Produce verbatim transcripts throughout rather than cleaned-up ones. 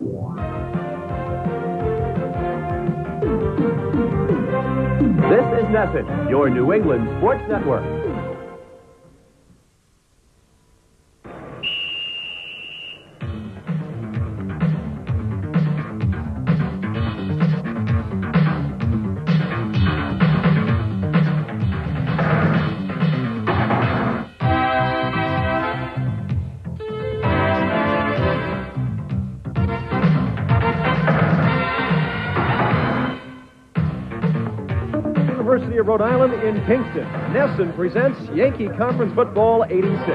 This is N E S N, your New England Sports Network. Rhode Island in Kingston, N E S N presents Yankee Conference Football eighty-six.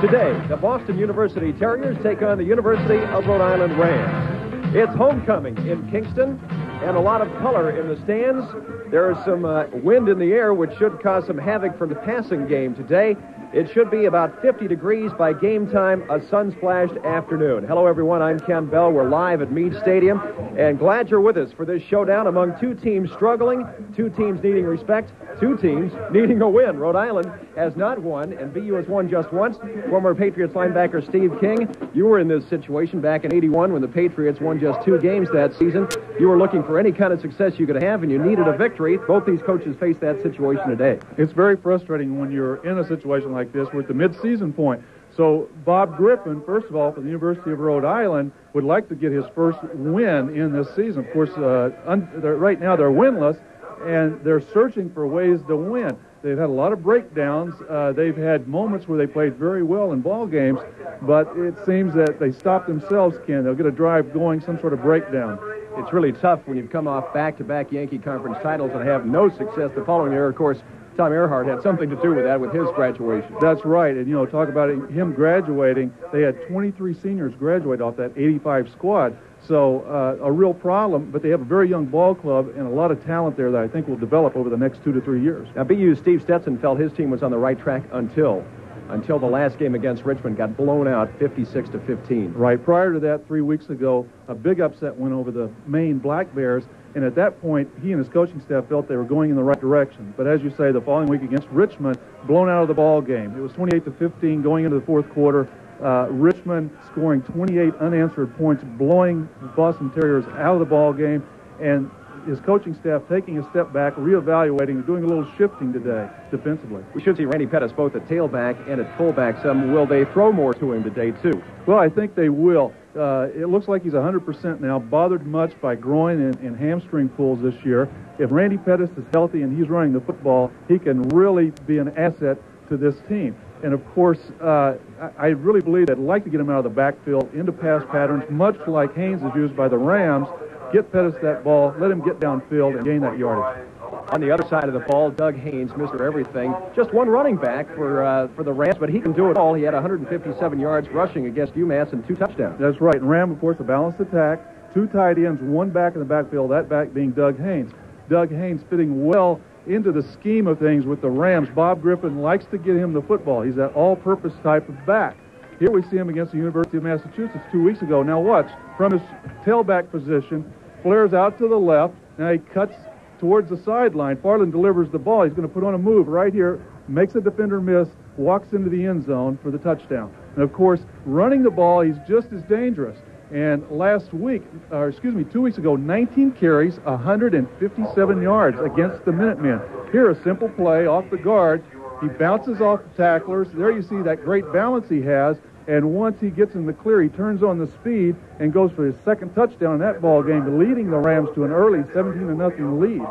Today, the Boston University Terriers take on the University of Rhode Island Rams. It's homecoming in Kingston, and a lot of color in the stands. There is some uh, wind in the air, which should cause some havoc from the passing game today. It should be about fifty degrees by game time, a sun-splashed afternoon. Hello, everyone. I'm Ken Bell. We're live at Meade Stadium, and glad you're with us for this showdown among two teams struggling, two teams needing respect, two teams needing a win. Rhode Island has not won, and B U has won just once. Former Patriots linebacker Steve King, you were in this situation back in eighty-one when the Patriots won just two games that season. You were looking for any kind of success you could have, and you needed a victory. Both these coaches face that situation today. It's very frustrating when you're in a situation like Like this. We're at the mid-season point. So Bob Griffin, first of all, from the University of Rhode Island, would like to get his first win in this season. Of course, uh, right now they're winless, and they're searching for ways to win. They've had a lot of breakdowns. Uh, they've had moments where they played very well in ball games, but it seems that they stop themselves, Ken. They'll get a drive going, some sort of breakdown. It's really tough when you've come off back-to-back Yankee Conference titles and have no success the following year, of course. Tom Earhart had something to do with that, with his graduation. That's right, and, you know, talk about him graduating. They had twenty-three seniors graduate off that eighty-five squad, so uh, a real problem, but they have a very young ball club and a lot of talent there that I think will develop over the next two to three years. Now, B U's Steve Stetson felt his team was on the right track until... until the last game against Richmond got blown out fifty-six to fifteen. Right. Prior to that, three weeks ago, a big upset went over the Maine Black Bears, and at that point, he and his coaching staff felt they were going in the right direction. But as you say, the following week against Richmond, blown out of the ball game. It was twenty-eight to fifteen going into the fourth quarter. Uh, Richmond scoring twenty-eight unanswered points, blowing the Boston Terriers out of the ball game, and his coaching staff taking a step back, reevaluating, doing a little shifting today defensively. We should see Randy Pettis both at tailback and at fullback some. Will they throw more to him today, too? Well, I think they will. Uh, it looks like he's one hundred percent now, bothered much by groin and, and hamstring pulls this year. If Randy Pettis is healthy and he's running the football, he can really be an asset to this team. And, of course, uh, I really believe they'd like to get him out of the backfield into pass patterns, much like Haynes is used by the Rams. Get Pettis that ball, let him get downfield and gain that yardage. On the other side of the ball, Doug Haynes, Mister Everything, just one running back for uh, for the Rams, but he can do it all. He had one hundred fifty-seven yards rushing against UMass and two touchdowns. That's right. And Ram, of course, a balanced attack, two tight ends, one back in the backfield, that back being Doug Haynes. Doug Haynes fitting well into the scheme of things with the Rams. Bob Griffin likes to get him the football. He's that all-purpose type of back. Here we see him against the University of Massachusetts two weeks ago. Now watch, from his tailback position, flares out to the left. Now he cuts towards the sideline. Farland delivers the ball. He's going to put on a move right here, makes a defender miss, walks into the end zone for the touchdown. And, of course, running the ball, he's just as dangerous. And last week, or excuse me, two weeks ago, nineteen carries, one hundred fifty-seven yards against the Minutemen. Here, a simple play off the guard. He bounces off the tacklers. There you see that great balance he has. And once he gets in the clear, he turns on the speed and goes for his second touchdown in that ball game, leading the Rams to an early seventeen to nothing lead.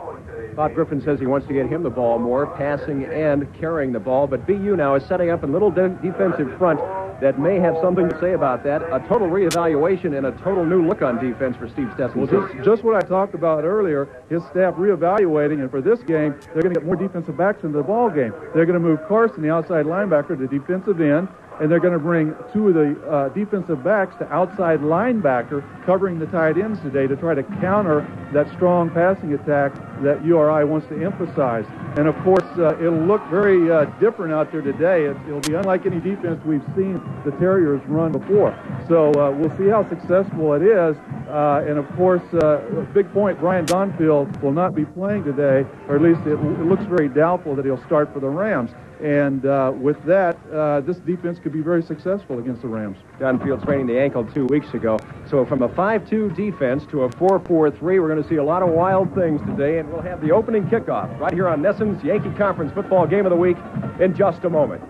Bob Griffin says he wants to get him the ball more, passing and carrying the ball. But B U now is setting up a little de defensive front that may have something to say about that. A total reevaluation and a total new look on defense for Steve Stetson. Well, just, just what I talked about earlier, his staff reevaluating, and for this game, they're going to get more defensive backs into the ball game. They're going to move Carson, the outside linebacker, to defensive end, and they're going to bring two of the uh, defensive backs to outside linebacker, covering the tight ends today to try to counter that strong passing attack that U R I wants to emphasize. And, of course, uh, it'll look very uh, different out there today. It, it'll be unlike any defense we've seen the Terriers run before. So uh, we'll see how successful it is. Uh, and, of course, uh, big point, Brian Donfield will not be playing today, or at least it, it looks very doubtful that he'll start for the Rams. And uh, with that, uh, this defense could be very successful against the Rams. John Fields spraining the ankle two weeks ago. So from a five two defense to a four four three, we're going to see a lot of wild things today, and we'll have the opening kickoff right here on Nesson's Yankee Conference Football Game of the Week in just a moment.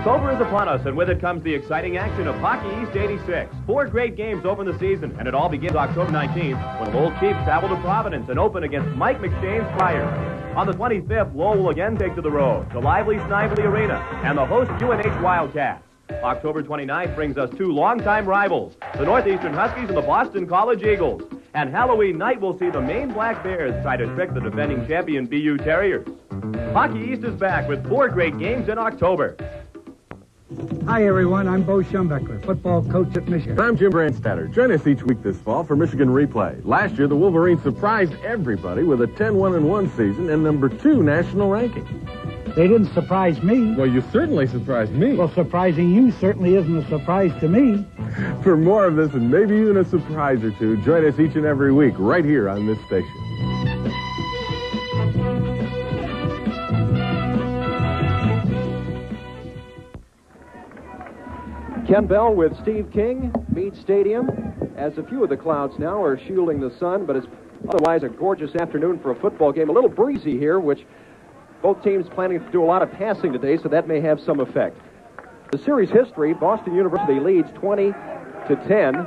October is upon us, and with it comes the exciting action of Hockey East eighty-six. Four great games open the season, and it all begins October nineteenth when Lowell Chiefs travel to Providence and open against Mike McShane's Flyers. On the twenty-fifth, Lowell will again take to the road, the lively Snively Arena, and the host U N H Wildcats. October twenty-ninth brings us two longtime rivals, the Northeastern Huskies and the Boston College Eagles. And Halloween night will see the Maine Black Bears try to trick the defending champion B U Terriers. Hockey East is back with four great games in October. Hi, everyone. I'm Bo Schembechler, football coach at Michigan. I'm Jim Brandstatter. Join us each week this fall for Michigan Replay. Last year, the Wolverines surprised everybody with a ten one one season and number two national ranking. They didn't surprise me. Well, you certainly surprised me. Well, surprising you certainly isn't a surprise to me. For more of this and maybe even a surprise or two, join us each and every week right here on this station. Ken Bell with Steve King, Meade Stadium, as a few of the clouds now are shielding the sun, but it's otherwise a gorgeous afternoon for a football game. A little breezy here, which both teams planning to do a lot of passing today, so that may have some effect. The series history, Boston University leads twenty to ten.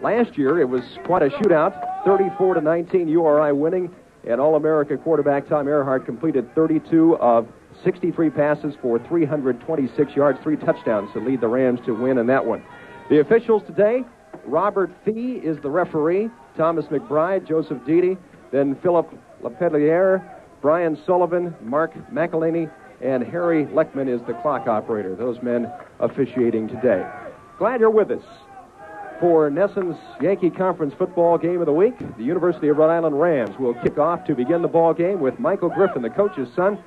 Last year, it was quite a shootout, thirty-four to nineteen, U R I winning, and All-America quarterback Tom Ehrhart completed thirty-two of sixty-three passes for three hundred twenty-six yards, three touchdowns to lead the Rams to win in that one. The officials today, Robert Thie is the referee, Thomas McBride, Joseph Dede, then Philip LaPelliere, Brian Sullivan, Mark McElhaney, and Harry Lechman is the clock operator. Those men officiating today. Glad you're with us for Nesson's Yankee Conference Football Game of the Week. The University of Rhode Island Rams will kick off to begin the ball game with Michael Griffin, the coach's son,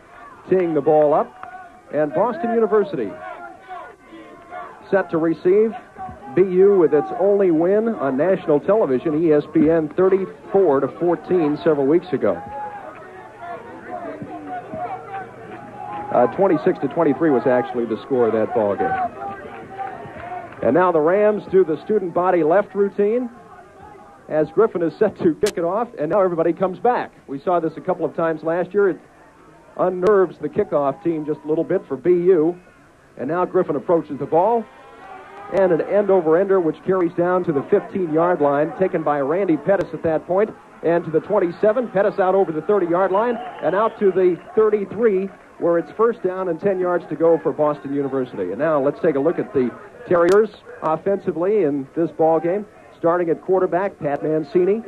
teeing the ball up, and Boston University set to receive. B U with its only win on national television, E S P N, thirty-four to fourteen several weeks ago. Uh, twenty-six to twenty-three was actually the score of that ball game. And now the Rams do the student body left routine as Griffin is set to kick it off, and now everybody comes back. We saw this a couple of times last year. It unnerves the kickoff team just a little bit for B U. And now Griffin approaches the ball. And an end-over-ender, which carries down to the fifteen-yard line, taken by Randy Pettis at that point, and to the twenty-seven. Pettis out over the thirty-yard line, and out to the thirty-three, where it's first down and ten yards to go for Boston University. And now let's take a look at the Terriers offensively in this ball game. Starting at quarterback, Pat Mancini.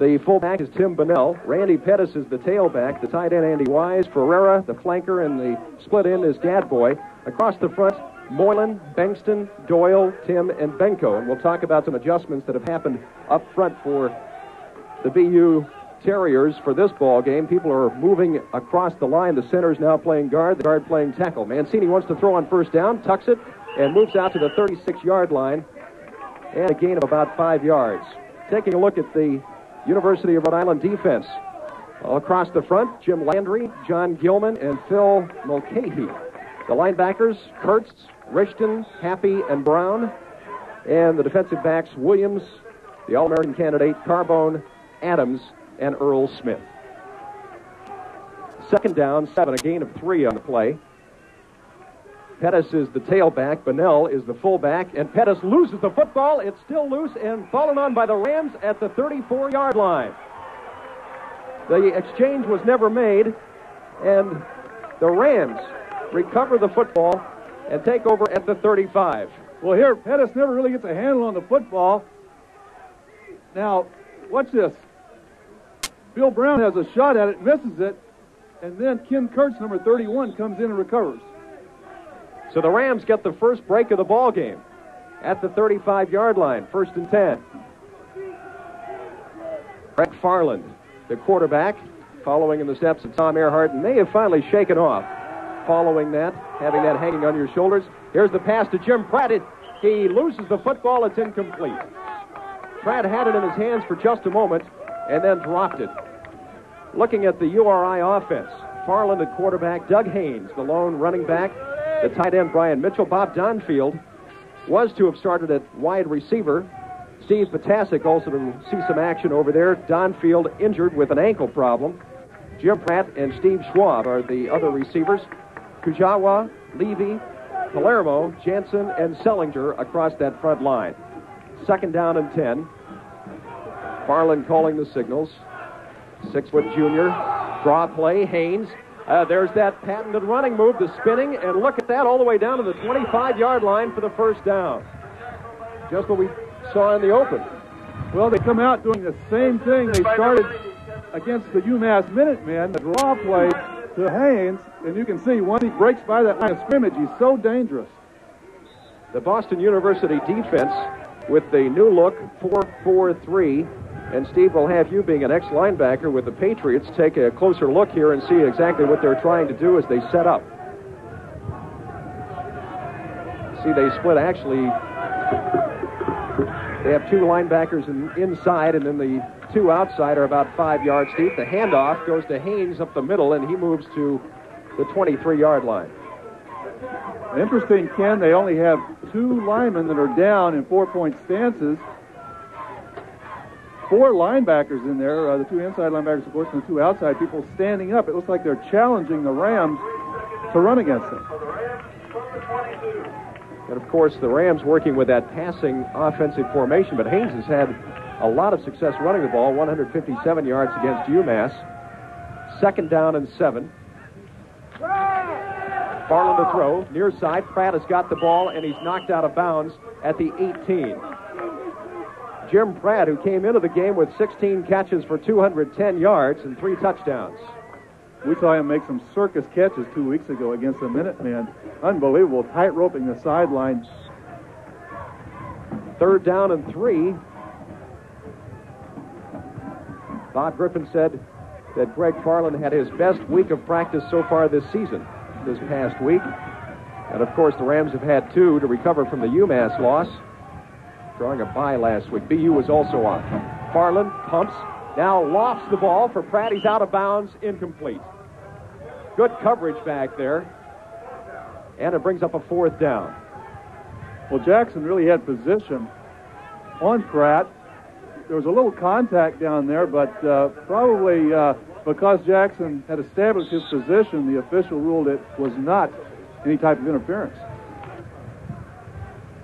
The fullback is Tim Bunnell. Randy Pettis is the tailback. The tight end, Andy Wise. Ferrara, the flanker, and the split end is Gadboy. Across the front, Moylan, Bengston, Doyle, Tim, and Benko. And we'll talk about some adjustments that have happened up front for the B U Terriers for this ball game. People are moving across the line. The center is now playing guard. The guard playing tackle. Mancini wants to throw on first down, tucks it, and moves out to the thirty-six-yard line. And a gain of about five yards. Taking a look at the University of Rhode Island defense. All across the front, Jim Landry, John Gilman, and Phil Mulcahy. The linebackers, Kurtz, Richton, Happy, and Brown. And the defensive backs, Williams, the All-American candidate, Carbone, Adams, and Earl Smith. Second down, seven, a gain of three on the play. Pettis is the tailback, Bunnell is the fullback, and Pettis loses the football. It's still loose and fallen on by the Rams at the thirty-four-yard line. The exchange was never made, and the Rams recover the football and take over at the thirty-five. Well, here, Pettis never really gets a handle on the football. Now, watch this. Bill Brown has a shot at it, misses it, and then Ken Kurtz, number thirty-one, comes in and recovers. So the Rams get the first break of the ball game at the thirty-five-yard line, first and ten. Greg Farland, the quarterback, following in the steps of Tom Ehrhart, and they have finally shaken off following that, having that hanging on your shoulders. Here's the pass to Jim Pratt. It He loses the football. It's incomplete. Pratt had it in his hands for just a moment and then dropped it. Looking at the U R I offense, Farland at quarterback, Doug Haynes, the lone running back, the tight end Brian Mitchell. Bob Donfield was to have started at wide receiver. Steve Patasic also to see some action over there. Donfield injured with an ankle problem. Jim Pratt and Steve Schwab are the other receivers. Kujawa, Levy, Palermo, Jansen, and Sellinger across that front line. Second down and ten. Farland calling the signals. Six-foot junior. Draw play, Haynes. Uh, there's that patented running move, the spinning, and look at that, all the way down to the twenty-five-yard line for the first down. Just what we saw in the open. Well, they come out doing the same thing they started against the UMass Minutemen, the draw play to Haynes, and you can see when he breaks by that line of scrimmage, he's so dangerous. The Boston University defense with the new look, four four three. And Steve, will have you, being an ex-linebacker with the Patriots, take a closer look here and see exactly what they're trying to do as they set up. See, they split actually. They have two linebackers in, inside, and then the two outside are about five yards deep. The handoff goes to Haynes up the middle, and he moves to the twenty-three-yard line. Interesting, Ken, they only have two linemen that are down in four-point stances. Four linebackers in there, uh, the two inside linebackers, of course, and the two outside people standing up. It looks like they're challenging the Rams to run against them. And, of course, the Rams working with that passing offensive formation, but Haynes has had a lot of success running the ball, one hundred fifty-seven yards against UMass. Second down and seven. Farland to throw, near side. Pratt has got the ball, and he's knocked out of bounds at the eighteen. Jim Pratt, who came into the game with sixteen catches for two hundred ten yards and three touchdowns. We saw him make some circus catches two weeks ago against the Minutemen. Unbelievable, tight-roping the sidelines. Third down and three. Bob Griffin said that Greg Farland had his best week of practice so far this season, this past week. And, of course, the Rams have had two to recover from the UMass loss. Drawing a bye last week. B U was also on. Farland pumps, now lofts the ball for Pratt. He's out of bounds, incomplete. Good coverage back there. And it brings up a fourth down. Well, Jackson really had position on Pratt. There was a little contact down there, but uh, probably uh, because Jackson had established his position, the official ruled it was not any type of interference.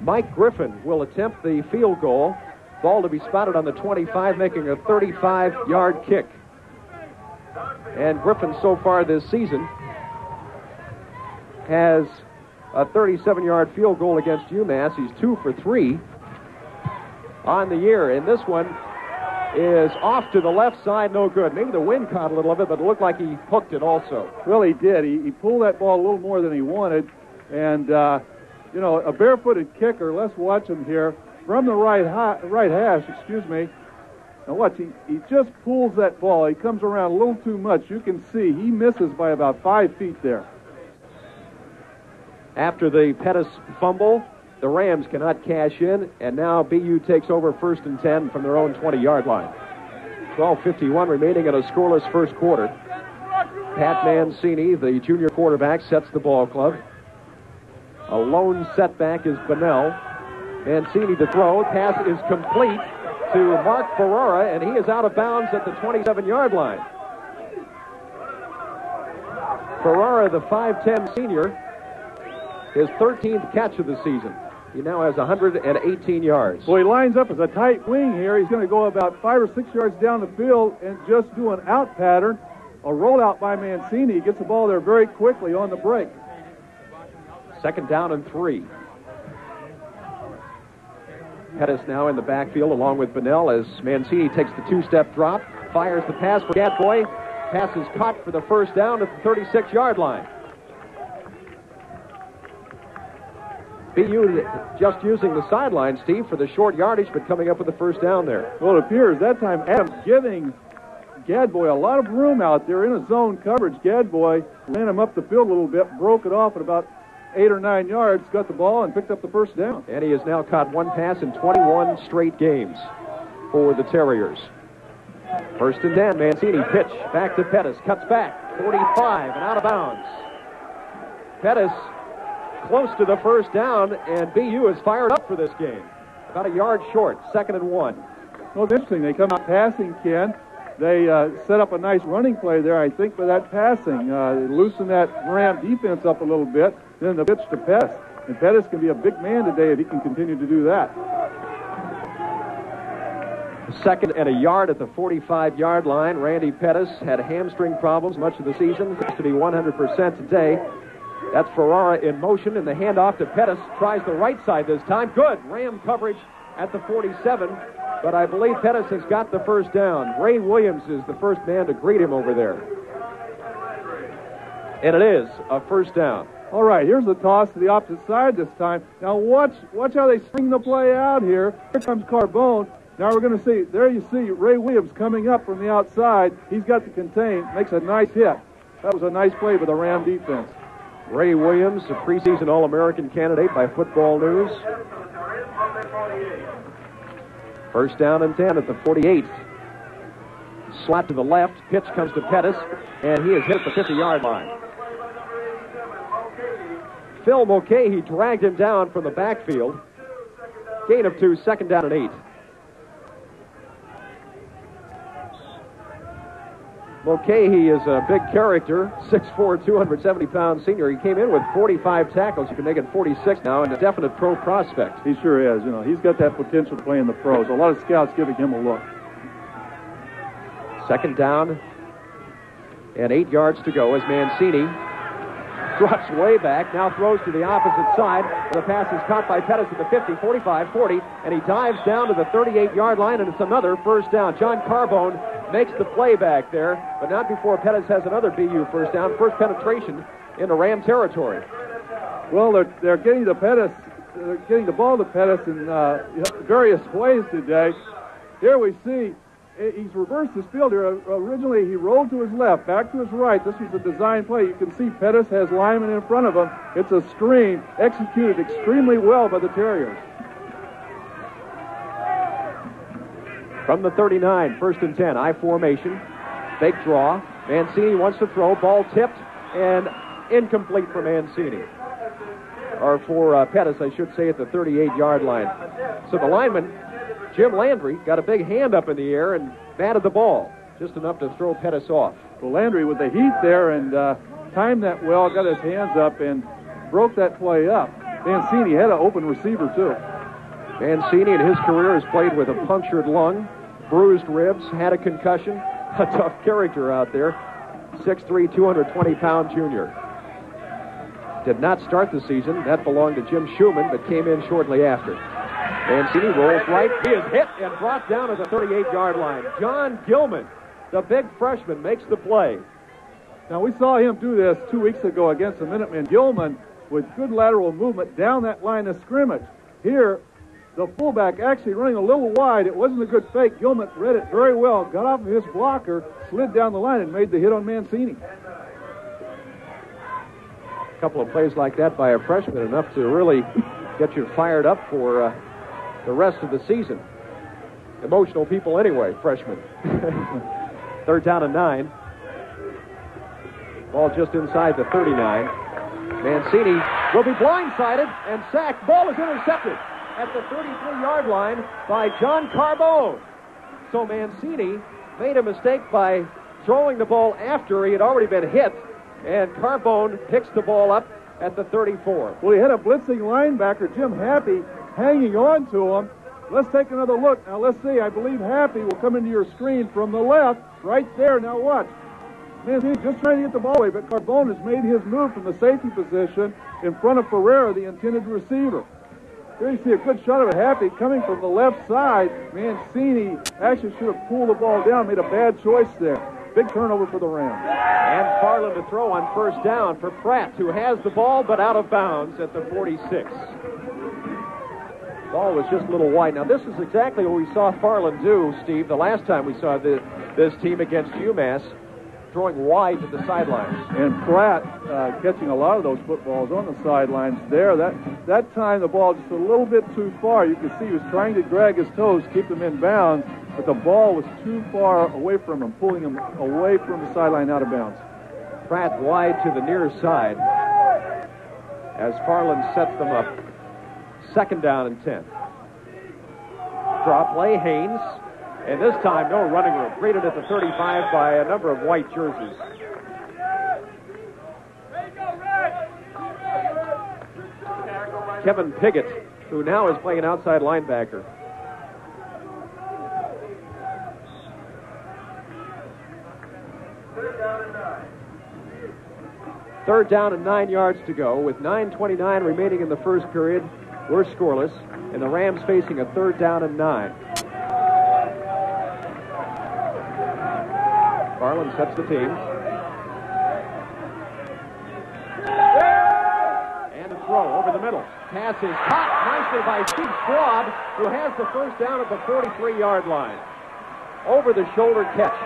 Mike Griffin will attempt the field goal. Ball to be spotted on the twenty-five, making a thirty-five-yard kick. And Griffin so far this season has a thirty-seven-yard field goal against UMass. He's two for three on the year. And this one is off to the left side, no good. Maybe the wind caught a little of it, but it looked like he hooked it also. Well, he did. He, he pulled that ball a little more than he wanted, and... Uh, You know, a barefooted kicker, let's watch him here, from the right ha right hash, excuse me. Now watch, he, he just pulls that ball. He comes around a little too much. You can see he misses by about five feet there. After the Pettis fumble, the Rams cannot cash in, and now B U takes over first and ten from their own twenty-yard line. twelve fifty-one remaining in a scoreless first quarter. Pat Mancini, the junior quarterback, sets the ball club. A lone setback is Bunnell. Mancini to throw. Pass is complete to Mark Ferrara, and he is out of bounds at the twenty-seven-yard line. Ferrara, the five ten senior, his thirteenth catch of the season. He now has one hundred eighteen yards. Well, he lines up as a tight wing here. He's going to go about five or six yards down the field and just do an out pattern. A rollout by Mancini. He gets the ball there very quickly on the break. Second down and three. Pettis now in the backfield along with Bunnell as Mancini takes the two-step drop, fires the pass for Gadboy. Pass is caught for the first down at the thirty-six-yard line. B U just using the sideline, Steve, for the short yardage, but coming up with the first down there. Well, it appears that time Adams giving Gadboy a lot of room out there in a zone coverage. Gadboy ran him up the field a little bit, broke it off at about eight or nine yards, got the ball, and picked up the first down. And he has now caught one pass in twenty-one straight games for the Terriers. First and down, Mancini pitch, back to Pettis, cuts back, forty-five and out of bounds. Pettis close to the first down, and B U is fired up for this game. About a yard short, second and one. Well, it's interesting, they come out passing, Ken. They uh, set up a nice running play there, I think, by that passing. Uh, they loosen that Ram defense up a little bit, then the pitch to Pettis. And Pettis can be a big man today if he can continue to do that. Second and a yard at the forty-five-yard line. Randy Pettis had hamstring problems much of the season. Seems to be one hundred percent today. That's Ferrara in motion, and the handoff to Pettis. Tries the right side this time. Good. Ram coverage at the forty-seven, but I believe Pettis has got the first down. Ray Williams is the first man to greet him over there. And it is a first down. All right, here's the toss to the opposite side this time. Now watch watch how they swing the play out here. Here comes Carbone. Now we're going to see, there you see Ray Williams coming up from the outside. He's got to contain, makes a nice hit. That was a nice play by the Ram defense. Ray Williams, a preseason All-American candidate by Football News. First down and ten at the forty-eight. Slot to the left, pitch comes to Pettis, and he is hit at the fifty-yard line. Phil Mulcahy dragged him down from the backfield. Gain of two, second down and eight. Mulcahy is a big character, six foot four, two hundred seventy pound senior. He came in with forty-five tackles. You can make it forty-six now, and a definite pro prospect. He sure is. You know, he's got that potential to play in the pros. A lot of scouts giving him a look. Second down and eight yards to go as Mancini drops way back, now throws to the opposite side. The pass is caught by Pettis at the fifty, forty-five, forty, and he dives down to the thirty-eight-yard line, and it's another first down. John Carbone makes the play back there, but not before Pettis has another B U first down. First penetration into Ram territory. Well, they're, they're getting the Pettis, they're getting the ball to Pettis in uh, various ways today. Here we see he's reversed his field here. Originally, he rolled to his left, back to his right. This was a design play. You can see Pettis has Lyman in front of him. It's a screen executed extremely well by the Terriers. From the thirty-nine, first and ten, I formation, fake draw. Mancini wants to throw, ball tipped, and incomplete for Mancini. Or for uh, Pettis, I should say, at the thirty-eight-yard line. So the lineman, Jim Landry, got a big hand up in the air and batted the ball, just enough to throw Pettis off. Well, Landry with the heat there and uh, timed that well, got his hands up and broke that play up. Mancini had an open receiver, too. Mancini in his career has played with a punctured lung, bruised ribs, had a concussion. A tough character out there. six three, two hundred twenty pound junior. Did not start the season. That belonged to Jim Schumann, but came in shortly after. Mancini rolls right. He is hit and brought down at the thirty-eight-yard line. John Gilman, the big freshman, makes the play. Now, we saw him do this two weeks ago against the Minutemen. Gilman, with good lateral movement, down that line of scrimmage. Here, the fullback actually running a little wide. It wasn't a good fake. Gilman read it very well, got off of his blocker, slid down the line, and made the hit on Mancini. A couple of plays like that by a freshman, enough to really get you fired up for uh, the rest of the season. Emotional people anyway, freshmen. Third down and nine. Ball just inside the thirty-nine. Mancini will be blindsided and sacked. Ball is intercepted at the thirty-three-yard line by John Carbone. So Mancini made a mistake by throwing the ball after he had already been hit, and Carbone picks the ball up at the thirty-four. Well, he had a blitzing linebacker, Jim Happy, hanging on to him. Let's take another look. Now, let's see. I believe Happy will come into your screen from the left, right there. Now, watch. Mancini just trying to get the ball away, but Carbone has made his move from the safety position in front of Ferrara, the intended receiver. Here you see a good shot of it, Happy coming from the left side. Mancini actually should have pulled the ball down, made a bad choice there. Big turnover for the Rams. And Farland to throw on first down for Pratt, who has the ball but out of bounds at the forty-six. Ball was just a little wide. Now, this is exactly what we saw Farland do, Steve, the last time we saw this, this team against UMass. throwing wide to the sidelines. And Pratt uh, catching a lot of those footballs on the sidelines there. That that time the ball just a little bit too far. You could see he was trying to drag his toes, keep them in bounds, but the ball was too far away from him, pulling him away from the sideline out of bounds. Pratt wide to the near side as Farland sets them up. Second down and ten. Drop play, Haynes. And this time, no running room. Greeted at the thirty-five by a number of white jerseys. Kevin Piggott, who now is playing outside linebacker. Third down and nine yards to go with nine twenty-nine remaining in the first period. We're scoreless, and the Rams facing a third down and nine. Farland sets the team. And a throw over the middle. Pass is caught nicely by Steve Schwab, who has the first down at the forty-three-yard line. Over the shoulder catch.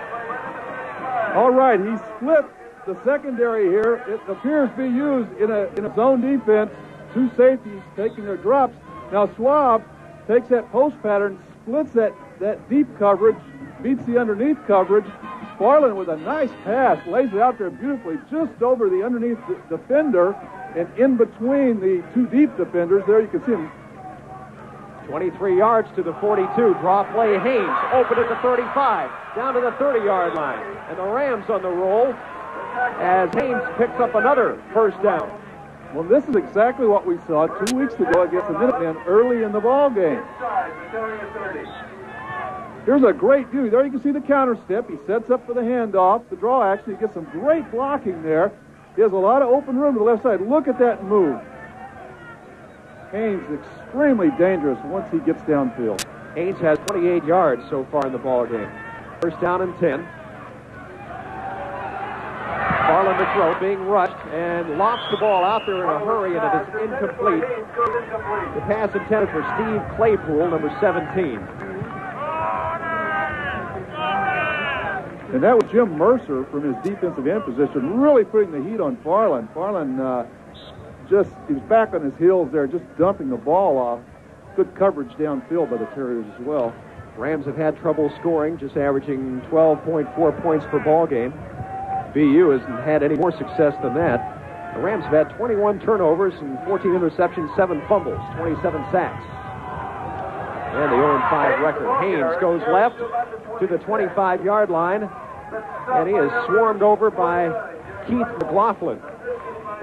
All right, he split the secondary here. It appears to be used in a, in a zone defense. Two safeties taking their drops. Now Schwab takes that post pattern, splits that, that deep coverage, beats the underneath coverage. Farland with a nice pass, lays it out there beautifully, just over the underneath defender and in between the two deep defenders. There you can see him. twenty-three yards to the forty-two. Draw play, Haynes, open at the thirty-five, down to the thirty-yard line. And the Rams on the roll as Haynes picks up another first down. Well, this is exactly what we saw two weeks ago against the Minutemen early in the ball game. Here's a great view. There you can see the counter step. He sets up for the handoff. The draw actually gets some great blocking there. He has a lot of open room to the left side. Look at that move. Haynes extremely dangerous once he gets downfield. Haynes has twenty-eight yards so far in the ball game. First down and ten. Farland to throw, being rushed, and lofts the ball out there in a hurry, and it is incomplete. The pass intended for Steve Claypool, number seventeen. And that was Jim Mercer from his defensive end position, really putting the heat on Farland. Farland uh, just, he was back on his heels there, just dumping the ball off. Good coverage downfield by the Terriers as well. Rams have had trouble scoring, just averaging twelve point four points per ball game. B U hasn't had any more success than that. The Rams have had twenty-one turnovers and fourteen interceptions, seven fumbles, twenty-seven sacks. And the oh and five record. Haynes goes left to the twenty-five-yard line, and he is swarmed over by Keith McLaughlin,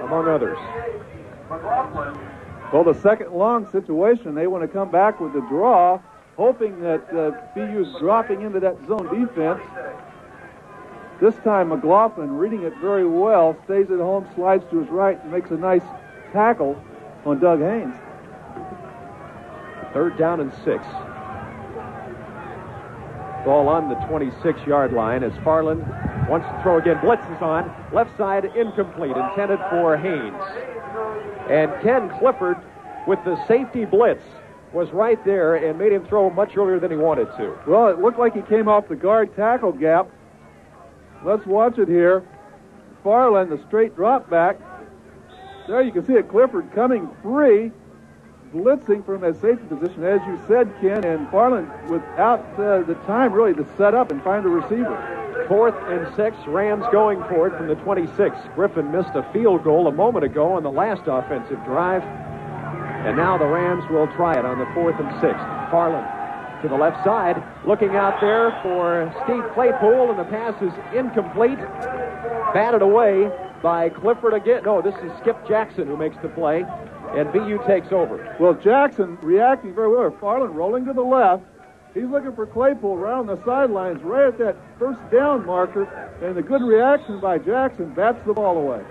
among others. Well, the second long situation, they want to come back with the draw, hoping that uh, B U is dropping into that zone defense. This time, McLaughlin, reading it very well, stays at home, slides to his right, and makes a nice tackle on Doug Haynes. Third down and six. Ball on the twenty-six-yard line as Farland wants to throw again. Blitz is on. Left side incomplete, intended for Haynes. And Ken Clifford, with the safety blitz, was right there and made him throw much earlier than he wanted to. Well, it looked like he came off the guard tackle gap. Let's watch it here. Farland, the straight drop back. There you can see it. Clifford coming free, blitzing from his safety position, as you said, Ken. And Farland, without uh, the time really to set up and find a receiver. Fourth and six. Rams going for it from the twenty-six. Griffin missed a field goal a moment ago on the last offensive drive. And now the Rams will try it on the fourth and sixth. Farland to the left side, looking out there for Steve Claypool, and the pass is incomplete. Batted away by Clifford again. No, this is Skip Jackson who makes the play, and B U takes over. Well, Jackson reacting very well. Farland rolling to the left. He's looking for Claypool around the sidelines, right at that first down marker, and the good reaction by Jackson bats the ball away.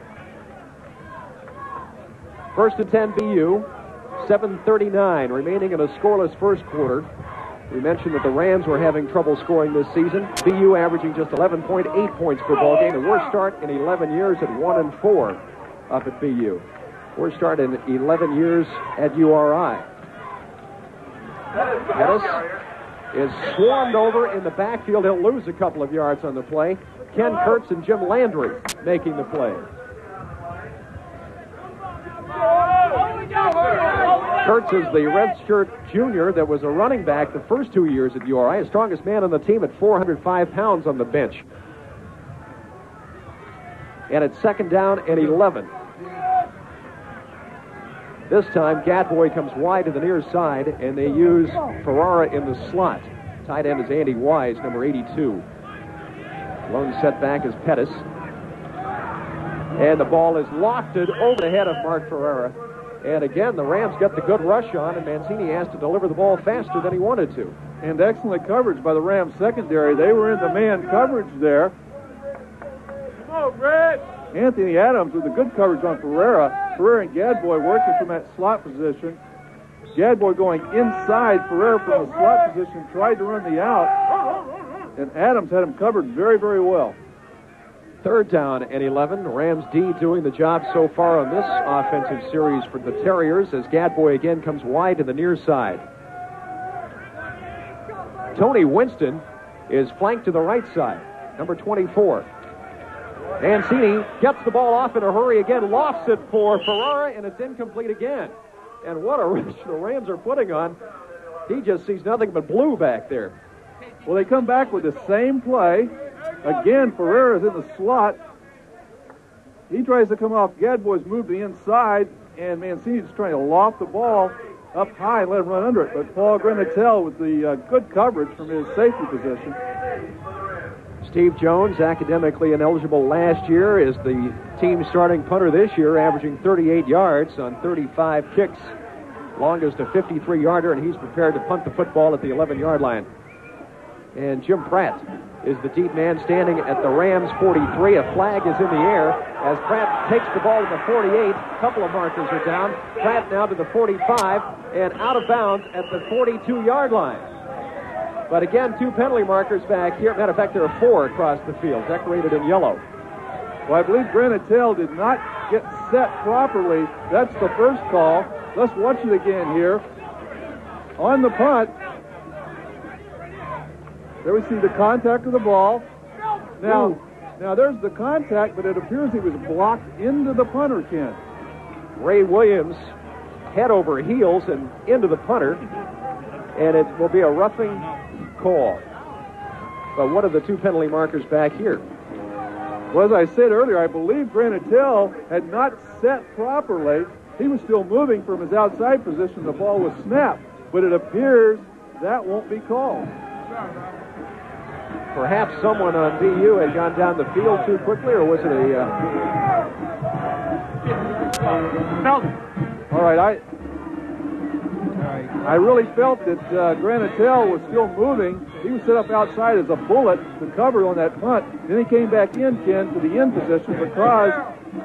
First and ten, B U. seven thirty-nine remaining in a scoreless first quarter. We mentioned that the Rams were having trouble scoring this season. B U averaging just eleven point eight points per ball game. The worst start in eleven years at one and four up at B U. Worst start in eleven years at U R I. Pettis is swarmed over in the backfield. He'll lose a couple of yards on the play. Ken Kurtz and Jim Landry making the play. Kurtz is the redshirt junior that was a running back the first two years at U R I, the strongest man on the team at four hundred five pounds on the bench. And it's second down and eleven. This time, Gadboy comes wide to the near side, and they use Ferrara in the slot. Tight end is Andy Wise, number eighty-two. Lone setback is Pettis. And the ball is lofted over the head of Mark Ferrara. And again, the Rams got the good rush on, and Mancini has to deliver the ball faster than he wanted to. And excellent coverage by the Rams secondary. They were in the man coverage there. Come on, Brad. Anthony Adams with a good coverage on Ferrara. Ferrara and Gadboy working from that slot position. Gadboy going inside. Ferrara from the slot position tried to run the out. And Adams had him covered very, very well. Third down and eleven. Rams D doing the job so far on this offensive series for the Terriers as Gadboy again comes wide to the near side. Tony Winston is flanked to the right side, number twenty-four. Mancini gets the ball off in a hurry again, lofts it for Ferrara, and it's incomplete again. And what a rush the Rams are putting on. He just sees nothing but blue back there. Well, they come back with the same play. Again, Ferrara's in the slot. He tries to come off. Gadboy's moved to the inside, and Mancini's trying to loft the ball up high and let him run under it. But Paul Granatell with the uh, good coverage from his safety position. Steve Jones, academically ineligible last year, is the team starting punter this year, averaging thirty-eight yards on thirty-five kicks. Longest a fifty-three yarder, and he's prepared to punt the football at the eleven yard line. And Jim Pratt is the deep man standing at the Rams forty-three. A flag is in the air as Pratt takes the ball to the forty-eight. A couple of markers are down. Pratt now to the forty-five and out of bounds at the forty-two yard line. But again, two penalty markers back here. Matter of fact, there are four across the field, decorated in yellow. Well, I believe Granatell did not get set properly. That's the first call. Let's watch it again here. On the punt, there we see the contact of the ball. Now, now there's the contact, but it appears he was blocked into the punter, Ken. Ray Williams, head over heels and into the punter, and it will be a roughing call. But what are the two penalty markers back here? Well, as I said earlier, I believe Granatell had not set properly. He was still moving from his outside position. The ball was snapped, but it appears that won't be called. Perhaps someone on B U had gone down the field too quickly, or was it a... Uh... Felt it. All right, I... I really felt that uh, Granatell was still moving. He was set up outside as a bullet to cover on that punt. Then he came back in, Ken, to the end position because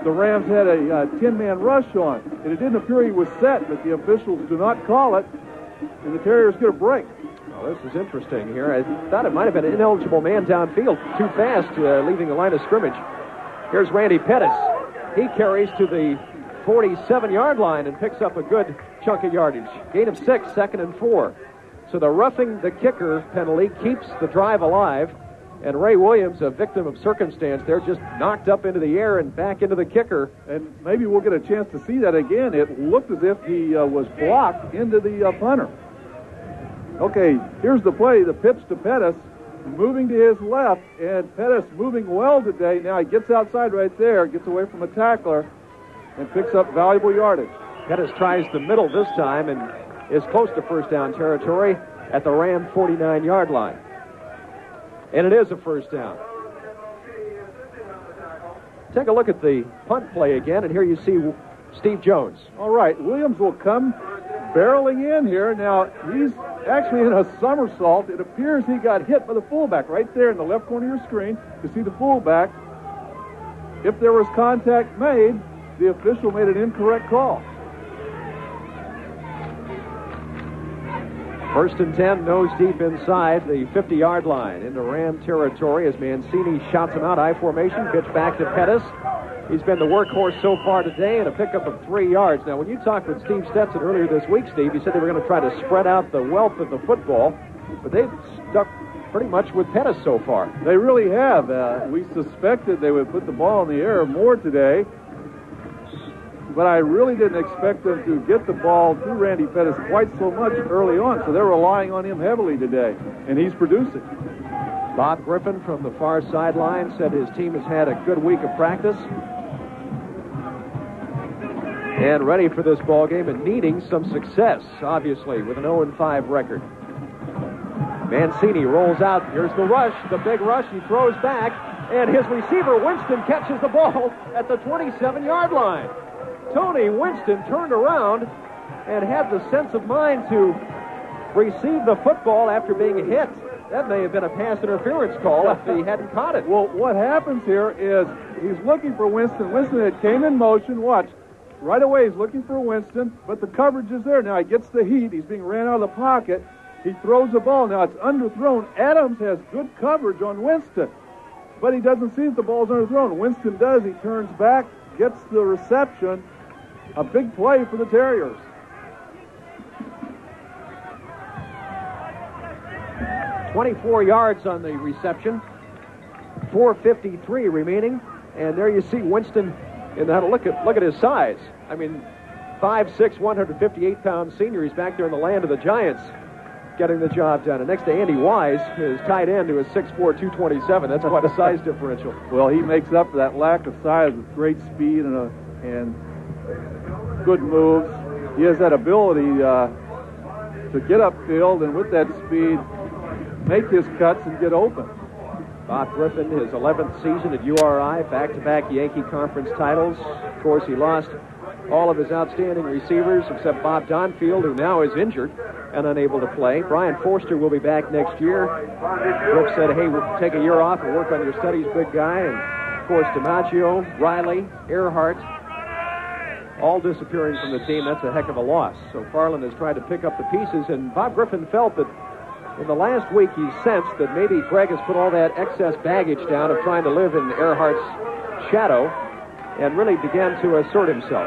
the Rams had a ten-man uh, rush on. And it didn't appear he was set, but the officials do not call it, and the Terriers get a break. This is interesting here. I thought it might have been an ineligible man downfield. Too fast, uh, leaving the line of scrimmage. Here's Randy Pettis. He carries to the forty-seven yard line and picks up a good chunk of yardage. Gain of six, second and four. So the roughing the kicker penalty keeps the drive alive. And Ray Williams, a victim of circumstance there, just knocked up into the air and back into the kicker. And maybe we'll get a chance to see that again. It looked as if he uh, was blocked into the uh, punter. Okay, here's the play, the pitch to Pettis, moving to his left, and Pettis moving well today. Now he gets outside right there, gets away from a tackler, and picks up valuable yardage. Pettis tries the middle this time and is close to first down territory at the Ram forty-nine yard line. And it is a first down. Take a look at the punt play again, and here you see Steve Jones. All right, Williams will come barreling in here. Now, he's actually in a somersault. It appears he got hit by the fullback right there in the left corner of your screen. You see the fullback. If there was contact made, the official made an incorrect call. First and ten, nose deep inside the fifty yard line into Ram territory as Mancini shots him out. I formation, pitch back to Pettis. He's been the workhorse so far today and a pickup of three yards. Now, when you talked with Steve Stetson earlier this week, Steve, you said they were going to try to spread out the wealth of the football. But they've stuck pretty much with Pettis so far. They really have. Uh, we suspected they would put the ball in the air more today, but I really didn't expect them to get the ball to Randy Pettis quite so much early on, so they're relying on him heavily today, and he's producing. Bob Griffin from the far sideline said his team has had a good week of practice and ready for this ball game and needing some success, obviously, with an oh and five record. Mancini rolls out. Here's the rush, the big rush. He throws back, and his receiver, Winston, catches the ball at the twenty-seven-yard line. Tony Winston turned around and had the sense of mind to receive the football after being hit. That may have been a pass interference call if he hadn't caught it. Well, what happens here is he's looking for Winston. Winston had came in motion. Watch. Right away, he's looking for Winston, but the coverage is there. Now he gets the heat. He's being ran out of the pocket. He throws the ball. Now it's underthrown. Adams has good coverage on Winston, but he doesn't see that the ball's underthrown. Winston does. He turns back, gets the reception. A big play for the Terriers. twenty-four yards on the reception. four fifty-three remaining. And there you see Winston, and had a look at look at his size. I mean, five six, one hundred fifty-eight pound senior. He's back there in the land of the Giants getting the job done. And next to Andy Wise, his tight end, who is six four, two twenty-seven. That's quite a size differential. Well, he makes up for that lack of size with great speed and a, and good moves. He has that ability uh, to get upfield and with that speed, make his cuts and get open. Bob Griffin, his eleventh season at U R I, back-to-back Yankee Conference titles. Of course, he lost all of his outstanding receivers except Bob Donfield, who now is injured and unable to play. Brian Forster will be back next year. Brooks said, hey, we'll take a year off and work on your studies, big guy. And, of course, DiMaggio, Riley, Earhart, all disappearing from the team. That's a heck of a loss. So Farland has tried to pick up the pieces, and Bob Griffin felt that in the last week, he sensed that maybe Greg has put all that excess baggage down of trying to live in Earhart's shadow and really began to assert himself.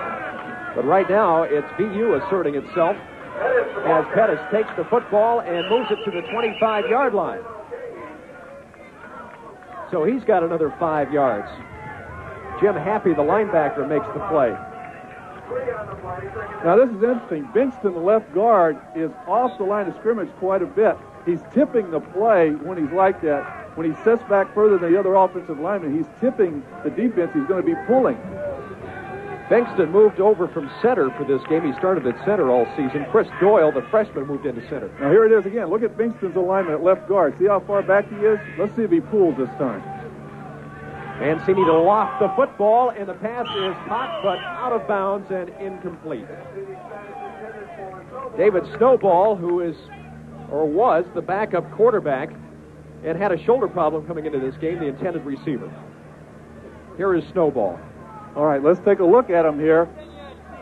But right now, it's V U asserting itself as Pettis takes the football and moves it to the twenty-five-yard line. So he's got another five yards. Jim Happy, the linebacker, makes the play. Now, this is interesting. Binston, the left guard, is off the line of scrimmage quite a bit. He's tipping the play when he's like that. When he sets back further than the other offensive lineman, he's tipping the defense. He's going to be pulling. Binston moved over from center for this game. He started at center all season. Chris Doyle, the freshman, moved into center. Now, here it is again. Look at Binston's alignment at left guard. See how far back he is? Let's see if he pulls this time. Mancini to loft the football, and the pass is hot, but out of bounds and incomplete. David Snowball, who is, or was, the backup quarterback and had a shoulder problem coming into this game, the intended receiver. Here is Snowball. All right, let's take a look at him here.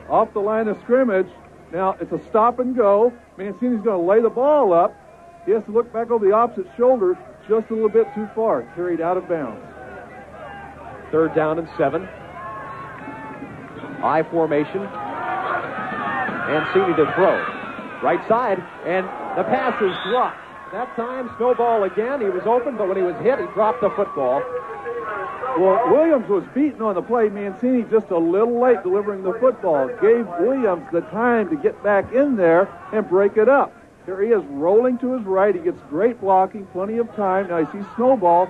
Off the line of scrimmage. Now, it's a stop and go. Mancini's going to lay the ball up. He has to look back over the opposite shoulder, just a little bit too far, carried out of bounds. Third down and seven. I formation. Mancini to throw. Right side, and the pass is dropped. That time, Snowball again. He was open, but when he was hit, he dropped the football. Well, Williams was beaten on the play. Mancini just a little late delivering the football. Gave Williams the time to get back in there and break it up. Here he is rolling to his right. He gets great blocking, plenty of time. Now you see Snowball,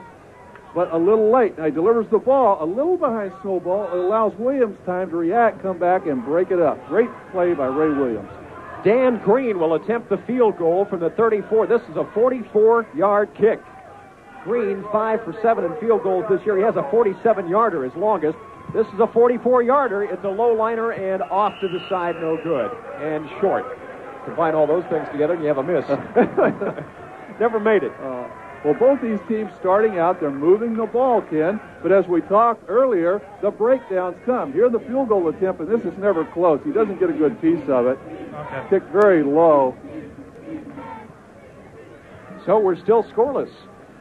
but a little late. Now he delivers the ball a little behind Snowball. It allows Williams time to react, come back, and break it up. Great play by Ray Williams. Dan Green will attempt the field goal from the thirty-four. This is a forty-four-yard kick. Green, five for seven in field goals this year. He has a forty-seven-yarder, his longest. This is a forty-four-yarder. It's a low-liner and off to the side, no good, and short. Combine all those things together, and you have a miss. Never made it. Uh, Well, both these teams starting out, they're moving the ball, Ken, but as we talked earlier, the breakdowns come. Here the field goal attempt, and this is never close. He doesn't get a good piece of it. Okay. Kicked very low. So we're still scoreless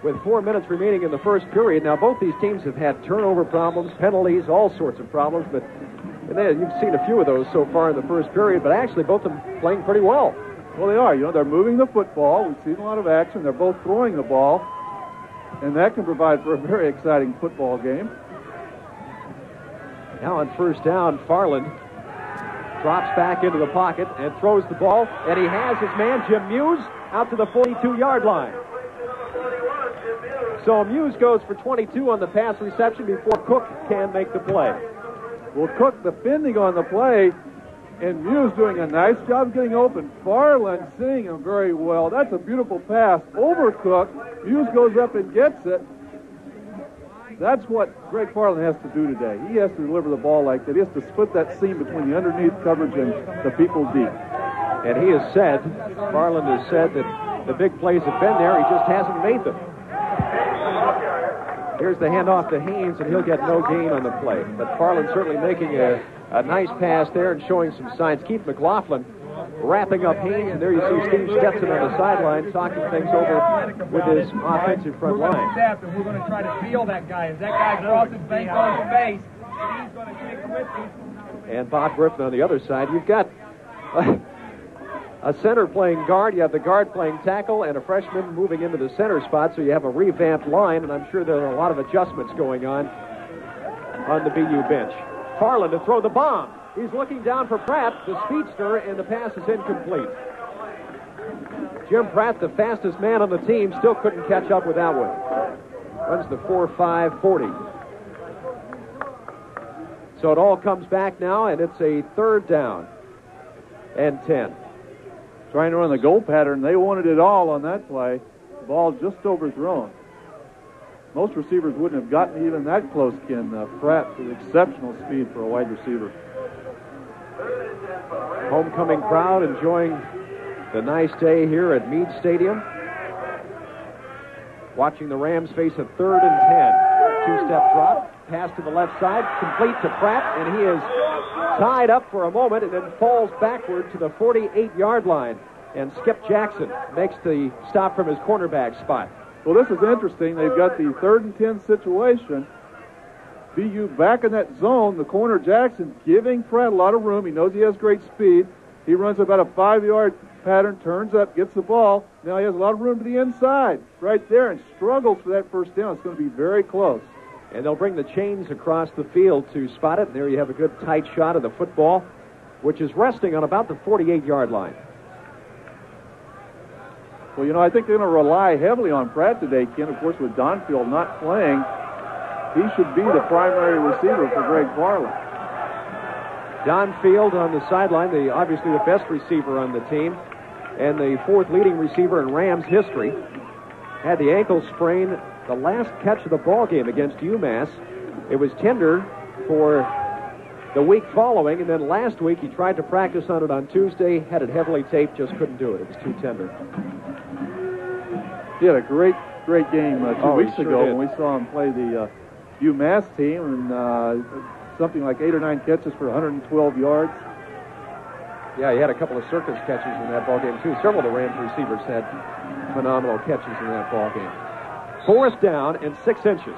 with four minutes remaining in the first period. Now, both these teams have had turnover problems, penalties, all sorts of problems, but and then you've seen a few of those so far in the first period, but actually both of them playing pretty well. Well, they are. You know, they're moving the football. We've seen a lot of action. They're both throwing the ball, and that can provide for a very exciting football game. Now on first down, Farland drops back into the pocket and throws the ball, and he has his man, Jim Muse, out to the forty-two-yard line. So Muse goes for twenty-two on the pass reception before Cook can make the play. Well, Cook defending on the play, and Muse doing a nice job getting open. Farland seeing him very well. That's a beautiful pass over Cook. Muse goes up and gets it. That's what Greg Farland has to do today. He has to deliver the ball like that. He has to split that seam between the underneath coverage and the people deep. And he has said, Farland has said, that the big plays have been there. He just hasn't made them. Here's the handoff to Haynes, and he'll get no gain on the play. But Farland certainly making a, a nice pass there and showing some signs. Keith McLaughlin wrapping up Haynes, and there you see Steve Stetson on the sideline talking things over with his offensive front line. We're going to step, and we're going to try to feel that guy. As that guy crosses base on the base, he's going to kick with him. And Bob Griffin on the other side. You've got a, a center playing guard, you have the guard playing tackle, and a freshman moving into the center spot, so you have a revamped line, and I'm sure there are a lot of adjustments going on on the B U bench. Farland to throw the bomb. He's looking down for Pratt, the speedster, and the pass is incomplete. Jim Pratt, the fastest man on the team, still couldn't catch up with that one. Runs the four five forty. So it all comes back now, and it's a third down and ten. Trying to run the goal pattern. They wanted it all on that play. Ball just overthrown. Most receivers wouldn't have gotten even that close, Ken. Uh, Pratt with exceptional speed for a wide receiver. Homecoming crowd enjoying the nice day here at Meade Stadium. Watching the Rams face a third and ten. Two-step drop, pass to the left side, complete to Pratt, and he is tied up for a moment and then falls backward to the forty-eight-yard line. And Skip Jackson makes the stop from his cornerback spot. Well, this is interesting. They've got the third and ten situation. B U back in that zone, the corner Jackson giving Pratt a lot of room. He knows he has great speed. He runs about a five-yard pattern, turns up, gets the ball. Now he has a lot of room to the inside right there and struggles for that first down. It's going to be very close. And they'll bring the chains across the field to spot it. And there you have a good tight shot of the football, which is resting on about the forty-eight-yard line. Well, you know, I think they're going to rely heavily on Pratt today, Ken. Of course, with Donfield not playing, he should be the primary receiver for Greg Farland. Donfield on the sideline, the obviously the best receiver on the team, and the fourth leading receiver in Rams history. Had the ankle sprain, the last catch of the ball game against UMass. It was tender for the week following, and then last week he tried to practice on it on Tuesday, had it heavily taped, just couldn't do it. It was too tender. He had a great, great game uh, two oh, weeks sure ago did. When we saw him play the Uh, UMass team, and uh, something like eight or nine catches for one hundred twelve yards. Yeah, he had a couple of circus catches in that ball game too. Several of the Rams receivers had phenomenal catches in that ball game. Fourth down and six inches.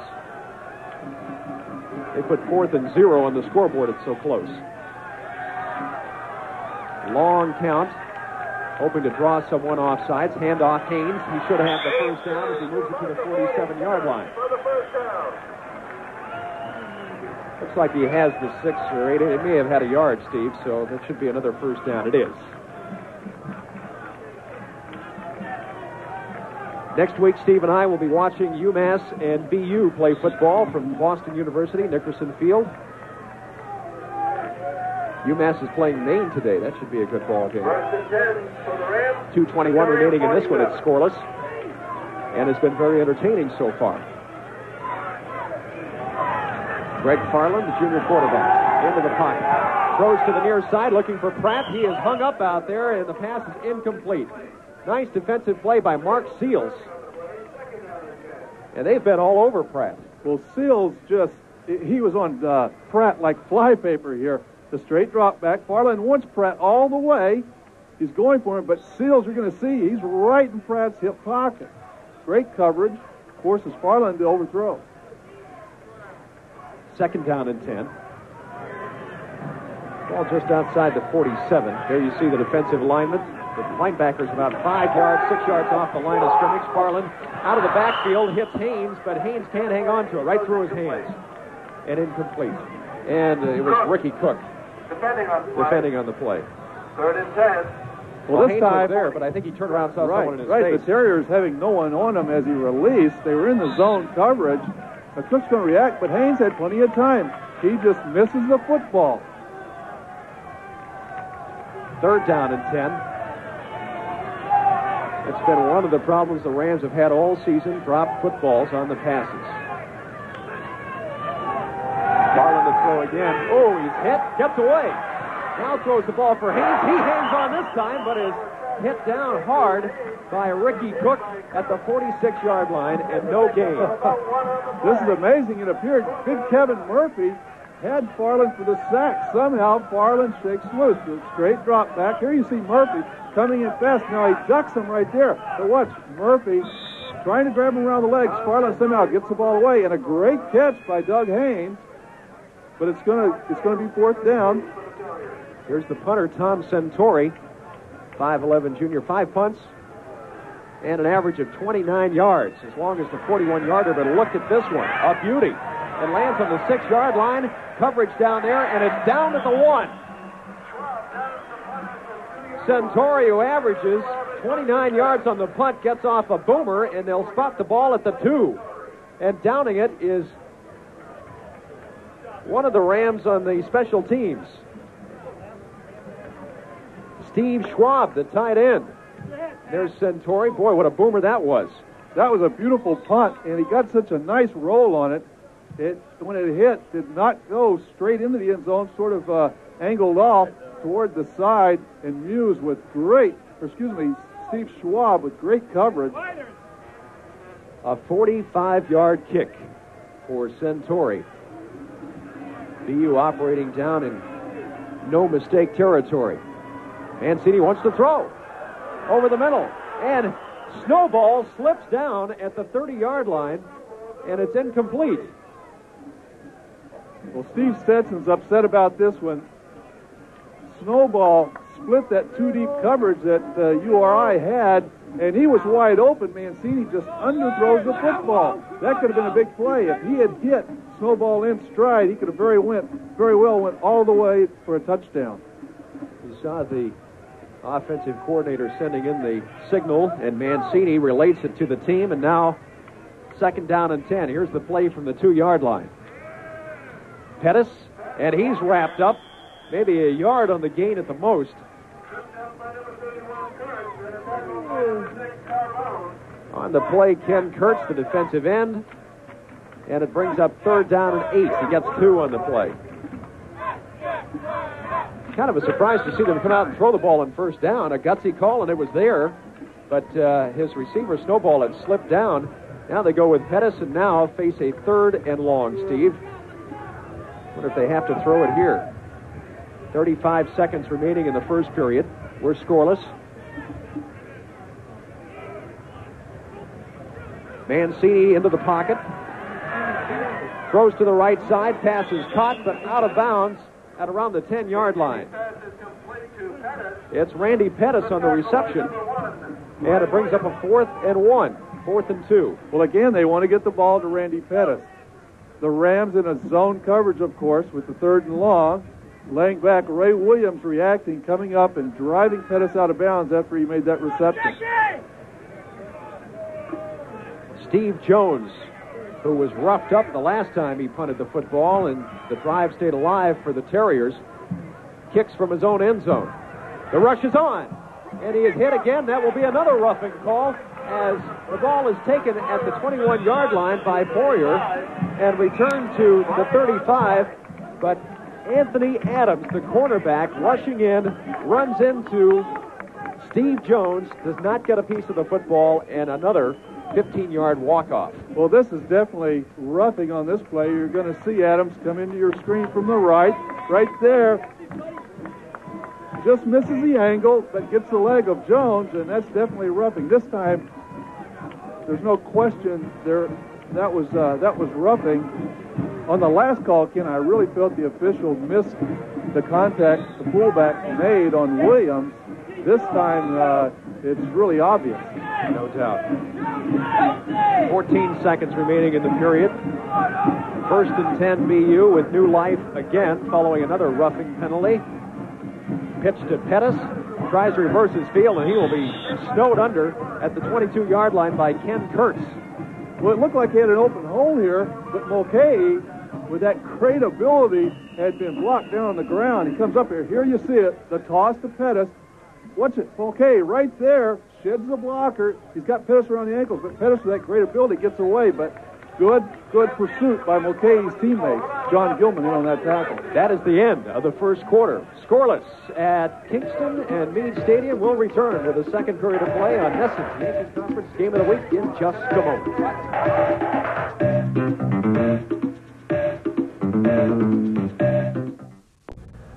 They put fourth and zero on the scoreboard. It's so close. Long count, hoping to draw someone offsides. Hand off Haynes. He should have the first down as he moves it to the forty-seven-yard line. Looks like he has the six or eight. It may have had a yard, Steve, so that should be another first down. It is. Next week, Steve and I will be watching UMass and B U play football from Boston University, Nickerson Field. UMass is playing Maine today. That should be a good ball game. two twenty-one remaining in this one. It's scoreless, and it's been very entertaining so far. Greg Farland, the junior quarterback, into the pocket. Throws to the near side, looking for Pratt. He is hung up out there, and the pass is incomplete. Nice defensive play by Mark Seals. And they've been all over Pratt. Well, Seals just, he was on uh, Pratt like flypaper here. The straight drop back. Farland wants Pratt all the way. He's going for him, but Seals, you're going to see, he's right in Pratt's hip pocket. Great coverage. Forces Farland to overthrow. Second down and ten. Ball just outside the forty-seven. There you see the defensive lineman The linebacker's about five yards, six yards off the line of scrimmage. Farland out of the backfield hits Haynes, but Haynes can't hang on to it. Right through his hands. And incomplete. And it was Ricky Cook defending on the play. Defending on the play. Third and ten. Well, well, this Haynes time was there, but I think he turned around and saw right, someone in his right. face. The Terriers having no one on him as he released. They were in the zone coverage. The Cook's going to react, but Haynes had plenty of time. He just misses the football. Third down and ten. It's been one of the problems the Rams have had all season, dropped footballs on the passes. Farland to throw again. Oh, he's hit, kept away. Now throws the ball for Haynes. He hangs on this time, but is hit down hard by Ricky Cook at the forty-six-yard line, and no gain. This is amazing. It appeared good Kevin Murphy had Farland for the sack. Somehow Farland shakes loose. The straight drop back. Here you see Murphy coming in fast. Now he ducks him right there. But watch Murphy trying to grab him around the legs. Farland somehow gets the ball away, and a great catch by Doug Haynes. But it's gonna it's gonna be fourth down. Here's the punter, Tom Centauri, five eleven junior, five punts, and an average of twenty-nine yards, as long as the forty-one-yarder, but look at this one, a beauty, and lands on the six-yard line, coverage down there, and it's down to the one. Centauri, who averages twenty-nine yards on the punt, gets off a boomer, and they'll spot the ball at the two, and downing it is one of the Rams on the special teams. Steve Schwab, the tight end. There's Centauri. Boy, what a boomer that was. That was a beautiful punt, and he got such a nice roll on it. It, when it hit, did not go straight into the end zone, sort of uh, angled off toward the side, and Muse with great, or excuse me, Steve Schwab with great coverage. A forty-five-yard kick for Centauri. B U operating down in no-mistake territory. Mancini wants to throw over the middle, and Snowball slips down at the thirty-yard line, and it's incomplete. Well, Steve Stetson's upset about this one. Snowball split that two-deep coverage that uh, U R I had, and he was wide open. Mancini just underthrows the football. That could have been a big play. If he had hit Snowball in stride, he could have very, went, very well went all the way for a touchdown. He saw the offensive coordinator sending in the signal, and Mancini relates it to the team, and now second down and ten. Here's the play from the two-yard line. Pettis, and he's wrapped up, maybe a yard on the gain at the most. On the play, Ken Kurtz, the defensive end, and it brings up third down and eight. He gets two on the play. Kind of a surprise to see them come out and throw the ball on first down. A gutsy call, and it was there, but uh, his receiver, Snowball, had slipped down. Now they go with Pettis, and now face a third and long, Steve. Wonder if they have to throw it here. thirty-five seconds remaining in the first period. We're scoreless. Mancini into the pocket. Throws to the right side. Pass is caught, but out of bounds at around the ten-yard line. It's Randy Pettis on the reception, and it brings up a fourth and one, fourth and two. Well, again, they want to get the ball to Randy Pettis. The Rams in a zone coverage, of course, with the third and long. Laying back, Ray Williams reacting, coming up and driving Pettis out of bounds after he made that reception. Steve Jones, who was roughed up the last time he punted the football, and the drive stayed alive for the Terriers. Kicks from his own end zone. The rush is on, and he is hit again. That will be another roughing call as the ball is taken at the twenty-one-yard line by Poirier and returned to the thirty-five, but Anthony Adams, the cornerback, rushing in, runs into Steve Jones, does not get a piece of the football, and another fifteen-yard walk-off. Well, this is definitely roughing on this play. You're going to see Adams come into your screen from the right. Right there. Just misses the angle, but gets the leg of Jones, and that's definitely roughing. This time, there's no question there. That was, uh, that was roughing. On the last call, Ken, I really felt the official missed the contact the fullback made on Williams. This time, uh, it's really obvious. No doubt. fourteen seconds remaining in the period. First and ten B U with new life again following another roughing penalty. Pitch to Pettis. Tries to reverse his field, and he will be snowed under at the twenty-two yard line by Ken Kurtz. Well, it looked like he had an open hole here, but Mulcahy, with that great ability, had been blocked down on the ground. He comes up here. Here you see it. The toss to Pettis. Watch it. Mulcahy right there. Sheds the blocker. He's got Pettis around the ankles, but Pettis, with that great ability, gets away. But good, good pursuit by Mulcahy's teammate, John Gilman, in on that tackle. That is the end of the first quarter. Scoreless at Kingston and Meade Stadium. We'll return to the second period of play on Nesson's Yankee Conference Game of the Week in just a moment.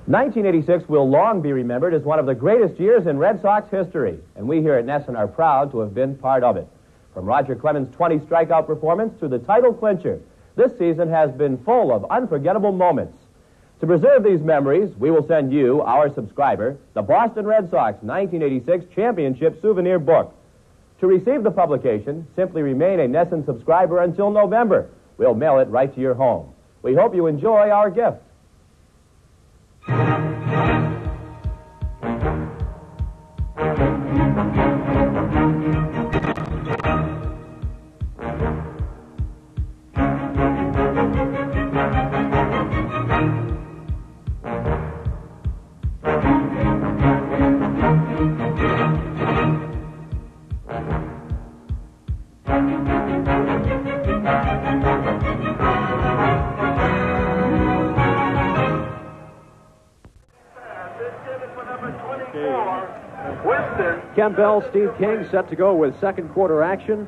nineteen eighty-six will long be remembered as one of the greatest years in Red Sox history, and we here at Nesson are proud to have been part of it. From Roger Clemens' twenty strikeout performance to the title clincher, this season has been full of unforgettable moments. To preserve these memories, we will send you, our subscriber, the Boston Red Sox nineteen eighty-six Championship Souvenir Book. To receive the publication, simply remain a Nesson subscriber until November. We'll mail it right to your home. We hope you enjoy our gift. Ken Bell, Steve King set to go with second quarter action,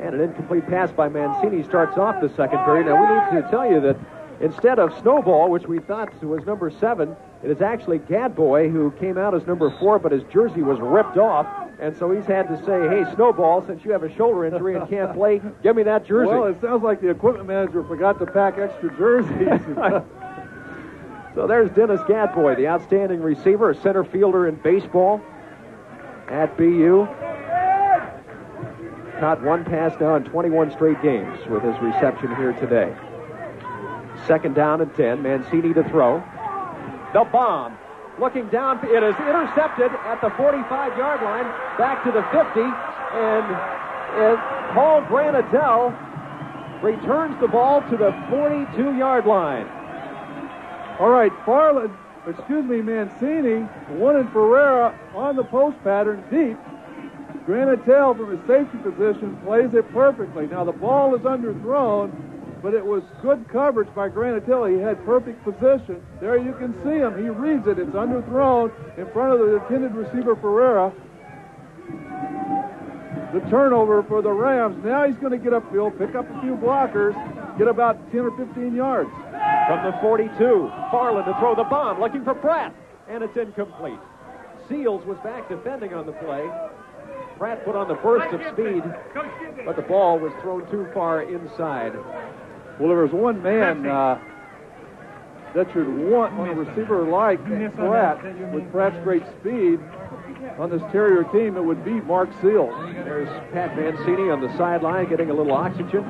and an incomplete pass by Mancini starts off the second period. Now, we need to tell you that instead of Snowball, which we thought was number seven, it is actually Gadboy, who came out as number four, but his jersey was ripped off, and so he's had to say, hey, Snowball, since you have a shoulder injury and can't play, give me that jersey. Well, it sounds like the equipment manager forgot to pack extra jerseys. So there's Dennis Gadboy, the outstanding receiver, a center fielder in baseball at B U. Caught one pass now in twenty-one straight games with his reception here today. Second down and ten. Mancini to throw. The bomb. Looking down. It is intercepted at the forty-five yard line. Back to the fifty. And it, Paul Granatell returns the ball to the forty-two yard line. All right, Farland. Excuse me, Mancini wanted Ferrara on the post pattern deep. Granatell from his safety position plays it perfectly. Now the ball is underthrown, but it was good coverage by Granatell. He had perfect position. There you can see him. He reads it. It's underthrown in front of the intended receiver Ferrara. The turnover for the Rams. Now he's going to get upfield, pick up a few blockers, get about ten or fifteen yards. From the forty-two, Farland to throw the bomb, looking for Pratt, and it's incomplete. Seals was back defending on the play. Pratt put on the burst of speed, but the ball was thrown too far inside. Well, there was one man uh, that you'd want on a receiver like Pratt, with Pratt's great speed on this Terrier team, it would be Mark Seals. There's Pat Mancini on the sideline getting a little oxygen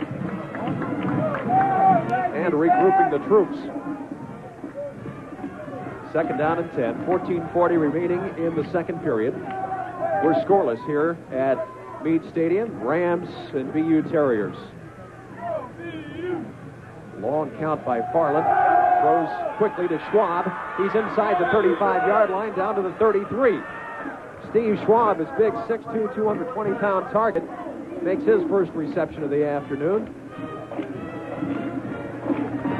and regrouping the troops. Second down and ten. fourteen forty remaining in the second period. We're scoreless here at Meade Stadium. Rams and B U Terriers. Long count by Farland. Throws quickly to Schwab. He's inside the thirty-five yard line, down to the thirty-three. Steve Schwab, his big six two, two hundred twenty pound target, makes his first reception of the afternoon.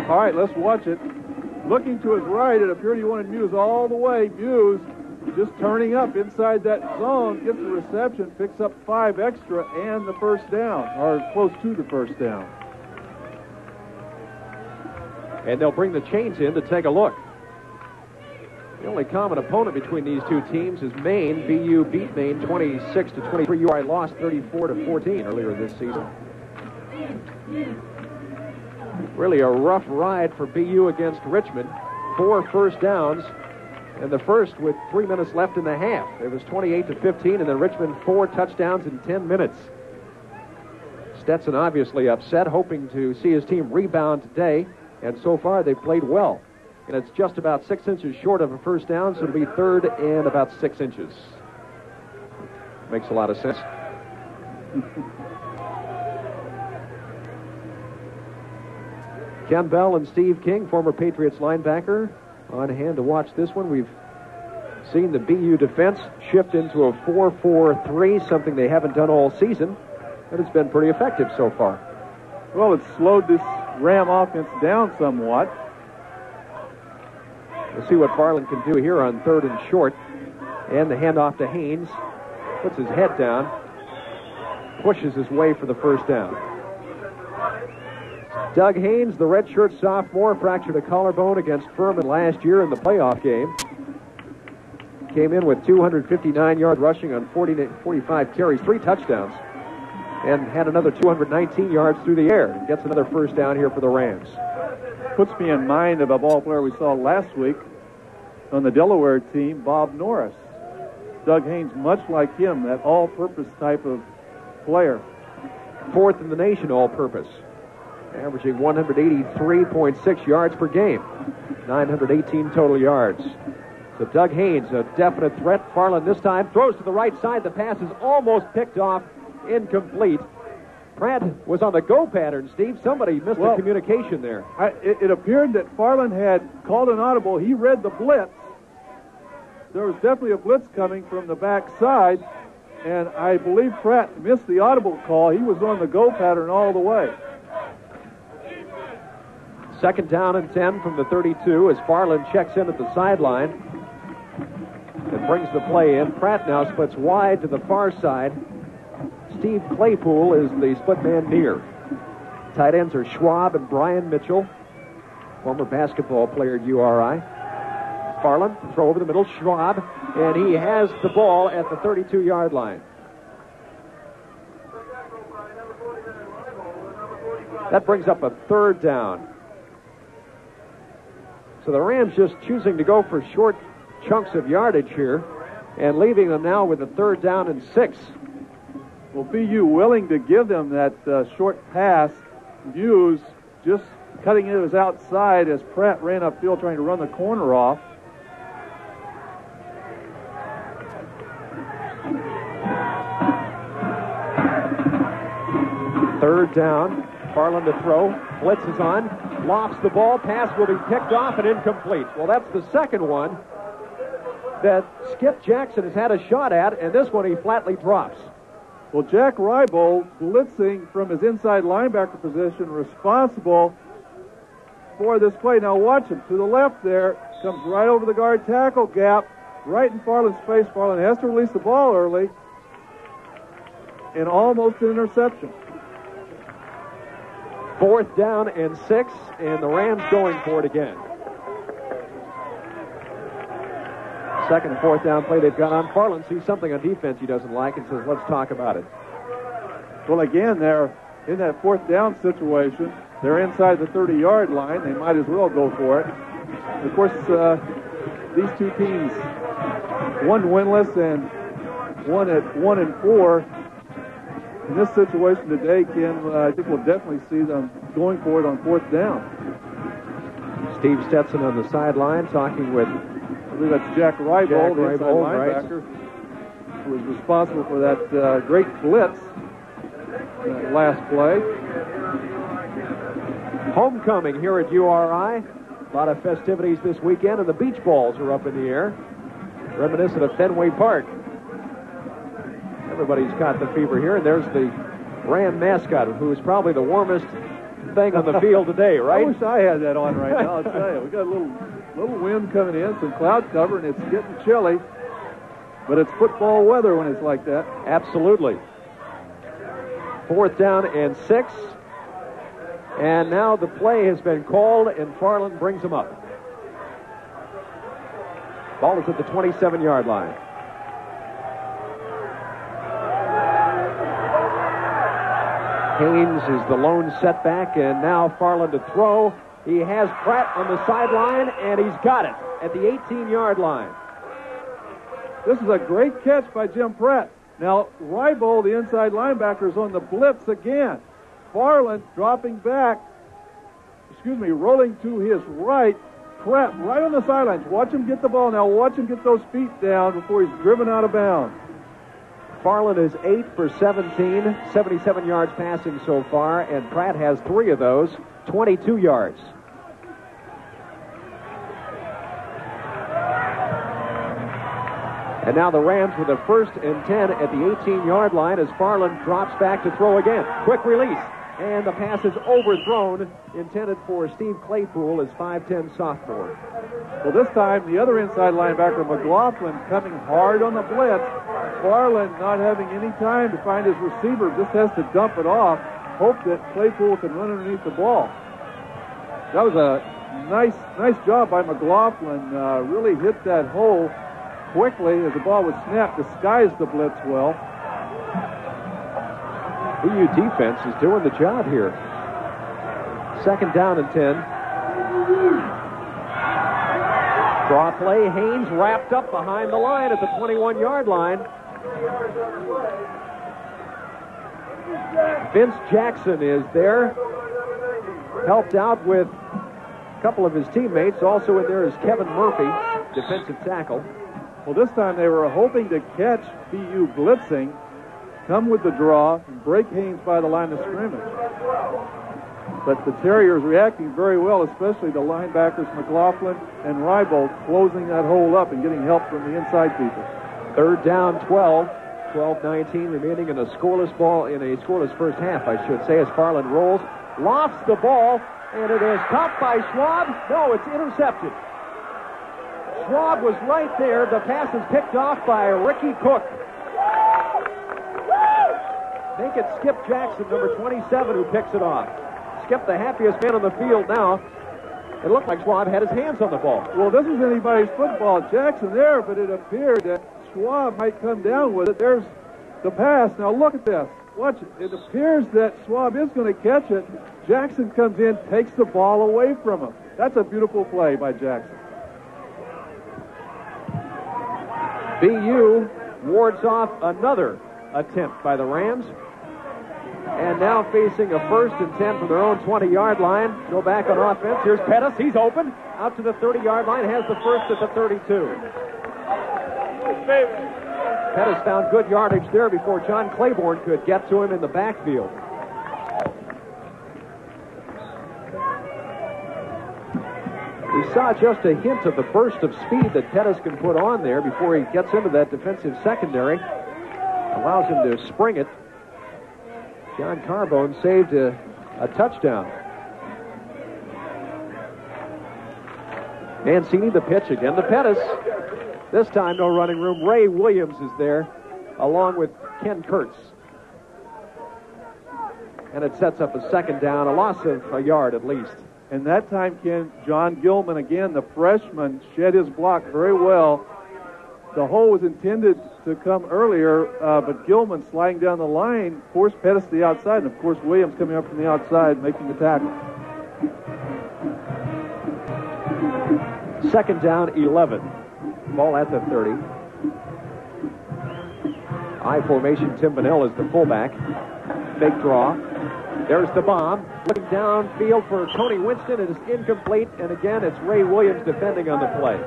All right, let's watch it. Looking to his right, it appeared he wanted Muse all the way. Muse just turning up inside that zone, gets the reception, picks up five extra and the first down, or close to the first down. And they'll bring the chains in to take a look. The only common opponent between these two teams is Maine. B U beat Maine twenty-six to twenty-three. U I lost thirty-four to fourteen earlier this season. Really a rough ride for B U against Richmond. Four first downs in the first with three minutes left in the half. It was twenty-eight to fifteen, and then Richmond four touchdowns in ten minutes. Stetson obviously upset, hoping to see his team rebound today, and so far they've played well. And it's just about six inches short of a first down, so it'll be third and about six inches. Makes a lot of sense. Ken Bell and Steve King, former Patriots linebacker, on hand to watch this one. We've seen the B U defense shift into a four four three, something they haven't done all season, but it's been pretty effective so far. Well, it's slowed this Ram offense down somewhat. We'll see what Farland can do here on third and short. And the handoff to Haynes. Puts his head down. Pushes his way for the first down. Doug Haynes, the redshirt sophomore, fractured a collarbone against Furman last year in the playoff game. Came in with two hundred fifty-nine yards rushing on forty-five carries, three touchdowns. And had another two hundred nineteen yards through the air. Gets another first down here for the Rams. Puts me in mind of a ball player we saw last week on the Delaware team, Bob Norris. Doug Haynes, much like him, that all-purpose type of player. Fourth in the nation all-purpose. Averaging one hundred eighty-three point six yards per game. nine hundred eighteen total yards. So Doug Haynes, a definite threat. Farland this time throws to the right side. The pass is almost picked off. Incomplete. Pratt was on the go pattern, Steve. Somebody missed well, the communication there. I, it, it appeared that Farland had called an audible. He read the blitz. There was definitely a blitz coming from the backside, and I believe Pratt missed the audible call. He was on the go pattern all the way. Second down and ten from the thirty-two as Farland checks in at the sideline and brings the play in. Pratt now splits wide to the far side. Steve Claypool is the split man near. Tight ends are Schwab and Brian Mitchell, former basketball player at U R I. Farland, throw over the middle, Schwab, and he has the ball at the thirty-two-yard line. That brings up a third down. So the Rams just choosing to go for short chunks of yardage here and leaving them now with a third down and six. Well, B U willing to give them that uh, short pass. Muse just cutting into his outside as Pratt ran upfield trying to run the corner off. Third down. Farland to throw. Blitz is on. Lofts the ball. Pass will be picked off and incomplete. Well, that's the second one that Skip Jackson has had a shot at, and this one he flatly drops. Well, Jack Rybold blitzing from his inside linebacker position, responsible for this play. Now watch him. To the left there, comes right over the guard tackle gap, right in Farland's face. Farland has to release the ball early, and almost an interception. Fourth down and six, and the Rams going for it again. Second and fourth down play they've got on. Farland sees something on defense he doesn't like and says, let's talk about it. Well, again, they're in that fourth down situation. They're inside the thirty-yard line. They might as well go for it. Of course, uh, these two teams, one winless and one at one and four. In this situation today, Ken, uh, I think we'll definitely see them going for it on fourth down. Steve Stetson on the sideline talking with... I believe that's Jack Rybold, Jack Rybold, inside linebacker, right, who was responsible for that uh, great blitz that last play. Homecoming here at U R I. A lot of festivities this weekend, and the beach balls are up in the air, reminiscent of Fenway Park. Everybody's caught the fever here, and there's the Ram mascot, who is probably the warmest thing on the field today, right? I wish I had that on right now, I'll tell you. We got a little... Little wind coming in, some cloud cover, and it's getting chilly. But it's football weather when it's like that. Absolutely. Fourth down and six. And now the play has been called, and Farland brings him up. Ball is at the twenty-seven-yard line. Haynes is the lone setback, and now Farland to throw. He has Pratt on the sideline, and he's got it at the eighteen-yard line. This is a great catch by Jim Pratt. Now, Rybold, the inside linebacker, is on the blitz again. Farland dropping back, excuse me, rolling to his right. Pratt right on the sidelines. Watch him get the ball now. Watch him get those feet down before he's driven out of bounds. Farland is eight for seventeen, seventy-seven yards passing so far, and Pratt has three of those, twenty-two yards. And now the Rams with a first and ten at the eighteen-yard line as Farland drops back to throw again. Quick release, and the pass is overthrown, intended for Steve Claypool, his five ten sophomore. Well, this time the other inside linebacker, McLaughlin, coming hard on the blitz. Farland not having any time to find his receiver, just has to dump it off, hope that Claypool can run underneath the ball. That was a nice, nice job by McLaughlin. Uh, really hit that hole quickly as the ball was snapped, disguised the blitz well. E U defense is doing the job here. Second down and ten. Draw play, Haynes wrapped up behind the line at the twenty-one-yard line. Vince Jackson is there, helped out with a couple of his teammates. Also in there is Kevin Murphy, defensive tackle. Well, this time they were hoping to catch B U blitzing, come with the draw, and break Haynes by the line of scrimmage. But the Terriers reacting very well, especially the linebackers McLaughlin and Rybold, closing that hole up and getting help from the inside people. Third down, twelve. twelve nineteen remaining in a scoreless ball, in a scoreless first half, I should say, as Farland rolls, lofts the ball, and it is caught by Schwab. No, it's intercepted. Schwab was right there. The pass is picked off by Ricky Cook. Make it Skip Jackson, number twenty-seven, who picks it off. Skip, the happiest man on the field now. It looked like Schwab had his hands on the ball. Well, this is anybody's football. Jackson there, but it appeared that Schwab might come down with it. There's the pass. Now look at this. Watch it. It appears that Schwab is going to catch it. Jackson comes in, takes the ball away from him. That's a beautiful play by Jackson. B U wards off another attempt by the Rams. And now facing a first and ten from their own twenty-yard line. Go back on offense. Here's Pettis. He's open. Out to the thirty-yard line. Has the first at the thirty-two. Pettis found good yardage there before John Claiborne could get to him in the backfield. We saw just a hint of the burst of speed that Pettis can put on there before he gets into that defensive secondary. Allows him to spring it. John Carbone saved a, a touchdown. Mancini, the pitch again. The Pettis. This time, no running room. Ray Williams is there, along with Ken Kurtz. And it sets up a second down, a loss of a yard at least. And that time, Ken, John Gilman, again, the freshman, shed his block very well. The hole was intended to come earlier, uh, but Gilman sliding down the line forced Pettis to the outside, and of course Williams coming up from the outside making the tackle. Second down, eleven. Ball at the thirty. I formation, Tim Bunnell is the fullback. Fake draw. There's the bomb. Looking downfield for Tony Winston. It is incomplete, and again, it's Ray Williams defending on the play.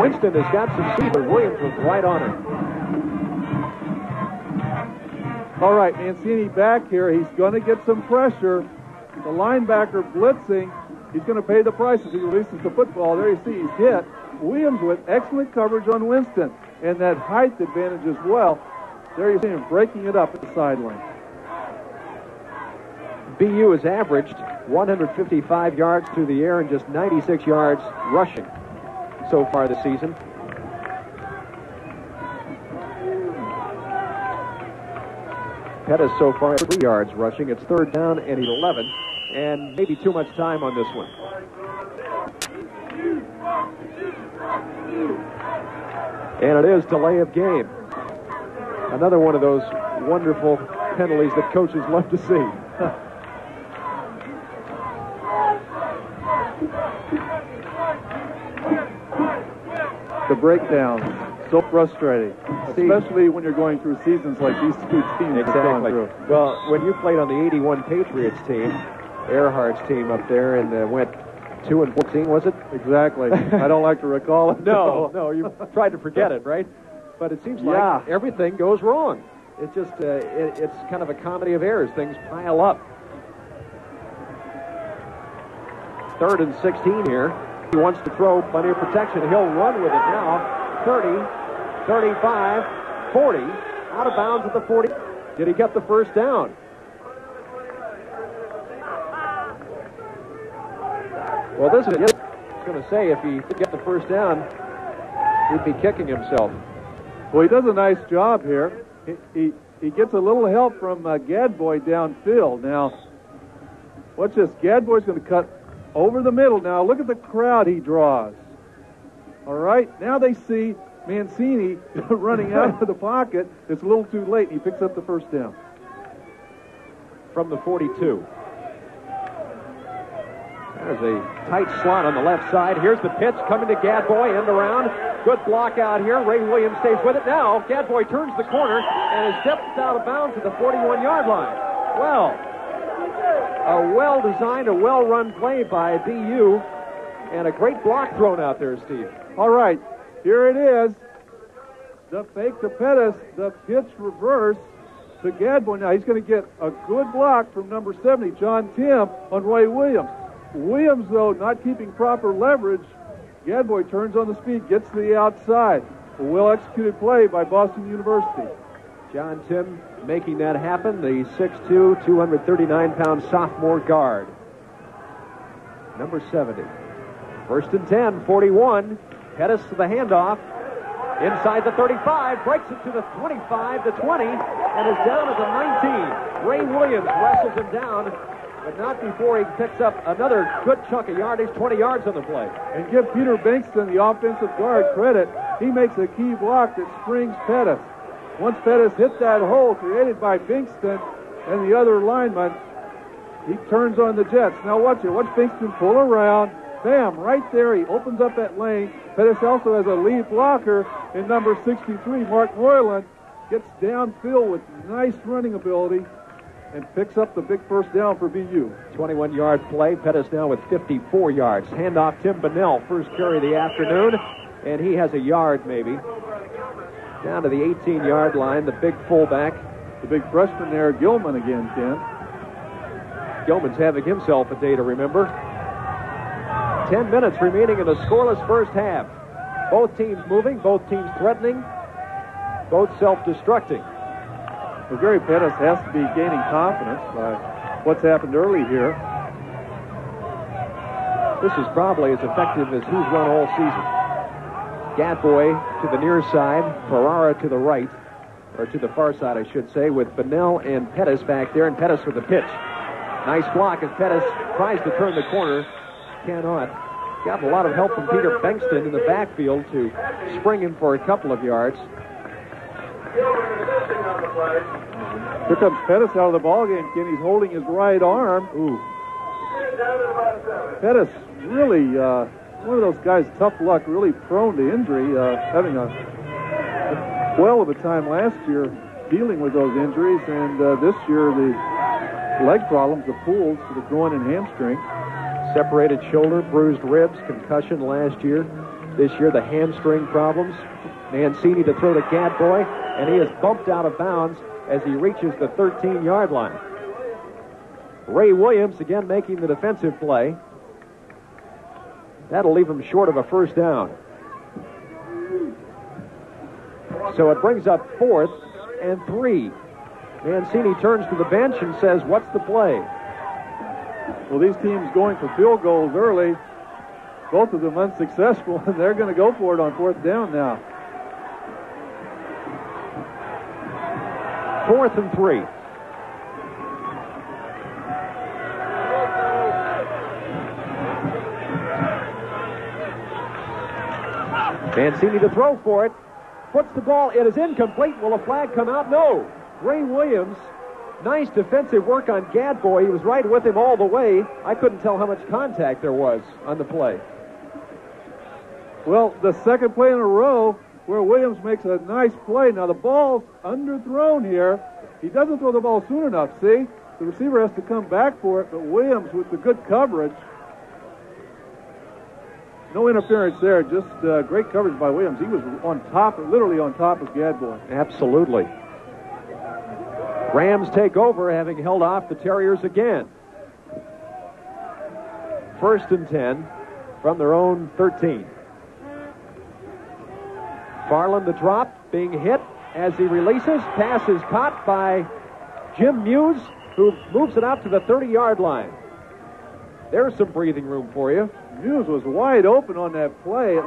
Winston has got some speed, but Williams was right on him. All right, Mancini back here. He's going to get some pressure. The linebacker blitzing. He's going to pay the price as he releases the football. There you see he's hit. Williams with excellent coverage on Winston, and that height advantage as well. There you see him breaking it up at the sideline. B U has averaged one hundred fifty-five yards through the air and just ninety-six yards rushing so far this season. Pettis so far three yards rushing. It's third down and eleven, and maybe too much time on this one. And it is delay of game. Another one of those wonderful penalties that coaches love to see. the breakdowns. So frustrating, especially when you're going through seasons like these two teams. Exactly. Well, when you played on the eighty-one Patriots team, Earhart's team up there, and uh, went two and fourteen, was it? Exactly. I don't like to recall it. No, no, you tried to forget it, right? But it seems like yeah. everything goes wrong. It's just, uh, it, it's kind of a comedy of errors. Things pile up. Third and sixteen here. He wants to throw, plenty of protection. He'll run with it now. thirty, thirty-five, forty. Out of bounds at the forty. Did he get the first down? Well, this is it. I was going to say, if he did get the first down, he'd be kicking himself. Well, he does a nice job here. He, he, he gets a little help from uh, Gadboy downfield. Now, watch this. Gadboy's going to cut over the middle. Now, look at the crowd he draws. All right. Now they see Mancini running out of the pocket. It's a little too late. He picks up the first down. From the forty-two. There's a tight slot on the left side. Here's the pitch coming to Gadboy. End around. Good block out here. Ray Williams stays with it. Now Gadboy turns the corner and is stepped out of bounds at the forty-one-yard line. Well, a well-designed, a well-run play by B U, and a great block thrown out there, Steve. All right, here it is. The fake to Pettis, the pitch reverse to Gadboy. Now he's going to get a good block from number seventy, John Tim, on Ray Williams. Williams, though, not keeping proper leverage. Gadboy turns on the speed, gets to the outside. A well-executed play by Boston University. John Tim making that happen, the six foot two, two hundred thirty-nine pound sophomore guard. Number seventy. First and ten, forty-one. Pettis to the handoff. Inside the thirty-five, breaks it to the twenty-five, the twenty, and is down at the nineteen. Ray Williams wrestles him down, but not before he picks up another good chunk of yardage, twenty yards on the play. And give Peter Bankston, the offensive guard, credit. He makes a key block that springs Pettis. Once Pettis hit that hole created by Bankston and the other lineman, he turns on the Jets. Now watch it. Watch Bankston pull around. Bam, right there. He opens up that lane. Pettis also has a lead blocker in number sixty-three, Mark Moylan. Gets downfield with nice running ability and picks up the big first down for B U. twenty-one-yard play. Pettis now with fifty-four yards. Handoff Tim Bunnell, first carry of the afternoon, and he has a yard maybe. Down to the eighteen-yard line, the big fullback. The big freshman there, Gilman again, Ken. Gilman's having himself a day to remember. Ten minutes remaining in the scoreless first half. Both teams moving, both teams threatening, both self-destructing. Well, Gary Pettis has to be gaining confidence by what's happened early here. This is probably as effective as he's run all season. Gadboy to the near side, Ferrara to the right, or to the far side, I should say, with Bunnell and Pettis back there, and Pettis with the pitch. Nice block as Pettis tries to turn the corner. Cannot. Got a lot of help from Peter Bankston in the backfield to spring him for a couple of yards. Here comes Pettis out of the ballgame, Ken. He's holding his right arm. Ooh. Pettis, really, uh, one of those guys, tough luck, really prone to injury, uh, having a well of a time last year dealing with those injuries, and uh, this year the leg problems, the pools for the groin and hamstring. Separated shoulder, bruised ribs, concussion last year. This year the hamstring problems. Mancini to throw to Gadboy, and he is bumped out of bounds as he reaches the thirteen-yard line. Ray Williams again making the defensive play. That'll leave him short of a first down. So it brings up fourth and three. Mancini turns to the bench and says, what's the play? Well, these teams going for field goals early, both of them unsuccessful, and they're going to go for it on fourth down now. Fourth and three. Mancini to throw for it. Puts the ball. It is incomplete. Will a flag come out? No. Ray Williams. Nice defensive work on Gadboy. He was right with him all the way. I couldn't tell how much contact there was on the play. Well, the second play in a row where Williams makes a nice play. Now, the ball's underthrown here. He doesn't throw the ball soon enough, see? The receiver has to come back for it, but Williams with the good coverage. No interference there, just uh, great coverage by Williams. He was on top, literally on top of Gadboy. Absolutely. Rams take over, having held off the Terriers again. First and ten from their own thirteen. Farland, the drop, being hit as he releases. Pass is caught by Jim Muse, who moves it out to the thirty-yard line. There's some breathing room for you. Muse was wide open on that play. It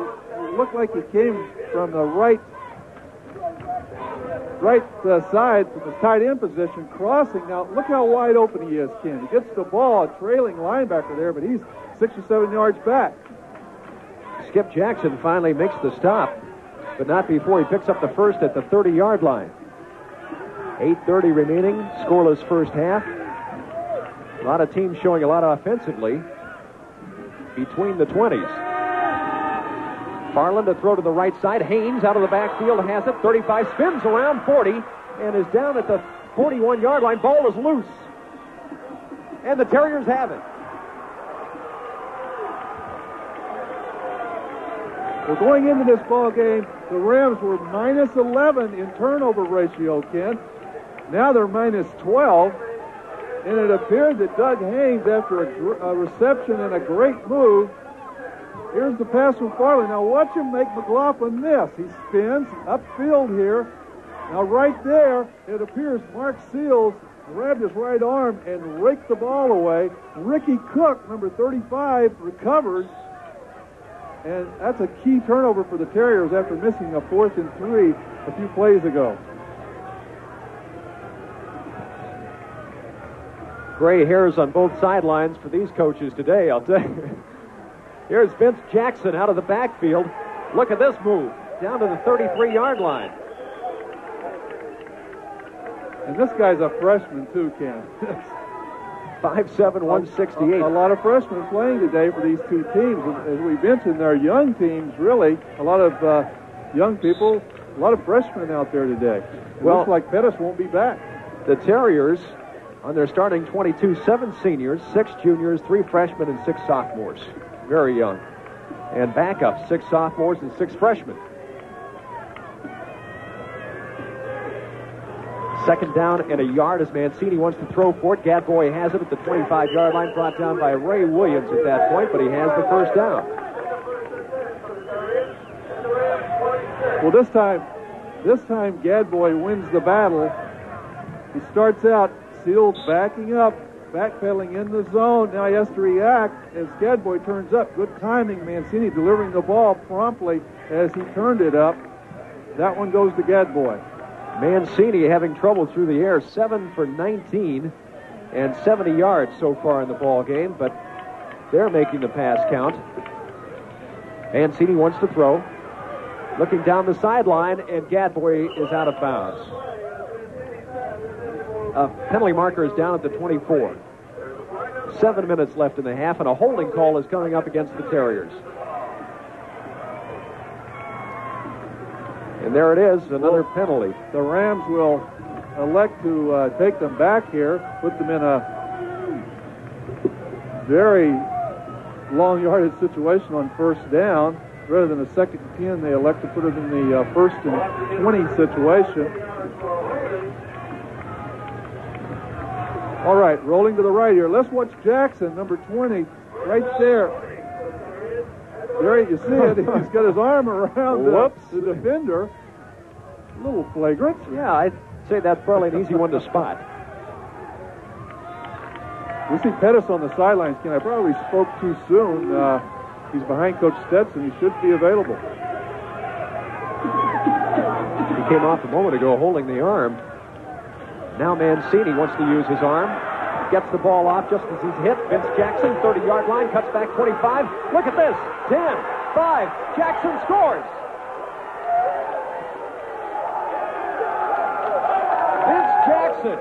looked like he came from the right right uh, side, from the tight end position, crossing. Now, look how wide open he is, Ken. He gets the ball, a trailing linebacker there, but he's six or seven yards back. Skip Jackson finally makes the stop, but not before he picks up the first at the thirty-yard line. eight thirty remaining, scoreless first half. A lot of teams showing a lot offensively between the twenties. Farland to throw to the right side. Haynes out of the backfield has it. thirty-five, spins around forty, and is down at the forty-one-yard line. Ball is loose, and the Terriers have it. Well, going into this ball game, the Rams were minus eleven in turnover ratio, Ken. Now they're minus twelve. And it appeared that Doug Haynes, after a, gr a reception and a great move, here's the pass from Farley. Now watch him make McLaughlin miss. He spins upfield here. Now right there, it appears Mark Seals grabbed his right arm and raked the ball away. Ricky Cook, number thirty-five, recovers. And that's a key turnover for the Terriers after missing a fourth and three a few plays ago. Gray hairs on both sidelines for these coaches today, I'll tell you. Here's Vince Jackson out of the backfield. Look at this move, down to the thirty-three-yard line. And this guy's a freshman too, Ken. five seven, one sixty-eight. A, a lot of freshmen playing today for these two teams. As we mentioned, they're young teams, really. A lot of uh, young people, a lot of freshmen out there today. It well, looks like Pettis won't be back. The Terriers, on their starting twenty-two, seven seniors, six juniors, three freshmen, and six sophomores. Very young. And backup, six sophomores and six freshmen. Second down and a yard as Mancini wants to throw for it. Gadboy has it at the twenty-five-yard line, brought down by Ray Williams at that point, but he has the first down. Well, this time, this time Gadboy wins the battle. He starts out, Seals backing up, backpedaling in the zone. Now he has to react as Gadboy turns up. Good timing, Mancini delivering the ball promptly as he turned it up. That one goes to Gadboy. Mancini having trouble through the air, seven for nineteen and seventy yards so far in the ball game, but they're making the pass count. Mancini wants to throw, looking down the sideline, and Gadboy is out of bounds. A penalty marker is down at the twenty-four. Seven minutes left in the half, and a holding call is coming up against the Terriers. And there it is, another well, penalty. The Rams will elect to uh, take them back here, put them in a very long-yarded situation on first down. Rather than a second and ten, they elect to put it in the uh, first and twenty situation. All right, rolling to the right here. Let's watch Jackson, number twenty, right there. There you see it. He's got his arm around the, the defender. A little flagrant. Yeah, I'd say that's probably an easy one to spot. We see Pettis on the sidelines. Ken, I probably spoke too soon. Uh, he's behind Coach Stetson. He should be available. He came off a moment ago holding the arm. Now Mancini wants to use his arm. Gets the ball off just as he's hit. Vince Jackson, thirty-yard line, cuts back twenty-five. Look at this. ten, five, Jackson scores. Vince Jackson,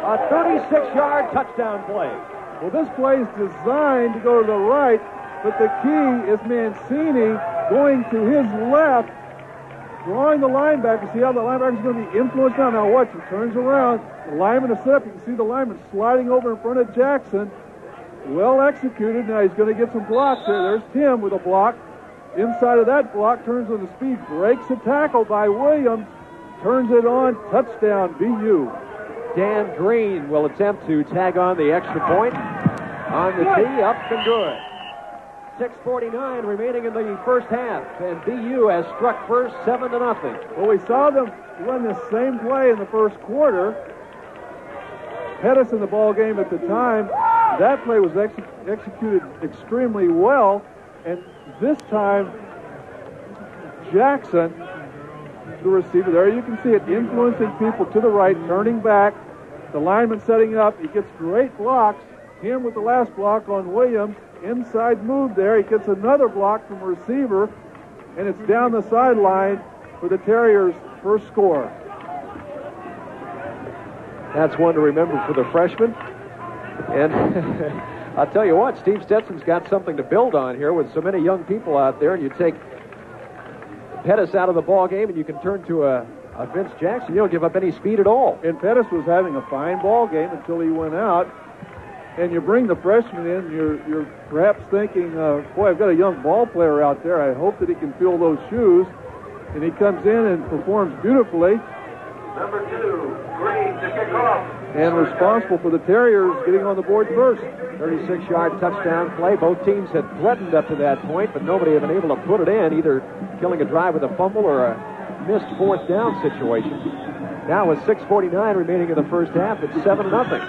a thirty-six-yard touchdown play. Well, this play is designed to go to the right, But the key is Mancini going to his left, drawing the linebacker. See how the linebacker is going to be influenced now. Now watch, he turns around. The lineman is set up. You can see the lineman sliding over in front of Jackson. Well executed. Now he's going to get some blocks here. There's Tim with a block. Inside of that block, turns with the speed, breaks a tackle by Williams, turns it on, touchdown, B U. Dan Green will attempt to tag on the extra point. On the tee, up and good. six forty-nine remaining in the first half, and B U has struck first, seven to nothing. Well, we saw them run this same play in the first quarter. Pettis in the ball game at the time. That play was ex executed extremely well, and this time Jackson, the receiver, there you can see it influencing people to the right, turning back, the lineman setting up, he gets great blocks, him with the last block on Williams, inside move there, he gets another block from receiver, and it's down the sideline for the Terriers' first score. That's one to remember for the freshman. And I'll tell you what, Steve Stetson's got something to build on here with so many young people out there, and you take Pettis out of the ball game, and you can turn to a, a Vince Jackson. You don't give up any speed at all. And Pettis was having a fine ball game until he went out, and you bring the freshman in, you're, you're perhaps thinking, uh, boy, I've got a young ball player out there. I hope that he can fill those shoes. And he comes in and performs beautifully. Number two, Green to kick off. And responsible for the Terriers getting on the board first. thirty-six yard touchdown play. Both teams had threatened up to that point, but nobody had been able to put it in, either killing a drive with a fumble or a missed fourth down situation. Now with six forty-nine remaining in the first half, it's seven nothing.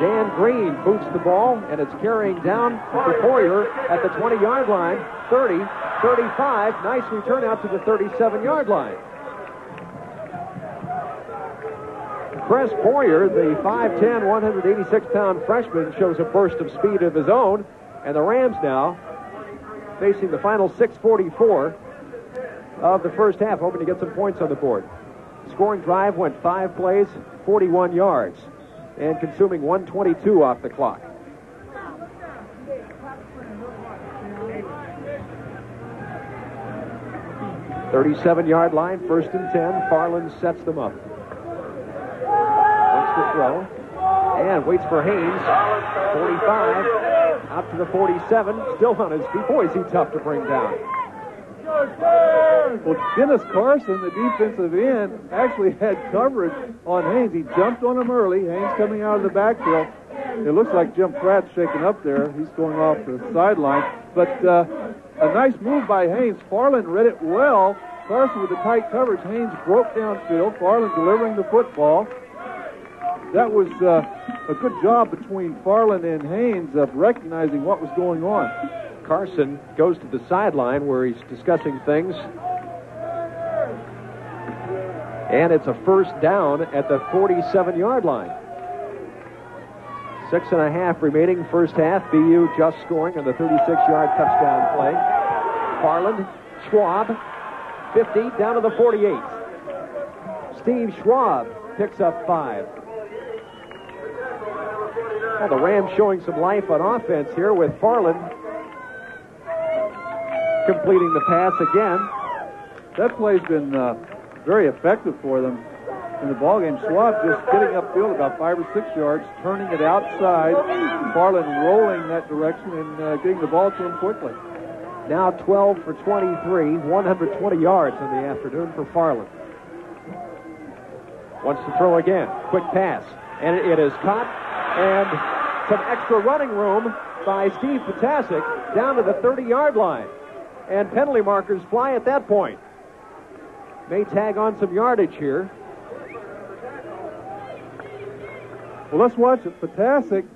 Dan Green boots the ball, and it's carrying down to Poirier at the twenty yard line. thirty, thirty-five. Nice return out to the thirty-seven yard line. Chris Poirier, the five ten, one hundred eighty-six pound freshman, shows a burst of speed of his own. And the Rams now facing the final six forty-four of the first half, hoping to get some points on the board. Scoring drive went five plays, forty-one yards, and consuming one twenty-two off the clock. thirty-seven yard line, first and ten. Farland sets them up. To throw, and waits for Haynes, forty-five, up to the forty-seven, still on his feet. Boy, is he tough to bring down. Well, Dennis Carson, the defensive end, actually had coverage on Haynes. He jumped on him early. Haynes coming out of the backfield. It looks like Jim Pratt shaking up there. He's going off the sideline, but uh, a nice move by Haynes. Farland read it well. Carson with the tight coverage. Haynes broke downfield. Farland delivering the football. That was uh, a good job between Farland and Haynes of recognizing what was going on. Carson goes to the sideline where he's discussing things. And it's a first down at the forty-seven yard line. Six and a half remaining first half. B U just scoring on the thirty-six yard touchdown play. Farland, Schwab, fifty, down to the forty-eight. Steve Schwab picks up five. Well, the Rams showing some life on offense here with Farland completing the pass again. That play's been uh, very effective for them in the ballgame. Schwab just getting upfield about five or six yards, turning it outside. Farland rolling that direction and uh, getting the ball to him quickly. Now twelve for twenty-three, one hundred twenty yards in the afternoon for Farland. Wants to throw again. Quick pass. And it is caught. And some extra running room by Steve Potasic down to the thirty yard line. And penalty markers fly at that point. May tag on some yardage here. Well, let's watch it. Potasic,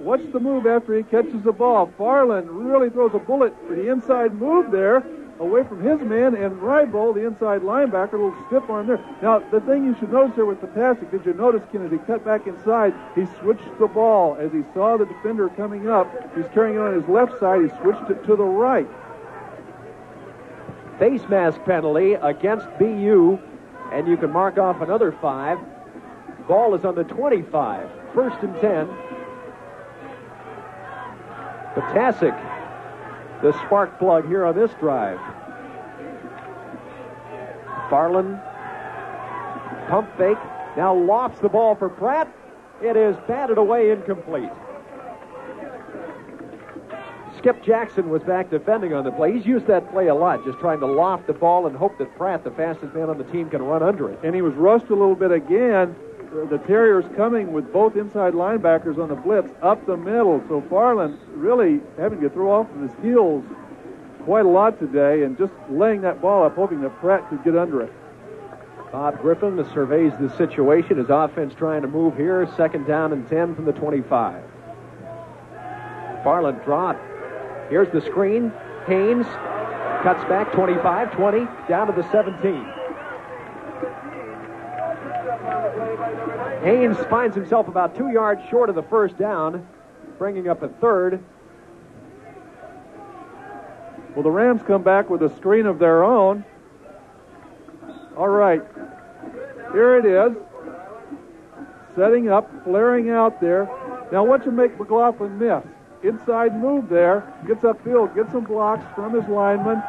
watch the move after he catches the ball. Farland really throws a bullet for the inside move there, away from his man, and Rybold, the inside linebacker, a little stiff arm there. Now, the thing you should notice there with Potasic, did you notice, Ken, as he cut back inside, he switched the ball. As he saw the defender coming up, he's carrying it on his left side, he switched it to the right. Face mask penalty against B U, and you can mark off another five. Ball is on the twenty-five, first and ten. Potasic the spark plug here on this drive. Farland, pump fake, now lobs the ball for Pratt. It is batted away incomplete. Skip Jackson was back defending on the play. He's used that play a lot, just trying to loft the ball and hope that Pratt, the fastest man on the team, can run under it. And he was rushed a little bit again. The Terriers coming with both inside linebackers on the blitz up the middle. So Farland really having to throw off of his heels quite a lot today and just laying that ball up, hoping that Pratt could get under it. Bob Griffin surveys the situation. His offense trying to move here. Second down and ten from the twenty-five. Farland dropped. Here's the screen. Haynes cuts back twenty-five, twenty, down to the seventeen. Haynes finds himself about two yards short of the first down, bringing up a third. Well, the Rams come back with a screen of their own. All right. Here it is. Setting up, flaring out there. Now, what you make McLaughlin miss? Inside move there. Gets upfield, gets some blocks from his lineman.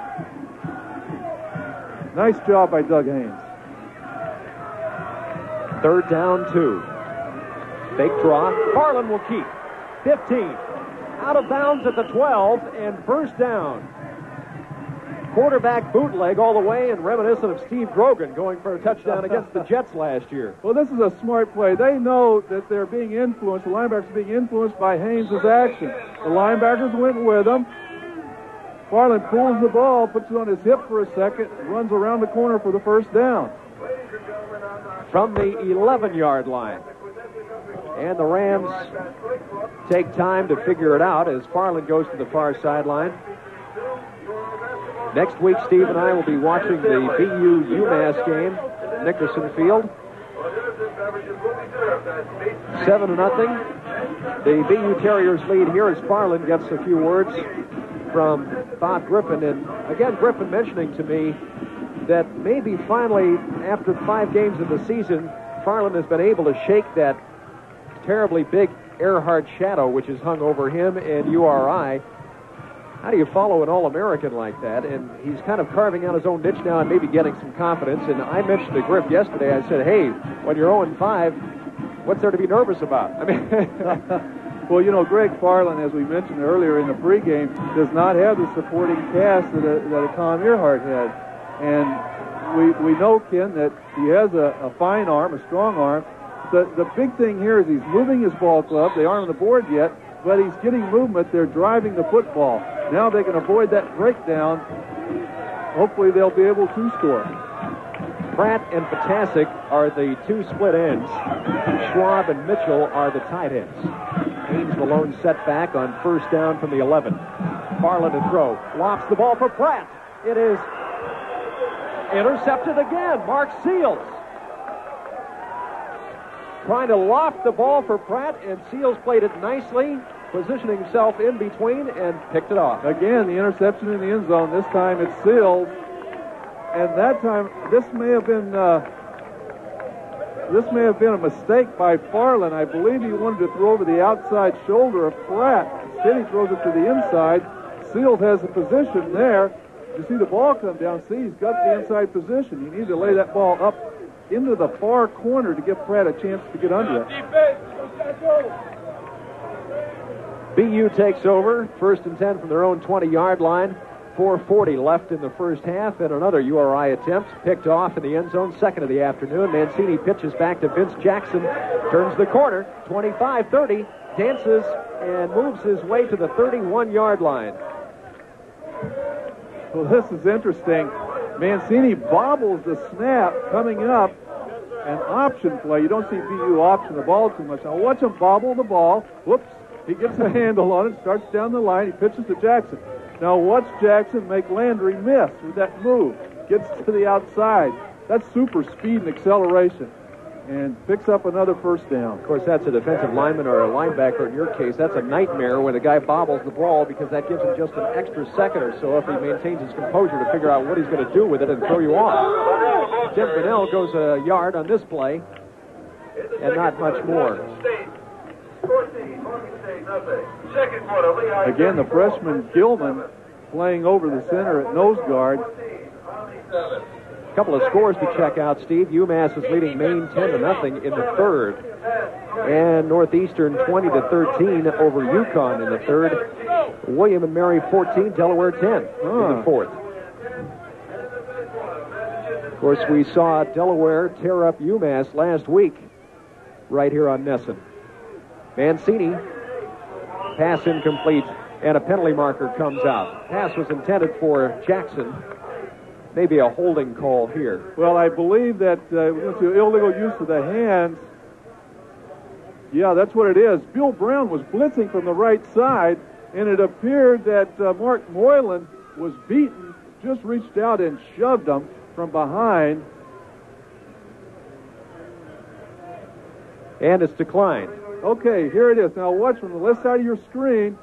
Nice job by Doug Haynes. Third down, two. Fake draw. Farland will keep. fifteen. Out of bounds at the twelve and first down. Quarterback bootleg all the way and reminiscent of Steve Grogan going for a touchdown against the Jets last year. Well, this is a smart play. They know that they're being influenced. The linebackers are being influenced by Haynes' action. The linebackers went with him. Farland pulls the ball, puts it on his hip for a second, runs around the corner for the first down. From the eleven-yard line. And the Rams take time to figure it out as Farland goes to the far sideline. Next week, Steve and I will be watching the B U UMass game at Nickerson Field. Seven to nothing. The B U Terriers lead here as Farland gets a few words from Bob Griffin. And again, Griffin mentioning to me that maybe finally, after five games of the season, Farland has been able to shake that terribly big Earhart shadow which has hung over him and U R I. How do you follow an All-American like that? And he's kind of carving out his own niche now and maybe getting some confidence. And I mentioned to Griff yesterday, I said, hey, when you're oh and five, what's there to be nervous about? I mean, well, you know, Greg Farland, as we mentioned earlier in the pregame, does not have the supporting cast that a, that a Tom Earhart had. And we we know, Ken, that he has a, a fine arm, a strong arm. The, the big thing here is he's moving his ball club. They aren't on the board yet, but he's getting movement. They're driving the football. Now they can avoid that breakdown. Hopefully they'll be able to score. Pratt and Potasic are the two split ends. Schwab and Mitchell are the tight ends. Haynes Malone set back on first down from the eleven. Farland to throw. Lobs the ball for Pratt. It is intercepted again. Mark Seals trying to loft the ball for Pratt, and Seals played it nicely, positioning himself in between and picked it off. Again, the interception in the end zone. This time it's Seals, and that time this may have been uh, this may have been a mistake by Farland. I believe he wanted to throw over the outside shoulder of Pratt. Instead, he throws it to the inside. Seals has a position there. You see the ball come down. See, he's got the inside position. You need to lay that ball up into the far corner to give Pratt a chance to get under it. B U takes over. First and ten from their own twenty-yard line. four forty left in the first half. And another U R I attempt picked off in the end zone. Second of the afternoon. Mancini pitches back to Vince Jackson. Turns the corner. twenty-five thirty. Dances and moves his way to the thirty-one-yard line. Well, this is interesting. Mancini bobbles the snap coming up. An option play. You don't see B U option the ball too much. Now watch him bobble the ball. Whoops. He gets a handle on it, starts down the line. He pitches to Jackson. Now watch Jackson make Landry miss with that move. Gets to the outside. That's super speed and acceleration. And picks up another first down. Of course, that's a defensive lineman or a linebacker in your case. That's a nightmare when a guy bobbles the ball because that gives him just an extra second or so if he maintains his composure to figure out what he's going to do with it and throw you off. Jim Bunnell goes a yard on this play and not much more. Again, the freshman Gilman playing over the center at nose guard. A couple of scores to check out, Steve. UMass is leading Maine ten to nothing in the third. And Northeastern twenty to thirteen over UConn in the third. William and Mary fourteen, Delaware ten huh. in the fourth. Of course, we saw Delaware tear up UMass last week right here on Nesson. Mancini, pass incomplete, and a penalty marker comes out. Pass was intended for Jackson. Maybe a holding call here. Well, I believe that uh, it's an illegal use of the hands. Yeah, that's what it is. Bill Brown was blitzing from the right side, and it appeared that uh, Mark Moylan was beaten, just reached out and shoved him from behind. And it's declined. Okay, here it is. Now watch from the left side of your screen.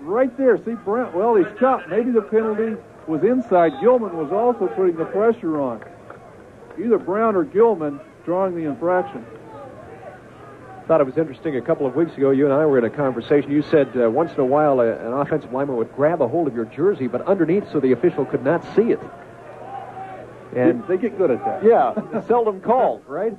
Right there, see Brent. Well, he's chopped. Maybe the penalty was inside. Gilman was also putting the pressure on. Either Brown or Gilman drawing the infraction. Thought it was interesting. A couple of weeks ago, you and I were in a conversation. You said uh, once in a while uh, an offensive lineman would grab a hold of your jersey, but underneath so the official could not see it. And they get good at that. Yeah, seldom called, right?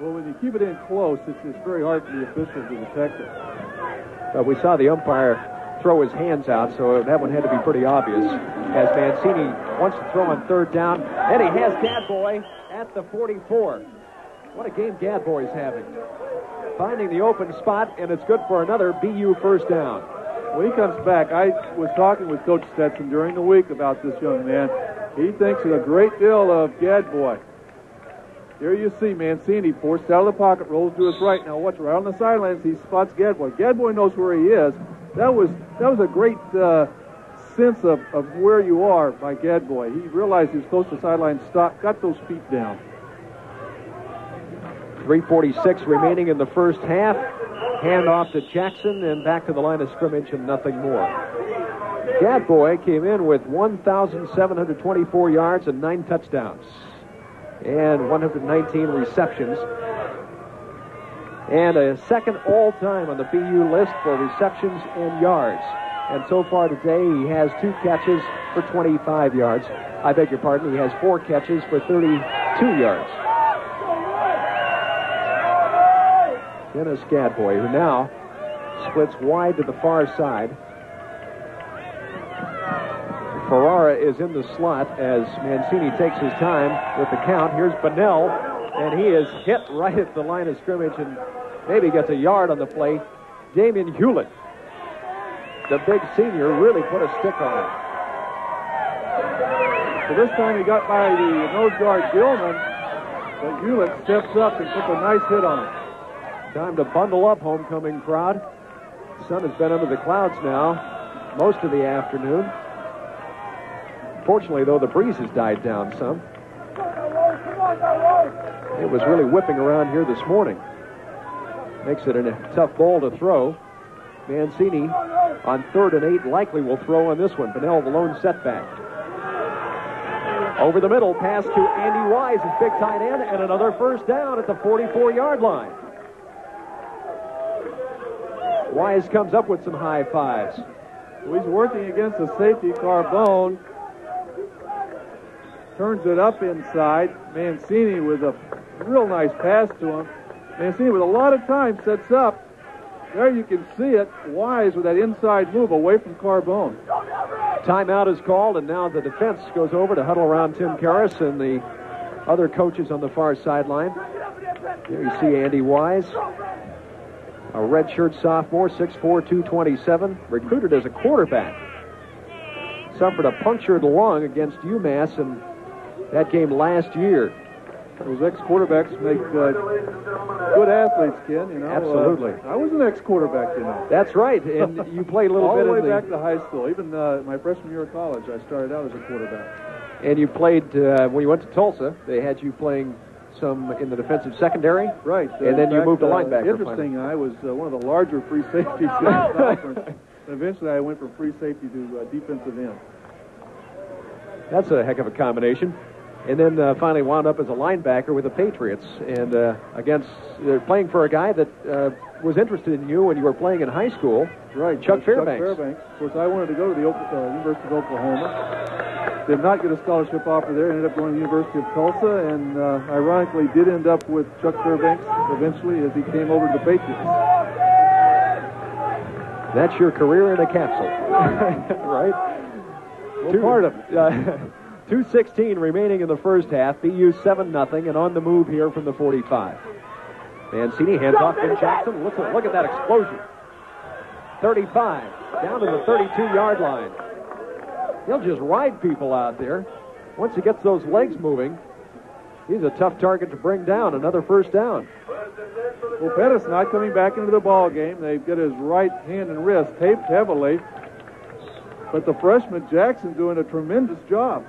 Well, when you keep it in close, it's, it's very hard for the official to detect it. But we saw the umpire throw his hands out, so that one had to be pretty obvious. As Mancini wants to throw on third down, and he has Gadboy at the forty-four. What a game Gadboy's having. Finding the open spot, and it's good for another B U first down. When he comes back, I was talking with Coach Stetson during the week about this young man. He thinks a great deal of Gadboy. There you see Mancini forced out of the pocket, rolls to his right. Now watch, right on the sidelines, he spots Gadboy. Gadboy knows where he is. That was that was a great uh, sense of, of where you are by Gadboy. He realized he was close to the sideline, stopped, got those feet down. three forty-six remaining in the first half. Hand off to Jackson and back to the line of scrimmage and nothing more. Gadboy came in with one thousand seven hundred twenty-four yards and nine touchdowns. And one hundred nineteen receptions. And a second all-time on the B U list for receptions and yards. And so far today, he has two catches for twenty-five yards. I beg your pardon, he has four catches for thirty-two yards. Dennis Gadboy, who now splits wide to the far side. Ferrara is in the slot as Mancini takes his time with the count. Here's Bunnell, and he is hit right at the line of scrimmage and maybe gets a yard on the play. Damon Hewlett, the big senior, really put a stick on him. So this time he got by the nose guard Gilman, but Hewlett steps up and puts a nice hit on him. Time to bundle up, homecoming crowd. The sun has been under the clouds now most of the afternoon. Fortunately, though, the breeze has died down some. It was really whipping around here this morning. Makes it a tough ball to throw. Mancini on third and eight likely will throw on this one. Bunnell, the lone setback. Over the middle, pass to Andy Wise, his big tight end, and another first down at the forty-four-yard line. Wise comes up with some high fives. Well, he's working against the safety, Carbone. Turns it up inside. Mancini with a real nice pass to him. Mancini with a lot of time sets up. There you can see it. Wise with that inside move away from Carbone. Timeout is called, and now the defense goes over to huddle around Tim Karras and the other coaches on the far sideline. There you see Andy Wise, a redshirt sophomore, six four, two twenty-seven, recruited as a quarterback. Suffered a punctured lung against UMass and that game last year. Those ex-quarterbacks make uh, good athletes, Ken. You know, absolutely. Uh, I was an ex-quarterback, you know. That's right, and you played a little all bit all the way back to high school. Even uh, my freshman year of college, I started out as a quarterback. And you played uh, when you went to Tulsa. They had you playing some in the defensive secondary, right? Uh, and then fact, you moved to linebacker. Uh, interesting. Final. I was uh, one of the larger free safeties in the conference. Eventually, I went from free safety to uh, defensive end. That's a heck of a combination. and then uh, finally wound up as a linebacker with the Patriots, and uh, against uh, playing for a guy that uh, was interested in you when you were playing in high school, right? Chuck Fairbanks. Chuck Fairbanks. Of course, I wanted to go to the uh, University of Oklahoma. Did not get a scholarship offer there. Ended up going to the University of Tulsa, and uh, ironically did end up with Chuck Fairbanks eventually as he came over to the Patriots. That's your career in a capsule, right? Well, two, part of it. Uh, two sixteen remaining in the first half. B U seven nothing, and on the move here from the forty-five. Mancini hands off Vince Jackson. Look, look at that explosion. thirty-five, down to the thirty-two-yard line. He'll just ride people out there. Once he gets those legs moving, he's a tough target to bring down. Another first down. Well, Pettis not coming back into the ball game. They've got his right hand and wrist taped heavily. But the freshman Jackson doing a tremendous job.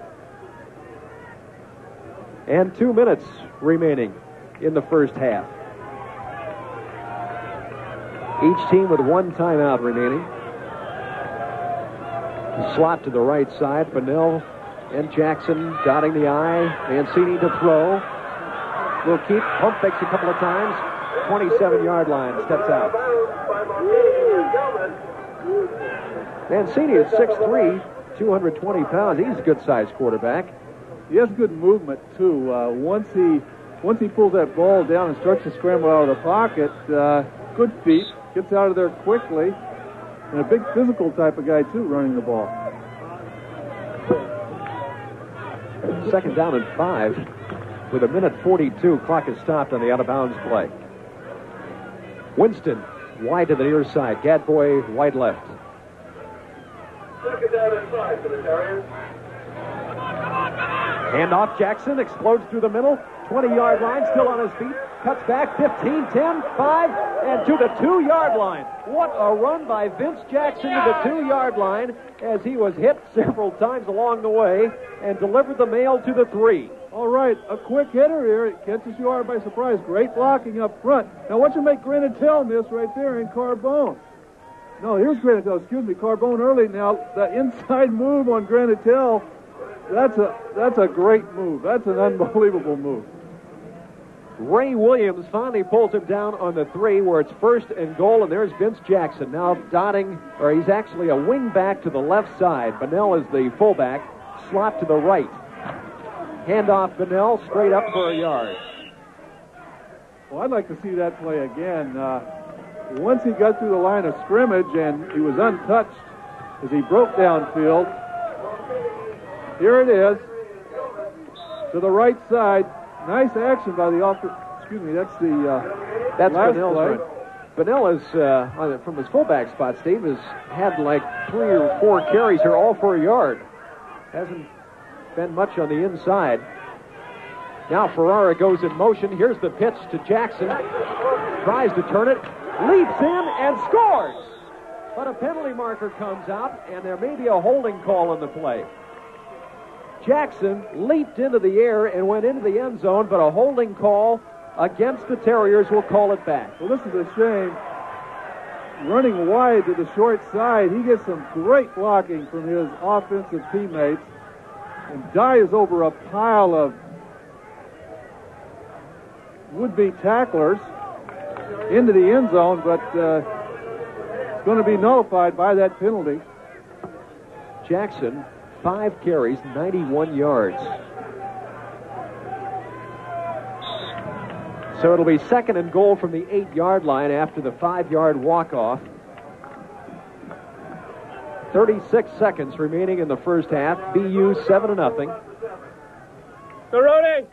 And two minutes remaining in the first half. Each team with one timeout remaining. Slot to the right side. Bunnell and Jackson dotting the I. Mancini to throw. Will keep. Pump fakes a couple of times. twenty-seven-yard line. Steps out. Mancini is six three, two hundred twenty pounds. He's a good-sized quarterback. He has good movement, too. Uh, once he once he pulls that ball down and starts to scramble out of the pocket, uh, good feet, gets out of there quickly, and a big physical type of guy, too, running the ball. Second down and five. With a minute forty-two, clock is stopped on the out-of-bounds play. Winston, wide to the near side. Gadboy, wide left. Second down and five for the Terriers. Hand off, Jackson explodes through the middle. twenty-yard line, still on his feet. Cuts back, fifteen, ten, five, and to the two-yard line. What a run by Vince Jackson to the two-yard line as he was hit several times along the way and delivered the mail to the three. All right, a quick hitter here. It catches you out by surprise. Great blocking up front. Now, what you make Granatell miss right there in Carbone? No, here's Granatell. Excuse me, Carbone early. Now, the inside move on Granatell, that's a, that's a great move. That's an unbelievable move. Ray Williams finally pulls him down on the three where it's first and goal, and there's Vince Jackson now dotting, or he's actually a wing back to the left side. Bunnell is the fullback, slot to the right. Handoff, Bunnell, straight up for a yard. Well, I'd like to see that play again. Uh, once he got through the line of scrimmage and he was untouched as he broke downfield. Here it is. To the right side. Nice action by the offense. Excuse me, that's the uh, that's Bunnell's run. Bunnell is, uh, from his fullback spot, Steve, has had like three or four carries here, all for a yard. Hasn't been much on the inside. Now Ferrara goes in motion. Here's the pitch to Jackson. Tries to turn it. Leaps in and scores. But a penalty marker comes out, and there may be a holding call on the play. Jackson leaped into the air and went into the end zone, but a holding call against the Terriers will call it back. Well, this is a shame. Running wide to the short side, he gets some great blocking from his offensive teammates. And dives over a pile of would-be tacklers into the end zone, but uh, it's going to be nullified by that penalty. Jackson, five carries, ninety-one yards. So it'll be second and goal from the eight-yard line after the five-yard walk-off. thirty-six seconds remaining in the first half. B U seven to nothing. Garone!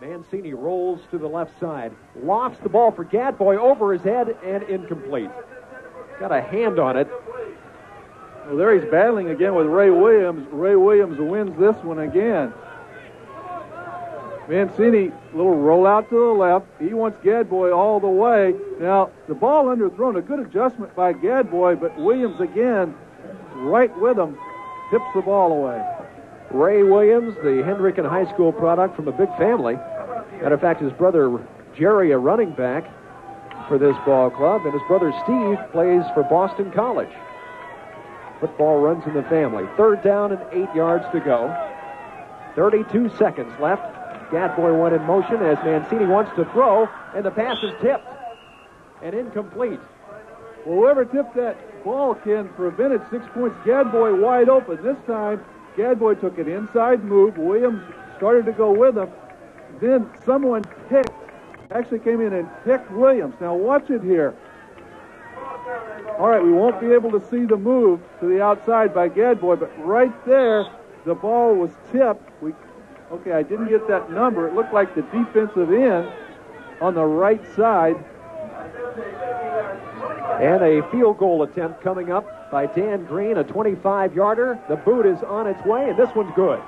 Mancini rolls to the left side. Lofts the ball for Gadboy over his head and incomplete. Got a hand on it. Well, there he's battling again with Ray Williams. Ray Williams wins this one again. Mancini, little rollout to the left. He wants Gadboy all the way. Now, the ball underthrown, a good adjustment by Gadboy, but Williams again, right with him, tips the ball away. Ray Williams, the Hendricken High School product from a big family. Matter of fact, his brother Jerry, a running back for this ball club, and his brother Steve plays for Boston College. Football runs in the family. Third down and eight yards to go. thirty-two seconds left. Gadboy went in motion as Mancini wants to throw, and the pass is tipped and incomplete. Well, whoever tipped that ball, Ken, prevented six points. Gadboy wide open. This time, Gadboy took an inside move. Williams started to go with him. Then someone picked, actually came in and picked Williams. Now watch it here. All right, we won't be able to see the move to the outside by Gadboy, but right there, the ball was tipped. We, okay, I didn't get that number. It looked like the defensive end on the right side. And a field goal attempt coming up by Dan Green, a twenty-five-yarder. The boot is on its way, and this one's good.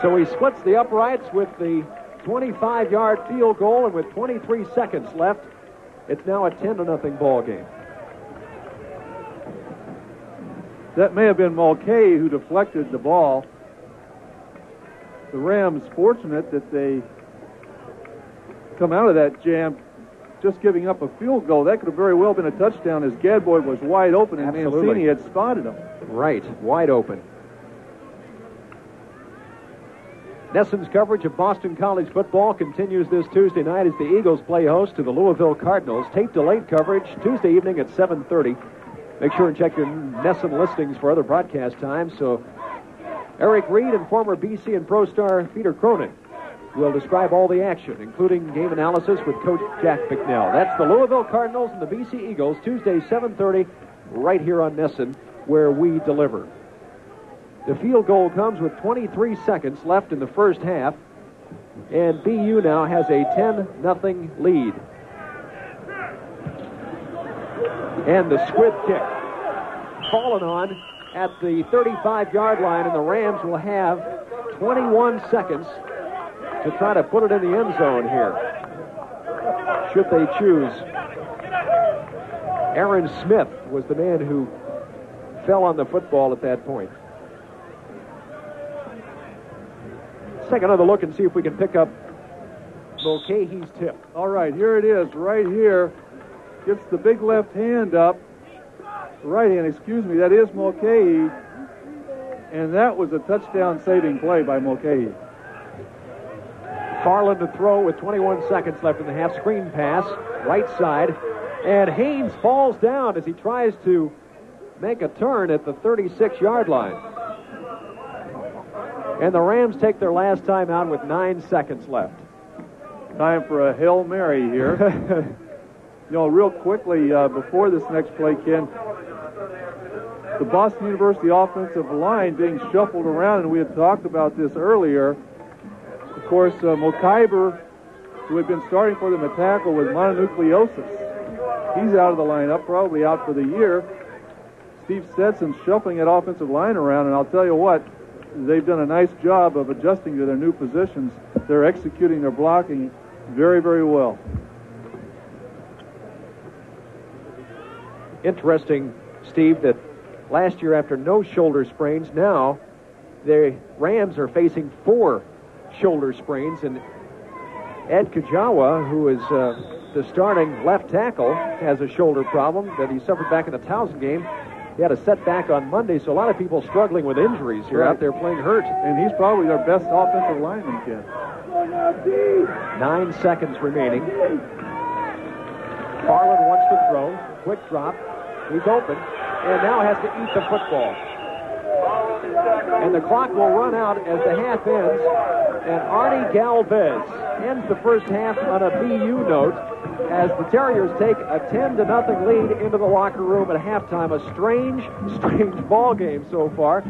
So he splits the uprights with the twenty-five-yard field goal, and with twenty-three seconds left, it's now a ten to nothing ball game. That may have been Mulcahy who deflected the ball. The Rams fortunate that they come out of that jam just giving up a field goal. That could have very well been a touchdown as Gadboy was wide open and absolutely. Mancini had spotted him. Right, wide open. Nesson's coverage of Boston College football continues this Tuesday night as the Eagles play host to the Louisville Cardinals. Tape delayed coverage Tuesday evening at seven thirty. Make sure and check your Nesson listings for other broadcast times. So Eric Reed and former B C and Pro star Peter Cronin will describe all the action, including game analysis with Coach Jack McNeil. That's the Louisville Cardinals and the B C Eagles, Tuesday, seven thirty, right here on Nesson, where we deliver. The field goal comes with twenty-three seconds left in the first half, and B U now has a ten nothing lead. And the squib kick fallen on at the thirty-five-yard line, and the Rams will have twenty-one seconds to try to put it in the end zone here, should they choose. Aaron Smith was the man who fell on the football at that point. Take another look and see if we can pick up Mulcahy's tip. All right, here it is, right here. Gets the big left hand up. Right hand, excuse me, that is Mulcahy. And that was a touchdown-saving play by Mulcahy. Farland to throw with twenty-one seconds left in the half. Screen pass, right side. And Haynes falls down as he tries to make a turn at the thirty-six-yard line. And the Rams take their last time out with nine seconds left. Time for a Hail Mary here. You know, real quickly, uh, before this next play, Ken, the Boston University offensive line being shuffled around, and we had talked about this earlier. Of course, uh, Mulcahy, who had been starting for them at tackle with mononucleosis, he's out of the lineup, probably out for the year. Steve Stetson shuffling that offensive line around, and I'll tell you what, they've done a nice job of adjusting to their new positions. They're executing their blocking very, very well. Interesting, Steve, that last year after no shoulder sprains, now the Rams are facing four shoulder sprains, and Ed Kujawa, who is uh, the starting left tackle, has a shoulder problem that he suffered back in the Towson game. He had a setback on Monday, so a lot of people struggling with injuries here right. out there playing hurt. And he's probably their best offensive lineman, kid. Nine seconds remaining. Farland wants to throw. Quick drop. He's open. And now has to eat the football. And the clock will run out as the half ends. And Arnie Galvez ends the first half on a B U note, as the Terriers take a ten to nothing lead into the locker room at halftime. A strange, strange ball game so far,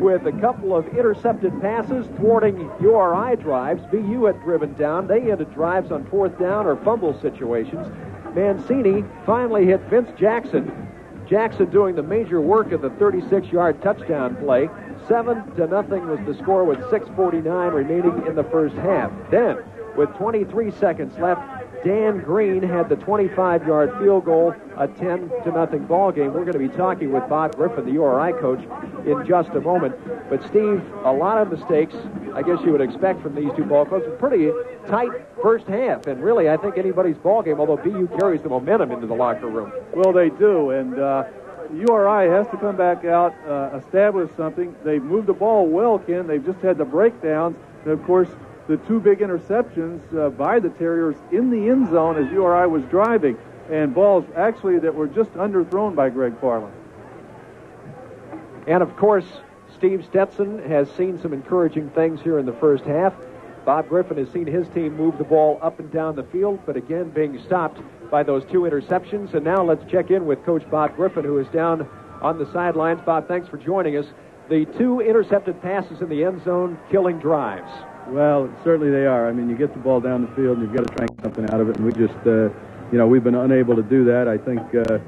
with a couple of intercepted passes thwarting U R I drives. B U had driven down. They ended drives on fourth down or fumble situations. Mancini finally hit Vince Jackson. Jackson doing the major work of the thirty-six-yard touchdown play. seven to nothing was the score with six forty-nine remaining in the first half. Then, with twenty-three seconds left, Dan Green had the twenty-five-yard field goal, a ten to nothing ball game. We're going to be talking with Bob Griffin, the U R I coach, in just a moment. But, Steve, a lot of mistakes, I guess you would expect from these two ball clubs. A pretty tight first half, and really, I think anybody's ball game, although B U carries the momentum into the locker room. Well, they do, and uh, U R I has to come back out, uh, establish something. They've moved the ball well, Ken. They've just had the breakdowns. And, of course, the two big interceptions uh, by the Terriers in the end zone as U R I was driving. And balls, actually, that were just underthrown by Greg Farland. And, of course, Steve Stetson has seen some encouraging things here in the first half. Bob Griffin has seen his team move the ball up and down the field, but again being stopped by those two interceptions. And now let's check in with Coach Bob Griffin, who is down on the sidelines. Bob, thanks for joining us. The two intercepted passes in the end zone, killing drives. Well, certainly they are. I mean, you get the ball down the field, and you've got to try something out of it. And we just, uh, you know, we've been unable to do that. I think uh,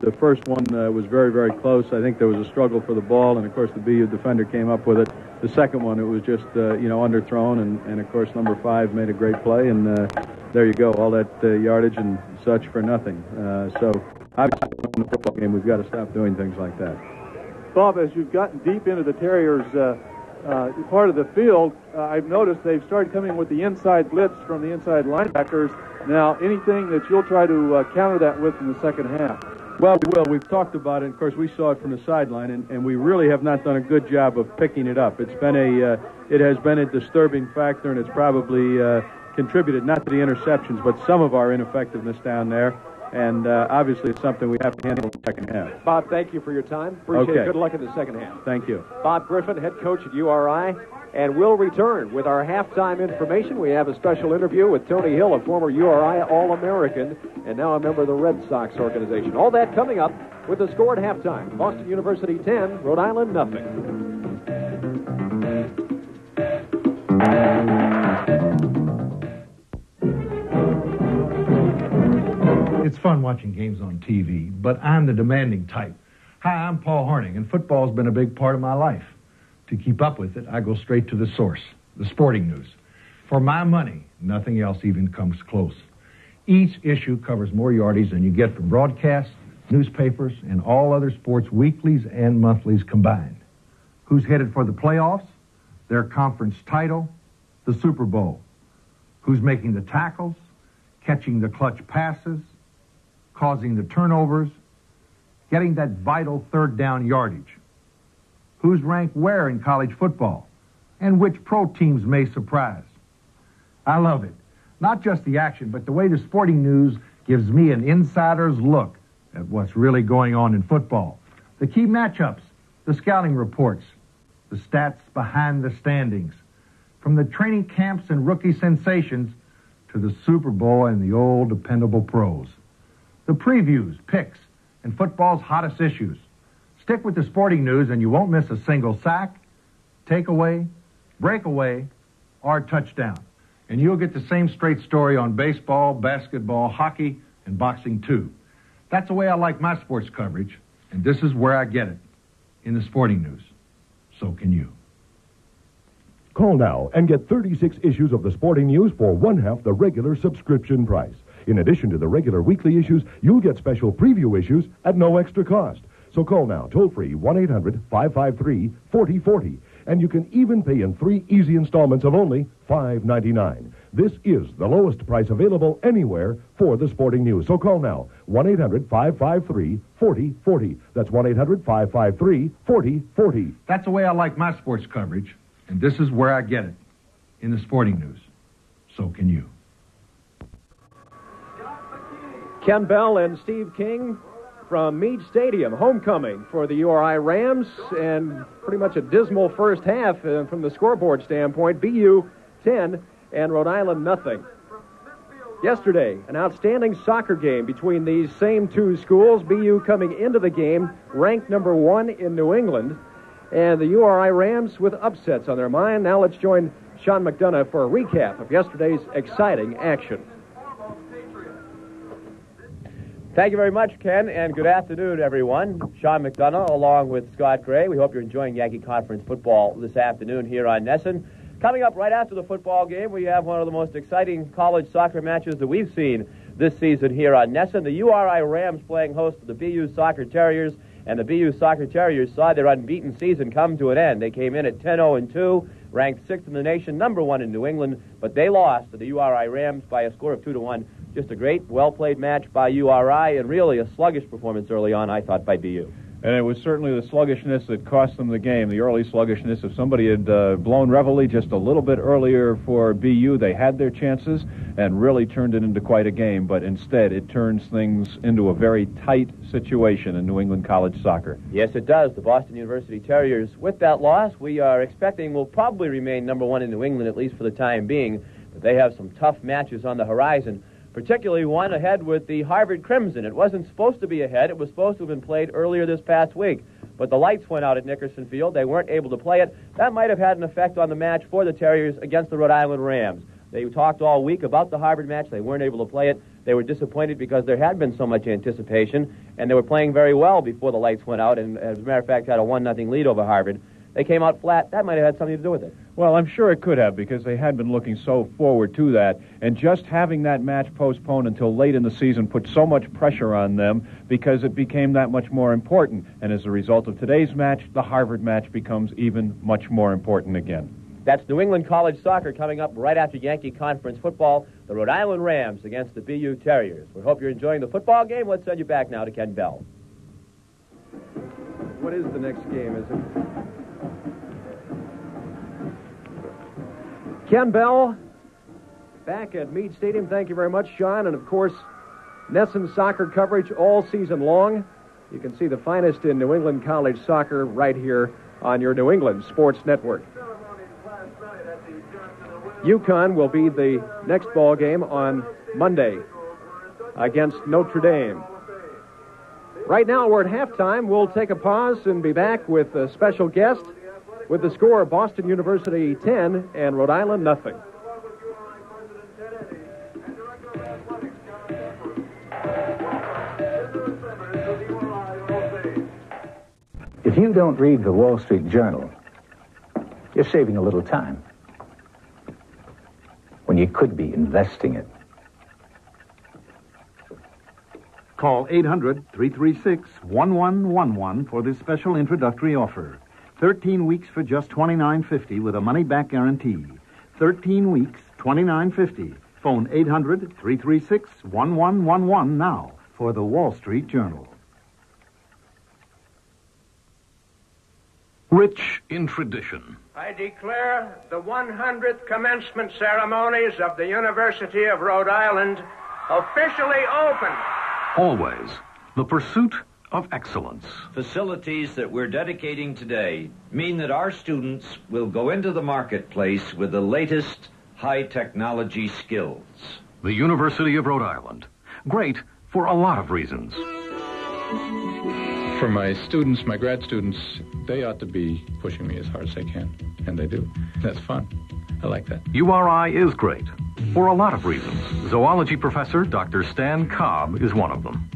the first one uh, was very, very close. I think there was a struggle for the ball, and, of course, the B U defender came up with it. The second one, it was just, uh, you know, underthrown, and, and, of course, number five made a great play, and uh, there you go, all that uh, yardage and such for nothing. Uh, so, obviously, in the football game, we've got to stop doing things like that. Bob, as you've gotten deep into the Terriers' uh, uh, part of the field, uh, I've noticed they've started coming with the inside blitz from the inside linebackers. Now, anything that you'll try to uh, counter that with in the second half? Well, we will. We've talked about it. Of course, we saw it from the sideline, and, and we really have not done a good job of picking it up. It's been a, uh, it has been a disturbing factor, and it's probably uh, contributed not to the interceptions, but some of our ineffectiveness down there. And uh, obviously, it's something we have to handle in the second half. Bob, thank you for your time. Appreciate okay. it. Good luck in the second half. Thank you. Bob Griffin, head coach at U R I, and we'll return with our halftime information. We have a special interview with Tony Hill, a former U R I All-American, and now a member of the Red Sox organization. All that coming up with the score at halftime. Boston University ten, Rhode Island nothing. It's fun watching games on T V, but I'm the demanding type. Hi, I'm Paul Hornung, and football's been a big part of my life. To keep up with it, I go straight to the source, the sporting news. For my money, nothing else even comes close. Each issue covers more yardage than you get from broadcasts, newspapers, and all other sports weeklies and monthlies combined. Who's headed for the playoffs? Their conference title? The Super Bowl. Who's making the tackles? Catching the clutch passes? Causing the turnovers? Getting that vital third down yardage? Who's ranked where in college football, and which pro teams may surprise. I love it. Not just the action, but the way the sporting news gives me an insider's look at what's really going on in football. The key matchups, the scouting reports, the stats behind the standings, from the training camps and rookie sensations to the Super Bowl and the old dependable pros. The previews, picks, and football's hottest issues. Stick with the sporting news and you won't miss a single sack, takeaway, breakaway, or touchdown. And you'll get the same straight story on baseball, basketball, hockey, and boxing too. That's the way I like my sports coverage, and this is where I get it, in the sporting news. So can you. Call now and get thirty-six issues of the sporting news for one half the regular subscription price. In addition to the regular weekly issues, you'll get special preview issues at no extra cost. So call now, toll-free, one eight hundred, five five three, four oh four oh. And you can even pay in three easy installments of only five ninety-nine. This is the lowest price available anywhere for the sporting news. So call now, one eight hundred, five five three, four oh four oh. That's one eight hundred, five five three, four oh four oh. That's the way I like my sports coverage, and this is where I get it, in the sporting news. So can you. Ken Bell and Steve King from Meade Stadium, homecoming for the U R I Rams, and pretty much a dismal first half uh, from the scoreboard standpoint. B U ten and Rhode Island nothing. Yesterday, an outstanding soccer game between these same two schools. B U coming into the game ranked number one in New England, and the U R I Rams with upsets on their mind. Now let's join Sean McDonough for a recap of yesterday's exciting action. Thank you very much, Ken, and good afternoon, everyone. Sean McDonough along with Scott Gray. We hope you're enjoying Yankee Conference football this afternoon here on Nesson. Coming up right after the football game, we have one of the most exciting college soccer matches that we've seen this season here on Nesson. The U R I Rams playing host to the B U Soccer Terriers, and the B U Soccer Terriers saw their unbeaten season come to an end. They came in at ten oh and two, ranked sixth in the nation, number one in New England, but they lost to the U R I Rams by a score of two to one Just a great, well-played match by U R I, and really a sluggish performance early on, I thought, by B U. And it was certainly the sluggishness that cost them the game, the early sluggishness. If somebody had uh, blown Reveille just a little bit earlier for B U, they had their chances and really turned it into quite a game. But instead, it turns things into a very tight situation in New England college soccer. Yes, it does. The Boston University Terriers, with that loss, we are expecting will probably remain number one in New England, at least for the time being. But they have some tough matches on the horizon, particularly one ahead with the Harvard Crimson. It wasn't supposed to be ahead. It was supposed to have been played earlier this past week, but the lights went out at Nickerson Field. They weren't able to play it. That might have had an effect on the match for the Terriers against the Rhode Island Rams. They talked all week about the Harvard match. They weren't able to play it. They were disappointed because there had been so much anticipation, and they were playing very well before the lights went out, and as a matter of fact had a one nothing lead over Harvard. They came out flat. That might have had something to do with it. Well, I'm sure it could have, because they had been looking so forward to that. And just having that match postponed until late in the season put so much pressure on them because it became that much more important. And as a result of today's match, the Harvard match becomes even much more important again. That's New England college soccer coming up right after Yankee Conference football. The Rhode Island Rams against the B U Terriers. We hope you're enjoying the football game. Let's send you back now to Ken Bell. What is the next game? Is it... Ken Bell, back at Meade Stadium. Thank you very much, Sean. And, of course, Nesson soccer coverage all season long. You can see the finest in New England college soccer right here on your New England Sports Network. UConn will be the next ball game on Monday against Notre Dame. Right now we're at halftime. We'll take a pause and be back with a special guest. With the score, Boston University ten and Rhode Island nothing. If you don't read the Wall Street Journal, you're saving a little time when you could be investing it. Call eight hundred, three three six, one one one one for this special introductory offer. thirteen weeks for just twenty-nine fifty with a money-back guarantee. thirteen weeks, twenty-nine fifty. Phone eight hundred, three three six, one one one one now for the Wall Street Journal. Rich in tradition. I declare the one hundredth commencement ceremonies of the University of Rhode Island officially open. Always the pursuit of excellence. Facilities that we're dedicating today mean that our students will go into the marketplace with the latest high technology skills. The University of Rhode Island. Great for a lot of reasons. For my students, my grad students, they ought to be pushing me as hard as they can, and they do. That's fun. I like that. U R I is great for a lot of reasons. Zoology professor Doctor Stan Cobb is one of them.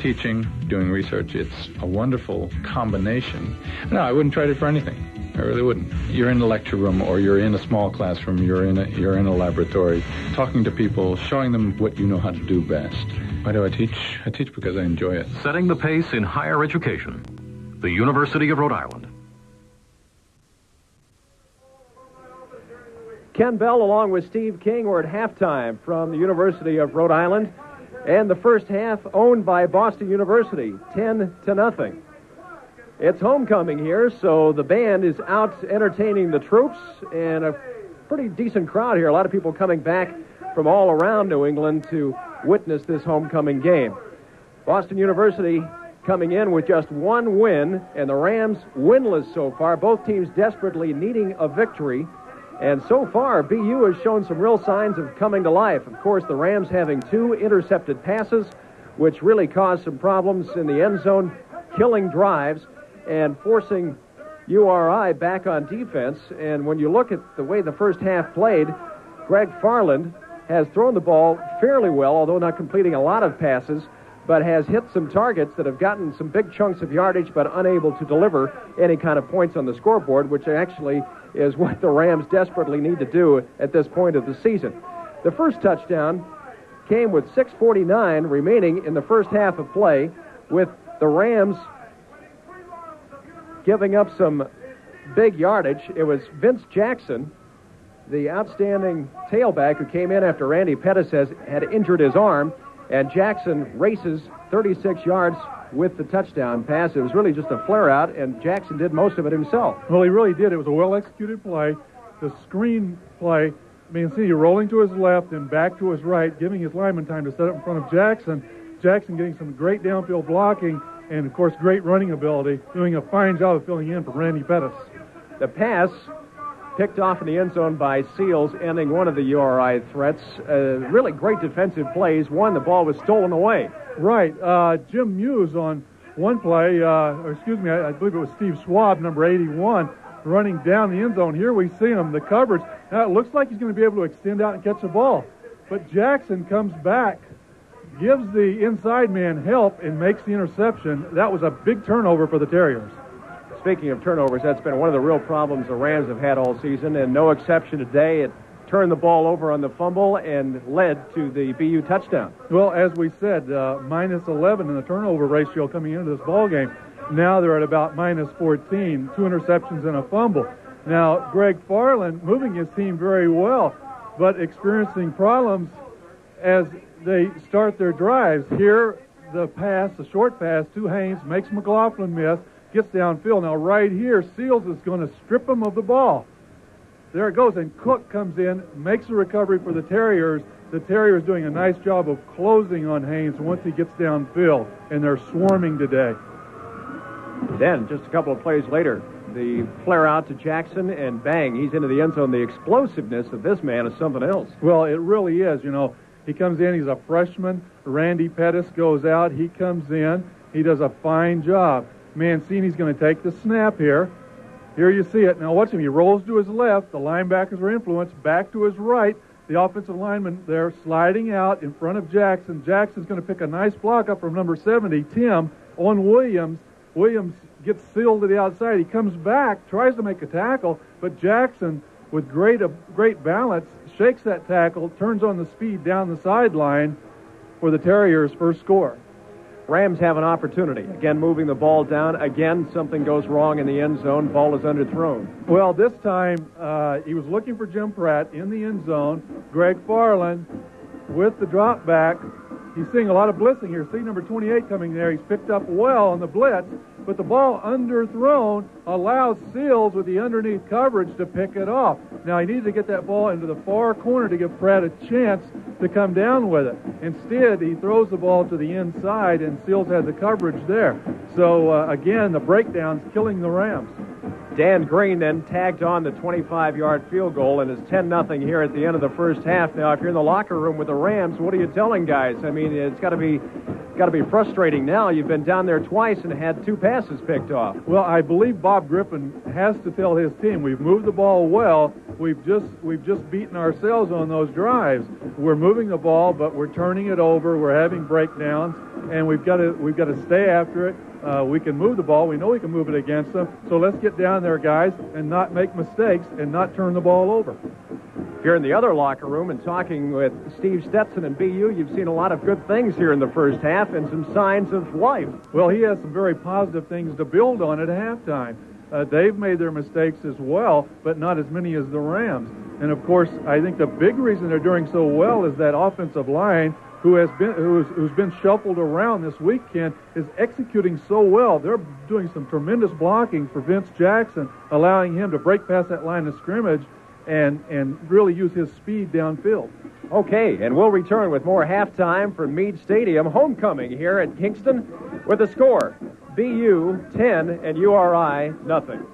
Teaching, doing research, it's a wonderful combination. No, I wouldn't trade it for anything. I really wouldn't. You're in a lecture room, or you're in a small classroom, you're in a, you're in a laboratory, talking to people, showing them what you know how to do best. Why do I teach? I teach because I enjoy it. Setting the pace in higher education. The University of Rhode Island. Ken Bell along with Steve King were at halftime from the University of Rhode Island. And the first half owned by Boston University, ten to nothing. It's homecoming here, so the band is out entertaining the troops, and a pretty decent crowd here. A lot of people coming back from all around New England to witness this homecoming game. Boston University coming in with just one win, and the Rams winless so far. Both teams desperately needing a victory. And so far, B U has shown some real signs of coming to life. Of course, the Rams having two intercepted passes, which really caused some problems in the end zone, killing drives and forcing U R I back on defense. And when you look at the way the first half played, Greg Farland has thrown the ball fairly well, although not completing a lot of passes, but has hit some targets that have gotten some big chunks of yardage, but unable to deliver any kind of points on the scoreboard, which actually is what the Rams desperately need to do at this point of the season. The first touchdown came with six forty-nine remaining in the first half of play, with the Rams giving up some big yardage. It was Vince Jackson the outstanding tailback who came in after Randy Pettis has, had injured his arm, and Jackson races thirty-six yards with the touchdown pass. It was really just a flare-out, and Jackson did most of it himself. Well, he really did. It was a well-executed play. The screen play, Mancini rolling to his left and back to his right, giving his lineman time to set up in front of Jackson. Jackson getting some great downfield blocking and, of course, great running ability, doing a fine job of filling in for Randy Pettis. The pass picked off in the end zone by Seals, ending one of the U R I threats. Uh, really great defensive plays. One, the ball was stolen away. Right. Uh, Jim Muse on one play, uh, or excuse me, I, I believe it was Steve Schwab, number eighty-one, running down the end zone. Here we see him, the coverage. Now it looks like he's going to be able to extend out and catch the ball. But Jackson comes back, gives the inside man help, and makes the interception. That was a big turnover for the Terriers. Speaking of turnovers, that's been one of the real problems the Rams have had all season, and no exception today. It turned the ball over on the fumble and led to the B U touchdown. Well, as we said, uh, minus eleven in the turnover ratio coming into this ballgame. Now they're at about minus fourteen, two interceptions and a fumble. Now, Greg Farland moving his team very well, but experiencing problems as they start their drives. Here, the pass, the short pass to Haynes, makes McLaughlin miss, gets downfield. Now right here, Seals is going to strip him of the ball. There it goes, and Cook comes in, makes a recovery for the Terriers. The Terriers doing a nice job of closing on Haynes once he gets downfield, and they're swarming today. Then, just a couple of plays later, the flare out to Jackson, and bang, he's into the end zone. The explosiveness of this man is something else. Well, it really is. You know, he comes in, he's a freshman. Randy Pettis goes out, he comes in, he does a fine job. Mancini's going to take the snap here. Here you see it. Now watch him. He rolls to his left. The linebackers are influenced. Back to his right. The offensive lineman there sliding out in front of Jackson. Jackson's going to pick a nice block up from number seventy, Tim, on Williams. Williams gets sealed to the outside. He comes back, tries to make a tackle, but Jackson, with great, uh, great balance, shakes that tackle, turns on the speed down the sideline for the Terriers' first score. Rams have an opportunity. Again, moving the ball down. Again, something goes wrong in the end zone. Ball is underthrown. Well, this time uh, he was looking for Jim Pratt in the end zone. Greg Farland with the drop back. He's seeing a lot of blitzing here. See number twenty-eight coming there. He's picked up well on the blitz, but the ball underthrown allows Seals with the underneath coverage to pick it off. Now, he needed to get that ball into the far corner to give Pratt a chance to come down with it. Instead, he throws the ball to the inside, and Seals had the coverage there. So, uh, again, the breakdown's killing the Rams. Dan Green then tagged on the twenty-five-yard field goal, and it's ten nothing here at the end of the first half. Now, if you're in the locker room with the Rams, what are you telling guys? I mean, it's got to be got to be frustrating now. You've been down there twice and had two passes picked off. Well, I believe Bob Griffin has to tell his team, we've moved the ball well. We've just we've just beaten ourselves on those drives. We're moving the ball, but we're turning it over. We're having breakdowns, and we've got to we've got to stay after it. Uh, we can move the ball. We know we can move it against them. So let's get down there, guys, and not make mistakes and not turn the ball over. If you're in the other locker room and talking with Steve Stetson and B U, you've seen a lot of good things here in the first half and some signs of life. Well, he has some very positive things to build on at halftime. Uh, they've made their mistakes as well, but not as many as the Rams. And, of course, I think the big reason they're doing so well is that offensive line, who has been who's, who's been shuffled around this weekend, is executing so well. They're doing some tremendous blocking for Vince Jackson, allowing him to break past that line of scrimmage and, and really use his speed downfield. Okay, and we'll return with more halftime from Meade Stadium. Homecoming here at Kingston with a score, B U ten and U R I nothing.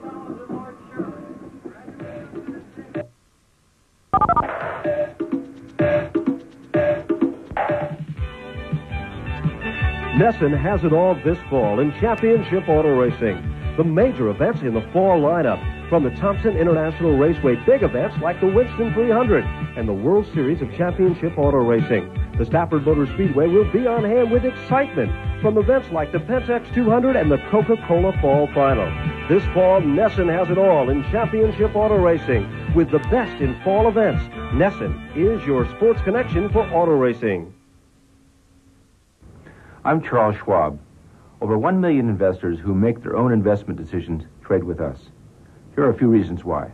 Nesson has it all this fall in championship auto racing. The major events in the fall lineup, from the Thompson International Raceway big events like the Winston three hundred and the World Series of Championship Auto Racing. The Stafford Motor Speedway will be on hand with excitement from events like the Pentax two hundred and the Coca-Cola Fall Final. This fall, Nesson has it all in championship auto racing. With the best in fall events, Nesson is your sports connection for auto racing. I'm Charles Schwab. Over one million investors who make their own investment decisions trade with us. Here are a few reasons why.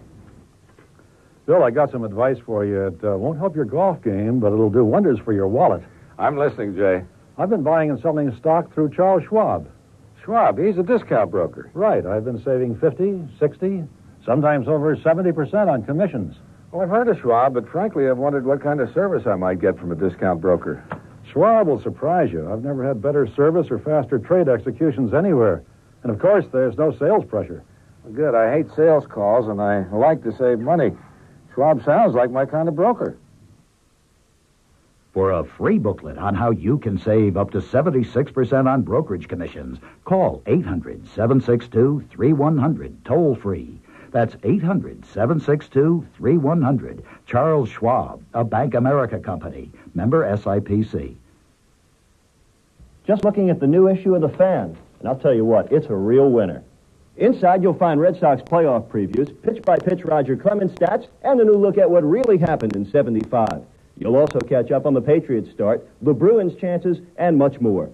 Bill, I got some advice for you. It uh, won't help your golf game, but it'll do wonders for your wallet. I'm listening, Jay. I've been buying and selling stock through Charles Schwab. Schwab, he's a discount broker. Right. I've been saving fifty, sixty, sometimes over seventy percent on commissions. Well, I've heard of Schwab, but frankly, I've wondered what kind of service I might get from a discount broker. Schwab will surprise you. I've never had better service or faster trade executions anywhere. And, of course, there's no sales pressure. Well, good. I hate sales calls, and I like to save money. Schwab sounds like my kind of broker. For a free booklet on how you can save up to seventy-six percent on brokerage commissions, call eight hundred, seven six two, thirty-one hundred, toll-free. That's eight hundred, seven six two, thirty-one hundred. Charles Schwab, a Bank America company. Member S I P C. Just looking at the new issue of The Fan, and I'll tell you what, it's a real winner. Inside, you'll find Red Sox playoff previews, pitch-by-pitch Roger Clemens stats, and a new look at what really happened in seventy-five. You'll also catch up on the Patriots' start, the Bruins' chances, and much more.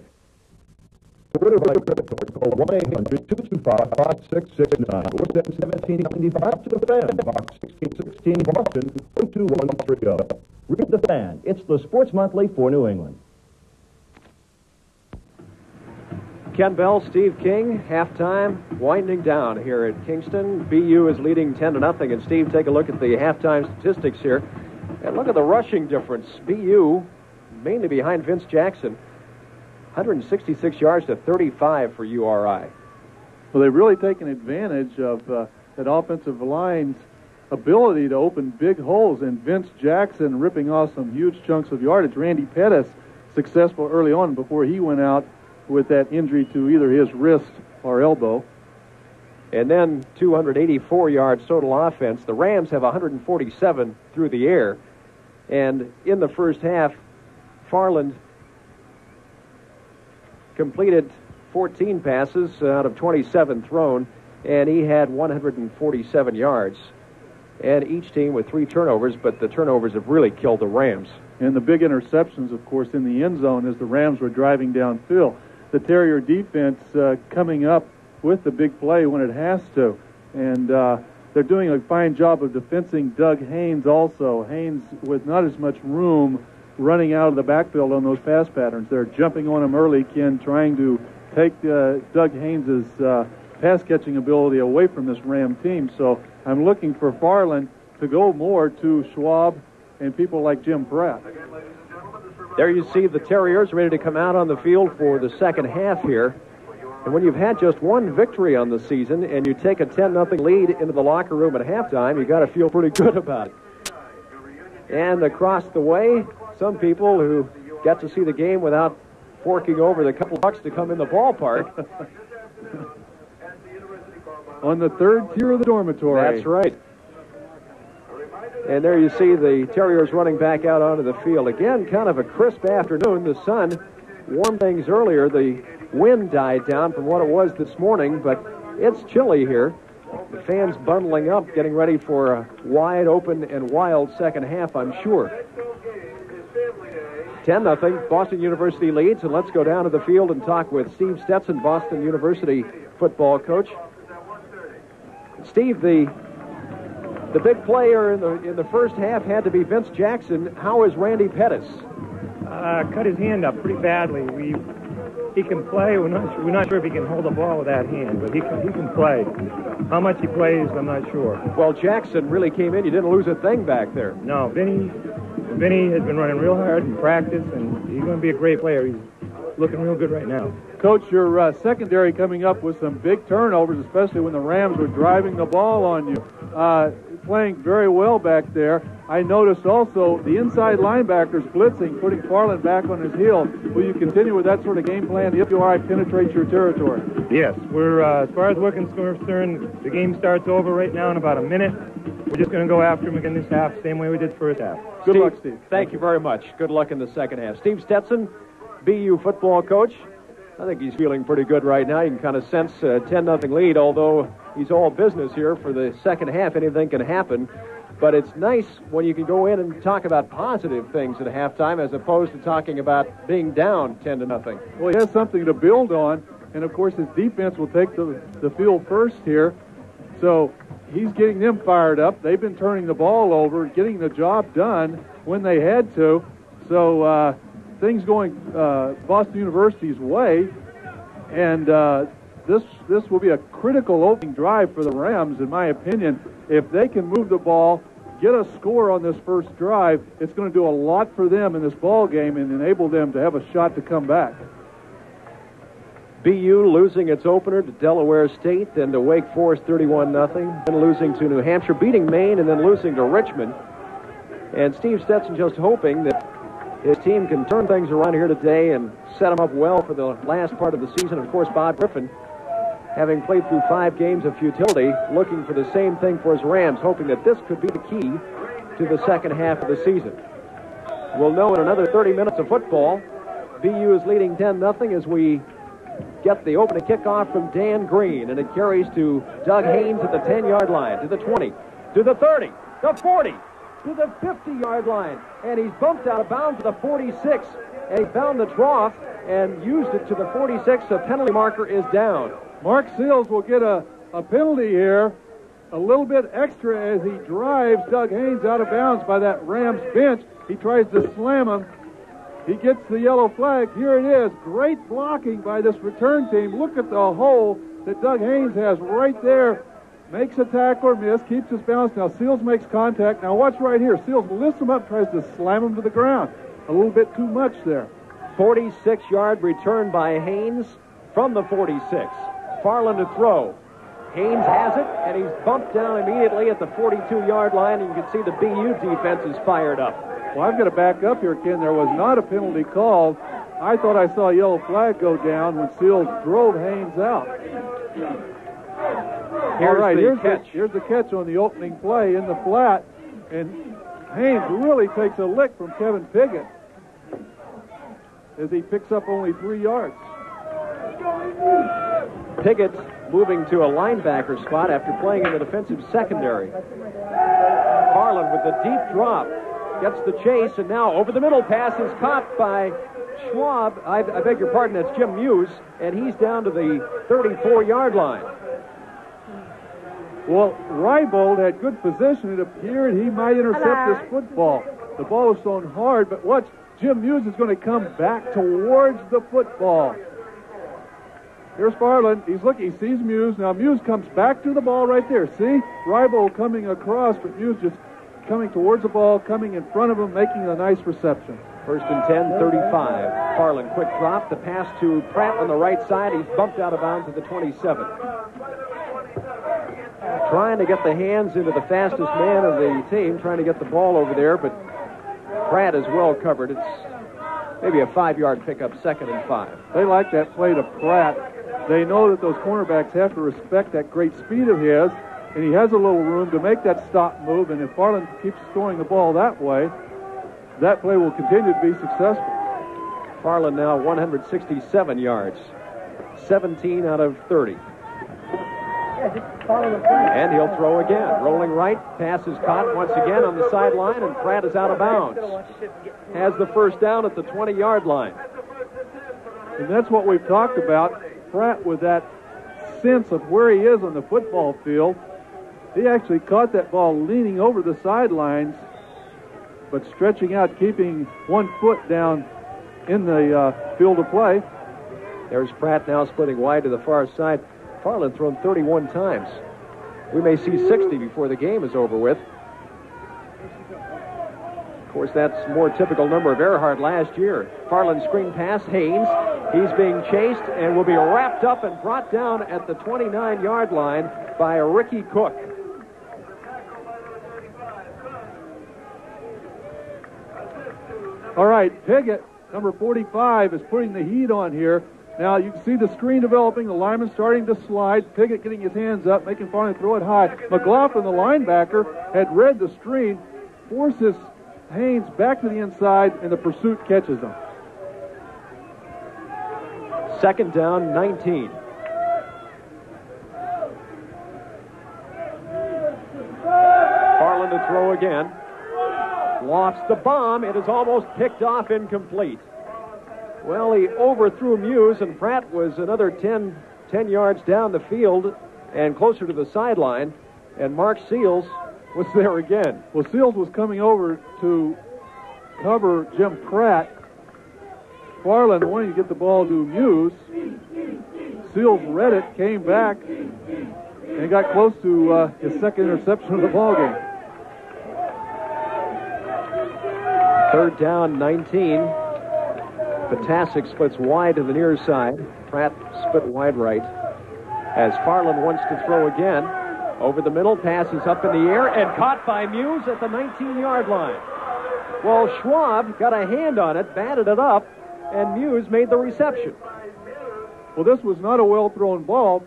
Call one eight hundred, two two five, five six six nine or send seventeen ninety-five to The Fan, Box sixteen sixteen, Boston, two two one three zero. Read The Fan. It's the Sports Monthly for New England. Ken Bell, Steve King, halftime winding down here at Kingston. B U is leading ten to nothing, and Steve, take a look at the halftime statistics here. And look at the rushing difference. B U, mainly behind Vince Jackson. one hundred sixty-six yards to thirty-five for U R I. Well, they've really taken advantage of uh, that offensive line's ability to open big holes, and Vince Jackson ripping off some huge chunks of yardage. Randy Pettis successful early on before he went out with that injury to either his wrist or elbow. And then two hundred eighty-four yards total offense. The Rams have one hundred forty-seven through the air. And in the first half, Farland completed fourteen passes out of twenty-seven thrown, and he had one hundred forty-seven yards. And each team with three turnovers, but the turnovers have really killed the Rams. And the big interceptions, of course, in the end zone as the Rams were driving downfield. The Terrier defense uh, coming up with the big play when it has to. And uh, they're doing a fine job of defensing Doug Haynes also. Haynes with not as much room running out of the backfield on those pass patterns. They're jumping on him early, Ken, trying to take uh, Doug Haynes' uh, pass-catching ability away from this Ram team. So I'm looking for Farland to go more to Schwab and people like Jim Pratt. There you see the Terriers ready to come out on the field for the second half here. And when you've had just one victory on the season and you take a ten nothing lead into the locker room at halftime, you got to feel pretty good about it. And across the way, some people who got to see the game without forking over the couple bucks to come in the ballpark. On the third tier of the dormitory. That's right. And there you see the Terriers running back out onto the field. Again, kind of a crisp afternoon. The sun warmed things earlier. The wind died down from what it was this morning, but it's chilly here. The fans bundling up, getting ready for a wide open and wild second half, I'm sure. ten nothing, Boston University leads, and let's go down to the field and talk with Steve Stetson, Boston University football coach. Steve, the... The big player in the in the first half had to be Vince Jackson. How is Randy Pettis? Uh, cut his hand up pretty badly. We he can play. We're not we're not sure if he can hold the ball with that hand, but he can he can play. How much he plays, I'm not sure. Well, Jackson really came in. You didn't lose a thing back there. No, Vinny Vinny has been running real hard in practice, and he's going to be a great player. He's looking real good right now. Coach, your uh, secondary coming up with some big turnovers, especially when the Rams were driving the ball on you. Uh, playing very well back there. I noticed also the inside linebackers blitzing, putting Farland back on his heel. Will you continue with that sort of game plan if U R I penetrates your territory? Yes. We're, uh, as far as we're concerned, the game starts over right now in about a minute. We're just going to go after him again this half, same way we did first half. Good Steve, luck, Steve. Thank, thank you very much. Good luck in the second half. Steve Stetson, B U football coach. I think he's feeling pretty good right now. You can kind of sense a ten nothing lead, although he's all business here for the second half. Anything can happen. But it's nice when you can go in and talk about positive things at halftime as opposed to talking about being down ten to nothing. Well, he has something to build on, and, of course, his defense will take the, the field first here. So he's getting them fired up. They've been turning the ball over, getting the job done when they had to. So uh, things going uh, Boston University's way, and uh, this this will be a critical opening drive for the Rams, in my opinion. If they can move the ball, get a score on this first drive, it's going to do a lot for them in this ball game and enable them to have a shot to come back. B U losing its opener to Delaware State, then to Wake Forest thirty-one nothing, then losing to New Hampshire, beating Maine, and then losing to Richmond. And Steve Stetson just hoping that his team can turn things around here today and set them up well for the last part of the season. Of course, Bob Griffin, having played through five games of futility, looking for the same thing for his Rams, hoping that this could be the key to the second half of the season. We'll know in another thirty minutes of football. B U is leading ten nothing as we get the opening kickoff from Dan Green, and it carries to Doug Haynes at the ten-yard line, to the twenty, to the thirty, the forty, to the fifty-yard line, and he's bumped out of bounds to the forty-six, and he found the trough and used it to the forty-six, so penalty marker is down. Mark Seals will get a, a penalty here, a little bit extra, as he drives Doug Haynes out of bounds by that Rams bench. He tries to slam him. He gets the yellow flag. Here it is. Great blocking by this return team. Look at the hole that Doug Haynes has right there. Makes a tackle or miss, keeps his balance. Now Seals makes contact. Now watch right here. Seals lifts him up, tries to slam him to the ground. A little bit too much there. forty-six-yard return by Haynes from the forty-six. Farland to throw. Haynes has it, and he's bumped down immediately at the forty-two-yard line, and you can see the B U defense is fired up. Well, I've got to back up here, Ken. There was not a penalty called. I thought I saw a yellow flag go down when Seals drove Haynes out. Here's All right, the here's, catch. The, here's the catch on the opening play in the flat, and Haynes really takes a lick from Kevin Piggott as he picks up only three yards. Piggott's moving to a linebacker spot after playing in the defensive secondary. Farland with the deep drop gets the chase, and now over the middle pass is caught by Schwab. I, I beg your pardon, that's Jim Muse, and he's down to the thirty-four-yard line. Well, Rybold had good position. It appeared he might intercept Hello. this football. The ball was thrown hard, but watch, Jim Muse is going to come back towards the football. Here's Farland. He's looking. He sees Muse. Now Muse comes back to the ball right there. See? Rybold coming across, but Muse just coming towards the ball, coming in front of him, making a nice reception. First and ten, thirty-five. Farland, quick drop. The pass to Pratt on the right side. He's bumped out of bounds at the twenty-seven. Trying to get the hands into the fastest man of the team, trying to get the ball over there, but Pratt is well covered. It's maybe a five-yard pickup, second and five. They like that play to Pratt. They know that those cornerbacks have to respect that great speed of his, and he has a little room to make that stop move, and if Farland keeps throwing the ball that way, that play will continue to be successful. Farland now one hundred sixty-seven yards, seventeen out of thirty. And he'll throw again. Rolling right, pass is caught once again on the sideline, and Pratt is out of bounds. Has the first down at the twenty-yard line. And that's what we've talked about. Pratt, with that sense of where he is on the football field, he actually caught that ball leaning over the sidelines, but stretching out, keeping one foot down in the uh, field of play. There's Pratt now splitting wide to the far side. Farland thrown thirty-one times. We may see sixty before the game is over with. Of course, that's a more typical number of Earhart last year. Farland screen pass, Haynes. He's being chased and will be wrapped up and brought down at the twenty-nine-yard line by Ricky Cook. All right, Piggott, number forty-five, is putting the heat on here. Now you can see the screen developing, the lineman starting to slide, Piggott getting his hands up, making Farland throw it high. McLaughlin, the linebacker, had read the screen, forces Haynes back to the inside, and the pursuit catches him. Second down, nineteen. Farland to throw again. Lofts the bomb. It is almost picked off, incomplete. Well, he overthrew Muse, and Pratt was another ten, ten yards down the field and closer to the sideline. and Mark Seals was there again. Well, Seals was coming over to cover Jim Pratt. Farland wanted to get the ball to Muse. Seals read it, came back, and got close to uh, his second interception of the ball game. Third down, nineteen. Potasic splits wide to the near side. Pratt split wide right. As Farland wants to throw again. Over the middle, passes up in the air and caught by Muse at the nineteen-yard line. Well, Schwab got a hand on it, batted it up, and Muse made the reception. Well, this was not a well-thrown ball.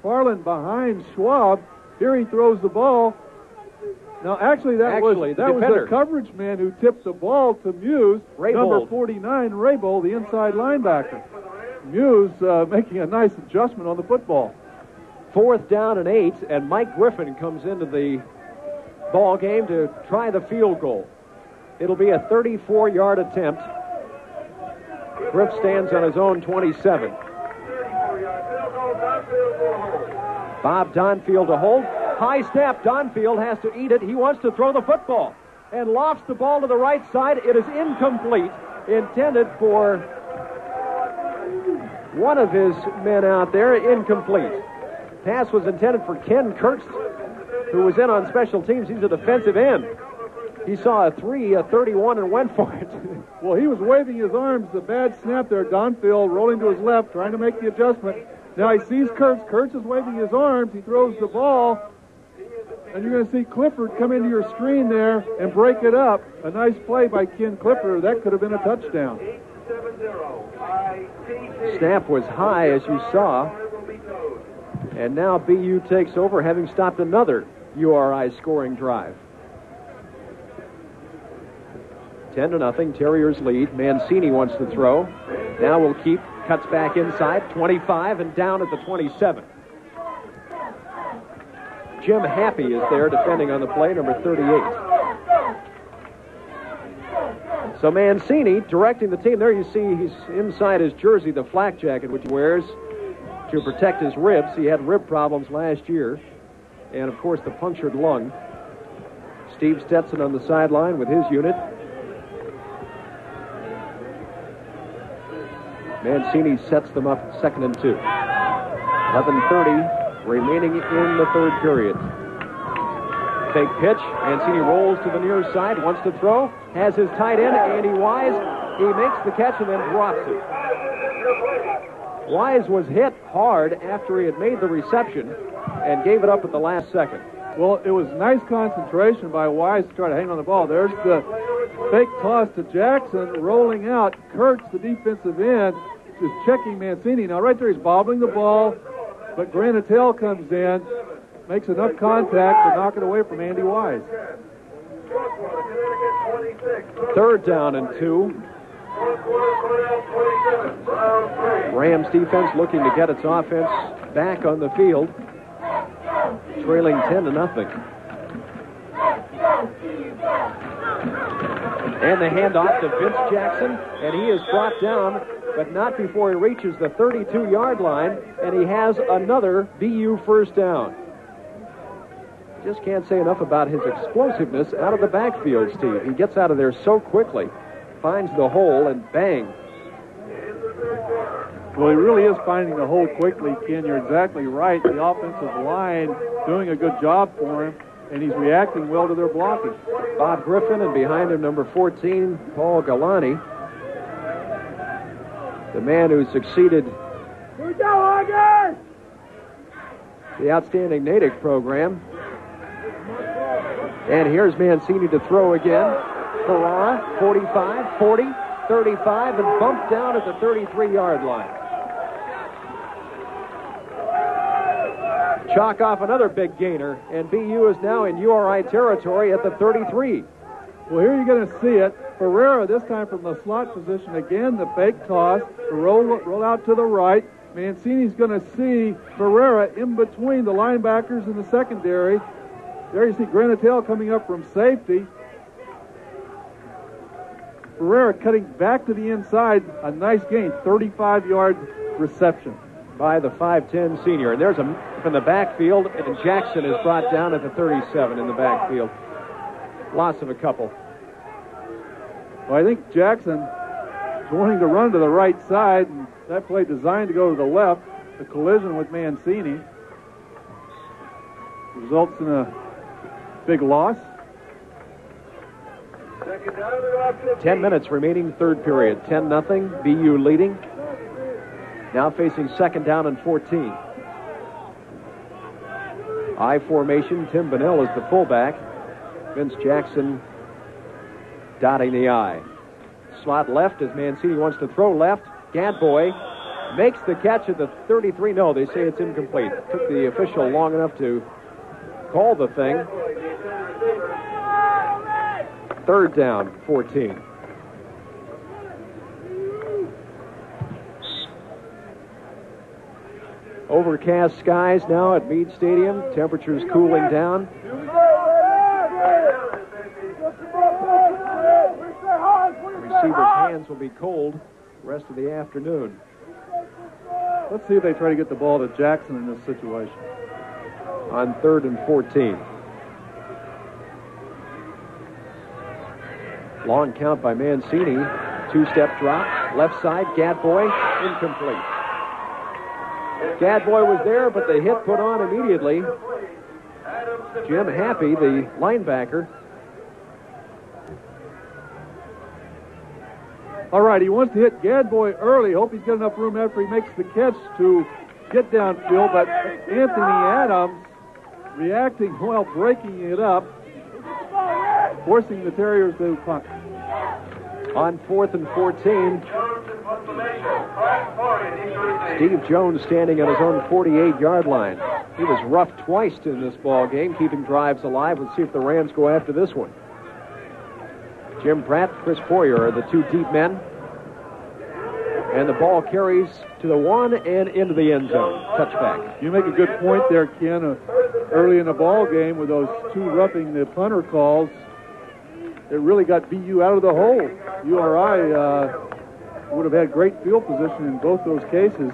Farland behind Schwab. Here he throws the ball. Now, actually, that actually, was that the was the coverage man who tipped the ball to Muse, Raybold. Number forty-nine, Raybold, the inside linebacker. Muse uh, making a nice adjustment on the football. Fourth down and eight, and Mike Griffin comes into the ball game to try the field goal. It'll be a thirty-four-yard attempt. Griff stands on his own twenty-seven. Bob Donfield to hold. High snap. Donfield has to eat it. He wants to throw the football and lofts the ball to the right side. It is incomplete, intended for one of his men out there. Incomplete. Pass was intended for Ken Kurtz, who was in on special teams. He's a defensive end. He saw a three, a thirty-one, and went for it. Well, he was waving his arms. The bad snap there. Donfield rolling to his left, trying to make the adjustment. Now he sees Kurtz. Kurtz is waving his arms. He throws the ball. And you're going to see Clifford come into your screen there and break it up. A nice play by Ken Clifford. That could have been a touchdown. Snap was high, as you saw. And now B U takes over, having stopped another U R I scoring drive. ten to nothing. Terriers lead. Mancini wants to throw. Now we'll keep. Cuts back inside, twenty-five, and down at the twenty-seven. Jim Happy is there defending on the play, number thirty-eight. So Mancini directing the team. There you see he's inside his jersey, the flak jacket, which he wears to protect his ribs. He had rib problems last year. And, of course, the punctured lung. Steve Stetson on the sideline with his unit. Mancini sets them up second and two. eleven thirty remaining in the third period. Fake pitch. Mancini rolls to the near side, wants to throw, has his tight end, Andy Wise. He makes the catch and then drops it. Wise was hit hard after he had made the reception and gave it up at the last second. Well, it was nice concentration by Wise to try to hang on the ball. There's the fake toss to Jackson, rolling out. Kurtz, the defensive end, is checking Mancini. Now, right there, he's bobbling the ball, but Granatell comes in, makes enough contact to knock it away from Andy Wise. Third down and two. Rams defense looking to get its offense back on the field, trailing ten to nothing. And the handoff to Vince Jackson, and he is brought down, but not before he reaches the thirty-two-yard line, and he has another B U first down. Just can't say enough about his explosiveness out of the backfield, Steve. He gets out of there so quickly, finds the hole, and bang. Well, he really is finding the hole quickly, Ken. You're exactly right. The offensive line doing a good job for him. And he's reacting well to their blocking. Bob Griffin, and behind him, number fourteen, Paul Galani, the man who succeeded the outstanding Natick program. And here's Mancini to throw again. Ferrara, forty-five, forty, thirty-five, and bumped down at the thirty-three-yard line. Chalk off another big gainer, and B U is now in U R I territory at the thirty-three. Well, here you're going to see it. Ferrara, this time from the slot position again, the fake toss, the roll, roll out to the right. Mancini's going to see Ferrara in between the linebackers and the secondary. There you see Granatell coming up from safety. Ferrara cutting back to the inside, a nice gain, thirty-five-yard reception. by the five ten senior. And there's a from the backfield, and Jackson is brought down at the thirty-seven in the backfield. Loss of a couple. Well, I think Jackson was wanting to run to the right side, and that play designed to go to the left. The collision with Mancini results in a big loss. Ten minutes remaining, third period. ten nothing, B U leading. Now facing second down and fourteen. I formation, Tim Bunnell is the fullback. Vince Jackson dotting the I. Slot left as Mancini wants to throw left. Gadboy makes the catch at the thirty-three. No, they say it's incomplete. Took the official long enough to call the thing. Third down, fourteen. Overcast skies now at Meade Stadium. Temperatures cooling down. Receivers' hands will be cold the rest of the afternoon. Let's see if they try to get the ball to Jackson in this situation. On third and fourteen. Long count by Mancini. Two-step drop. Left side, Gadboy, incomplete. Gadboy was there, but the hit put on immediately. Jim Happy, the linebacker. All right, he wants to hit Gadboy early. Hope he's got enough room after he makes the catch to get downfield, but Anthony Adams reacting while breaking it up, forcing the Terriers to punt. On fourth and fourteen, Steve Jones standing on his own forty-eight-yard line. He was roughed twice in this ball game, keeping drives alive. Let's see if the Rams go after this one. Jim Pratt, Chris Poyer are the two deep men. And the ball carries to the one and into the end zone. Touchback. You make a good point there, Ken. Uh, early in the ball game with those two roughing the punter calls, it really got B U out of the hole. U R I uh, would have had great field position in both those cases.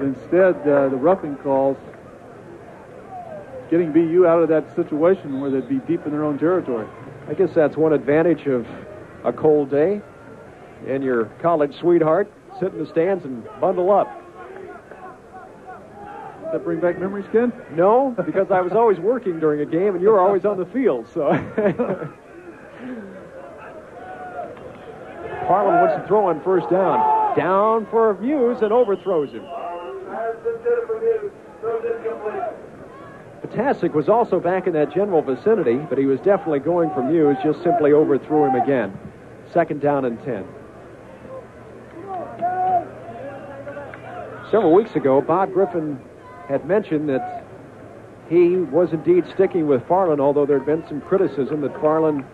Instead, uh, the roughing calls getting B U out of that situation where they'd be deep in their own territory. I guess that's one advantage of a cold day. And your college sweetheart, sit in the stands and bundle up. Does that bring back memories, Ken? No, because I was always working during a game, and you were always on the field, so. Farland wants to throw on first down. Down for Muse and overthrows him. Potasic was also back in that general vicinity, but he was definitely going for Muse, just simply overthrew him again. Second down and ten. Several weeks ago, Bob Griffin had mentioned that he was indeed sticking with Farland, although there had been some criticism that Farland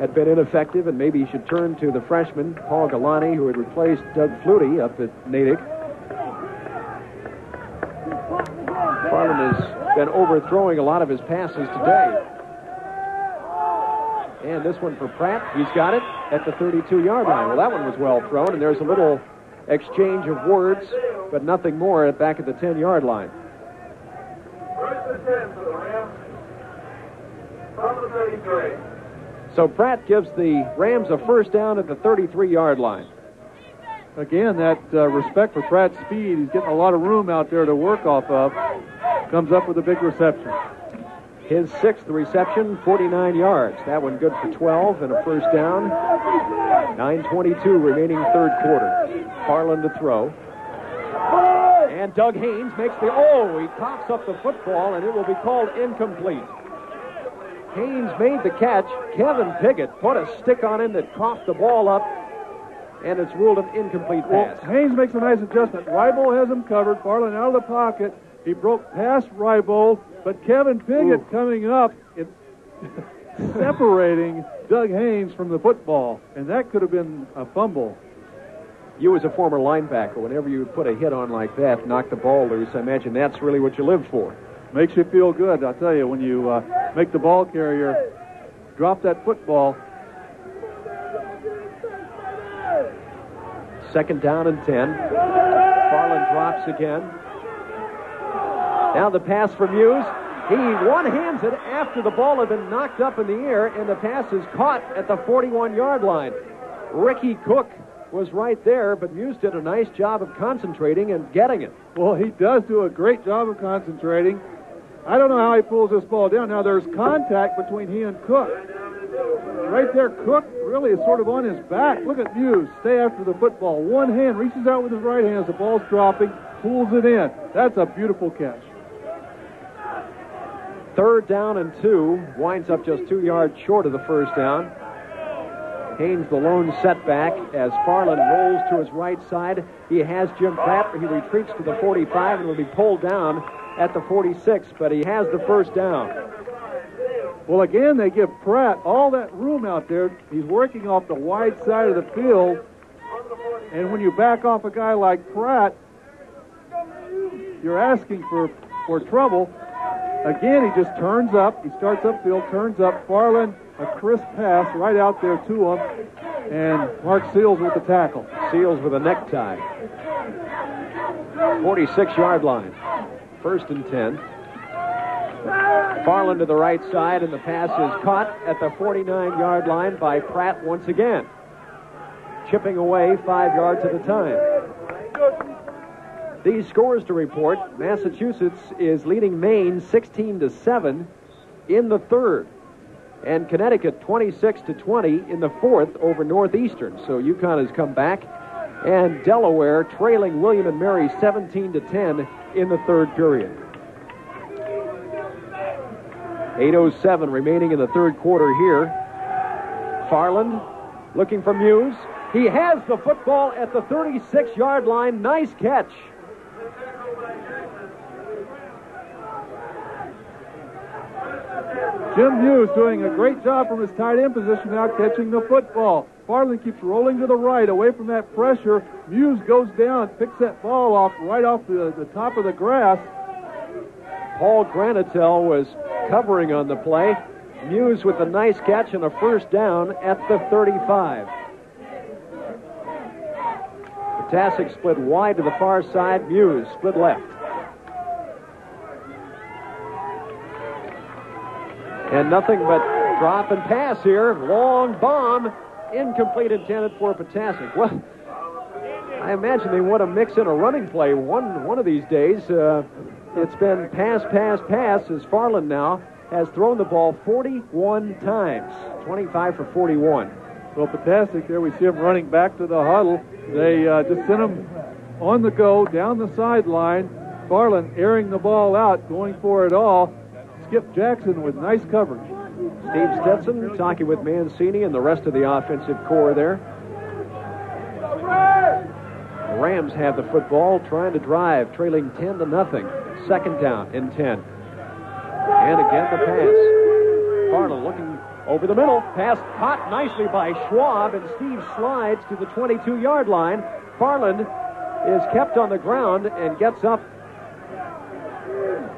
had been ineffective and maybe he should turn to the freshman, Paul Galani, who had replaced Doug Flutie up at Natick. Farland has been overthrowing a lot of his passes today. And this one for Pratt. He's got it at the thirty-two-yard line. Well, that one was well thrown, and there's a little exchange of words, but nothing more back at the ten-yard line. So Pratt gives the Rams a first down at the thirty-three-yard line. Again, that uh, respect for Pratt's speed. He's getting a lot of room out there to work off of. Comes up with a big reception. His sixth reception, forty-nine yards. That one good for twelve and a first down. nine twenty-two remaining third quarter. Farland to throw. And Doug Haynes makes the, oh, he pops up the football, and it will be called incomplete. Haynes made the catch. Kevin Piggott put a stick on him that coughed the ball up, and it's ruled an incomplete pass. Well, Haynes makes a nice adjustment. Rybold has him covered. Farland out of the pocket. He broke past Rybold, but Kevin Piggott, ooh, coming up, it separating Doug Haynes from the football, and that could have been a fumble. You, as a former linebacker, whenever you put a hit on like that, knock the ball loose, I imagine that's really what you live for. Makes you feel good, I'll tell you, when you uh, make the ball carrier drop that football. Second down and ten. Farland drops again. Now the pass from Muse. He one-hands it after the ball had been knocked up in the air, and the pass is caught at the forty-one-yard line. Ricky Cook was right there, but Muse did a nice job of concentrating and getting it. Well, he does do a great job of concentrating. I don't know how he pulls this ball down. Now, there's contact between he and Cook. Right there, Cook really is sort of on his back. Look at Muse. Stay after the football. One hand reaches out with his right hand as the ball's dropping, pulls it in. That's a beautiful catch. Third down and two. Winds up just two yards short of the first down. Haynes the lone setback as Farland rolls to his right side. He has Jim Pratt. He retreats to the forty-five and will be pulled down at the forty-six, but he has the first down. Well, again, they give Pratt all that room out there. He's working off the wide side of the field, and when you back off a guy like Pratt, you're asking for, for trouble. Again, he just turns up. He starts upfield, turns up. Farland, a crisp pass right out there to him. And Mark Seals with the tackle. Seals with a necktie. forty-six-yard line. First and ten. Farland to the right side, and the pass is caught at the forty-nine-yard line by Pratt once again. Chipping away five yards at a time. These scores to report. Massachusetts is leading Maine sixteen to seven in the third, and Connecticut twenty-six to twenty in the fourth over Northeastern. So UConn has come back, and Delaware trailing William and Mary seventeen to ten in the third period. eight oh seven remaining in the third quarter here. Farland looking for Muse. He has the football at the thirty-six-yard line. Nice catch. Jim Muse doing a great job from his tight end position now, catching the football. Farland keeps rolling to the right, away from that pressure. Muse goes down, picks that ball off right off the, the top of the grass. Paul Granatell was covering on the play. Muse with a nice catch and a first down at the thirty-five. Tasek split wide to the far side. Muse split left. And nothing but drop and pass here. Long bomb. Incomplete, intended for Potasek. Well, I imagine they want to mix in a running play one, one of these days. Uh, it's been pass, pass, pass as Farland now has thrown the ball forty-one times. twenty-five for forty-one. Well, Potasek, there we see him running back to the huddle. They uh, just sent him on the go, down the sideline. Farland airing the ball out, going for it all. Skip Jackson with nice coverage. Steve Stetson talking with Mancini and the rest of the offensive core there. The Rams have the football, trying to drive, trailing ten to nothing. Second down and ten. And again the pass. Farland looking over the middle, pass caught nicely by Schwab, and Steve slides to the twenty-two-yard line. Farland is kept on the ground and gets up.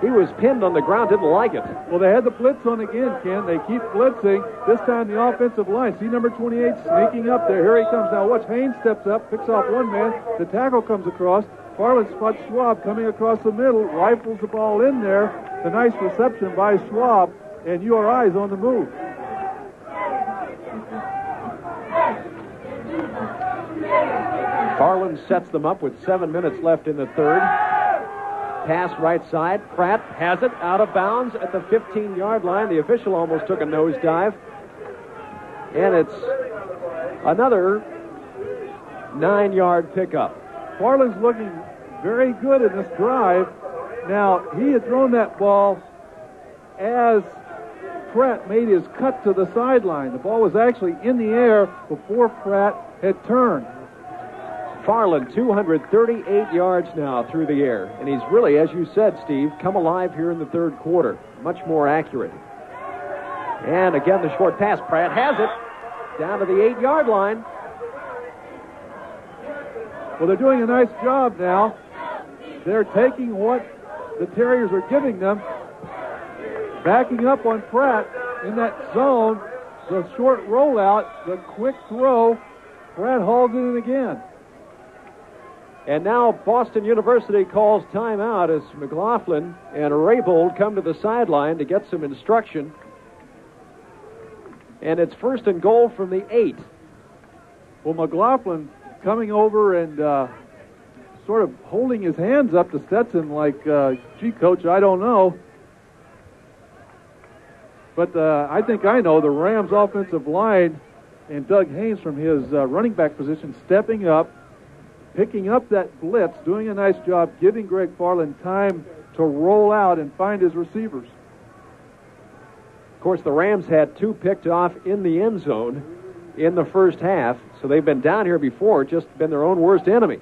He was pinned on the ground, didn't like it. Well, they had the blitz on again, Ken. They keep blitzing. This time the offensive line. See number twenty-eight sneaking up there. Here he comes now. Watch, Haynes steps up, picks off one man. The tackle comes across. Farland spots Schwab coming across the middle, rifles the ball in there. The nice reception by Schwab, and U R I's on the move. Farland sets them up with seven minutes left in the third. Pass right side. Pratt has it out of bounds at the fifteen-yard line. The official almost took a nosedive. And it's another nine-yard pickup. Farland's looking very good in this drive. Now, he had thrown that ball as Pratt made his cut to the sideline. The ball was actually in the air before Pratt had turned. Farland, two hundred thirty-eight yards now through the air. And he's really, as you said, Steve, come alive here in the third quarter. Much more accurate. And again, the short pass. Pratt has it. Down to the eight-yard line. Well, they're doing a nice job now. They're taking what the Terriers are giving them. Backing up on Pratt in that zone. The short rollout, the quick throw. Pratt hauls it in again. And now Boston University calls timeout as McLaughlin and Rybold come to the sideline to get some instruction. And it's first and goal from the eight. Well, McLaughlin coming over and uh, sort of holding his hands up to Stetson like, uh, gee, coach, I don't know. But uh, I think I know the Rams offensive line and Doug Haynes from his uh, running back position stepping up, picking up that blitz, doing a nice job, giving Greg Farland time to roll out and find his receivers. Of course, the Rams had two picked off in the end zone in the first half, so they've been down here before, just been their own worst enemy.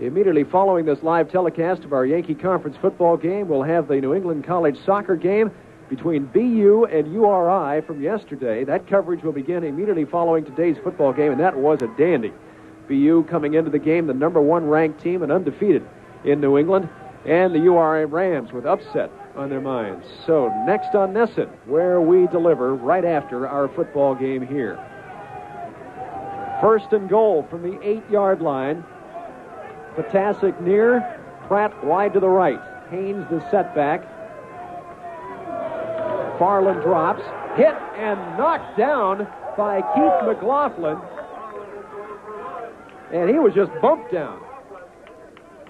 Immediately following this live telecast of our Yankee Conference football game, we'll have the New England College soccer game between B U and U R I from yesterday. That coverage will begin immediately following today's football game, and that was a dandy. B U coming into the game, the number one ranked team and undefeated in New England, and the U R I Rams with upset on their minds. So next on Nesson, where we deliver right after our football game here. First and goal from the eight-yard line. Potasic near, Pratt wide to the right. Haynes the setback. Farland drops, hit and knocked down by Keith McLaughlin. And he was just bumped down.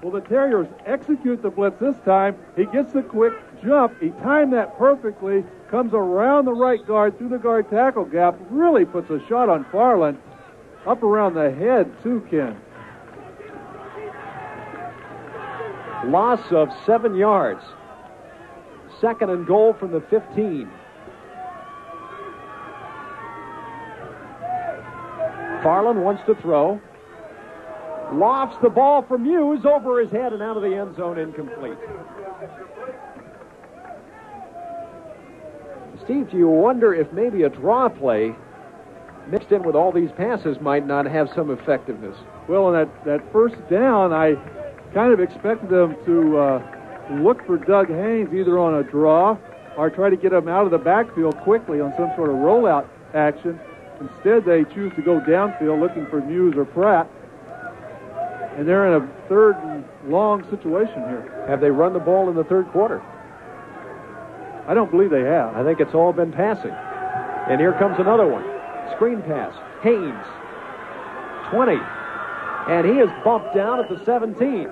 Well, the Terriers execute the blitz this time. He gets the quick jump. He timed that perfectly, comes around the right guard, through the guard tackle gap, really puts a shot on Farland. Up around the head, too, Ken. Loss of seven yards. Second and goal from the fifteen. Farland wants to throw. Lofts the ball from Muse over his head and out of the end zone, incomplete. Steve, do you wonder if maybe a draw play mixed in with all these passes might not have some effectiveness? Well, on that, that first down, I kind of expected them to uh, look for Doug Haynes either on a draw or try to get him out of the backfield quickly on some sort of rollout action. Instead, they choose to go downfield looking for Muse or Pratt. And they're in a third and long situation here. Have they run the ball in the third quarter? I don't believe they have. I think it's all been passing. And here comes another one. Screen pass. Haynes. twenty. And he is bumped down at the seventeen.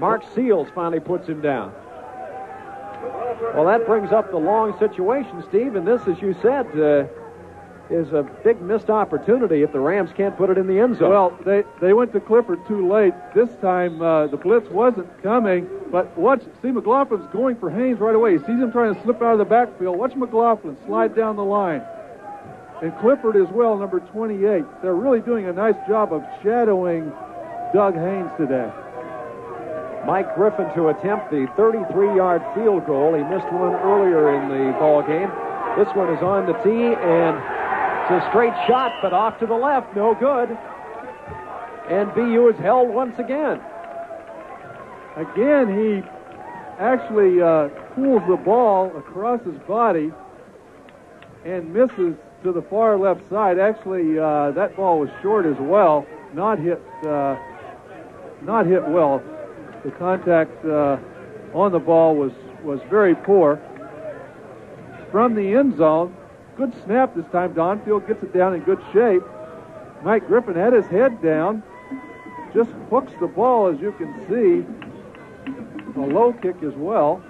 Mark Seals finally puts him down. Well, that brings up the long situation, Steve. And this, as you said, uh, is a big missed opportunity if the Rams can't put it in the end zone. Well, they, they went to Clifford too late. This time uh, the blitz wasn't coming, but watch, see McLaughlin's going for Haynes right away. He sees him trying to slip out of the backfield. Watch McLaughlin slide down the line. And Clifford as well, number twenty-eight. They're really doing a nice job of shadowing Doug Haynes today. Mike Griffin to attempt the thirty-three-yard field goal. He missed one earlier in the ball game. This one is on the tee, and a straight shot, but off to the left, no good. And B U is held once again. Again, he actually uh, pulls the ball across his body and misses to the far left side. Actually, uh, that ball was short as well, not hit, uh, not hit well. The contact uh, on the ball was was very poor. From the end zone. Good snap this time. Don Field gets it down in good shape. Mike Griffin had his head down. Just hooks the ball, as you can see. A low kick as well.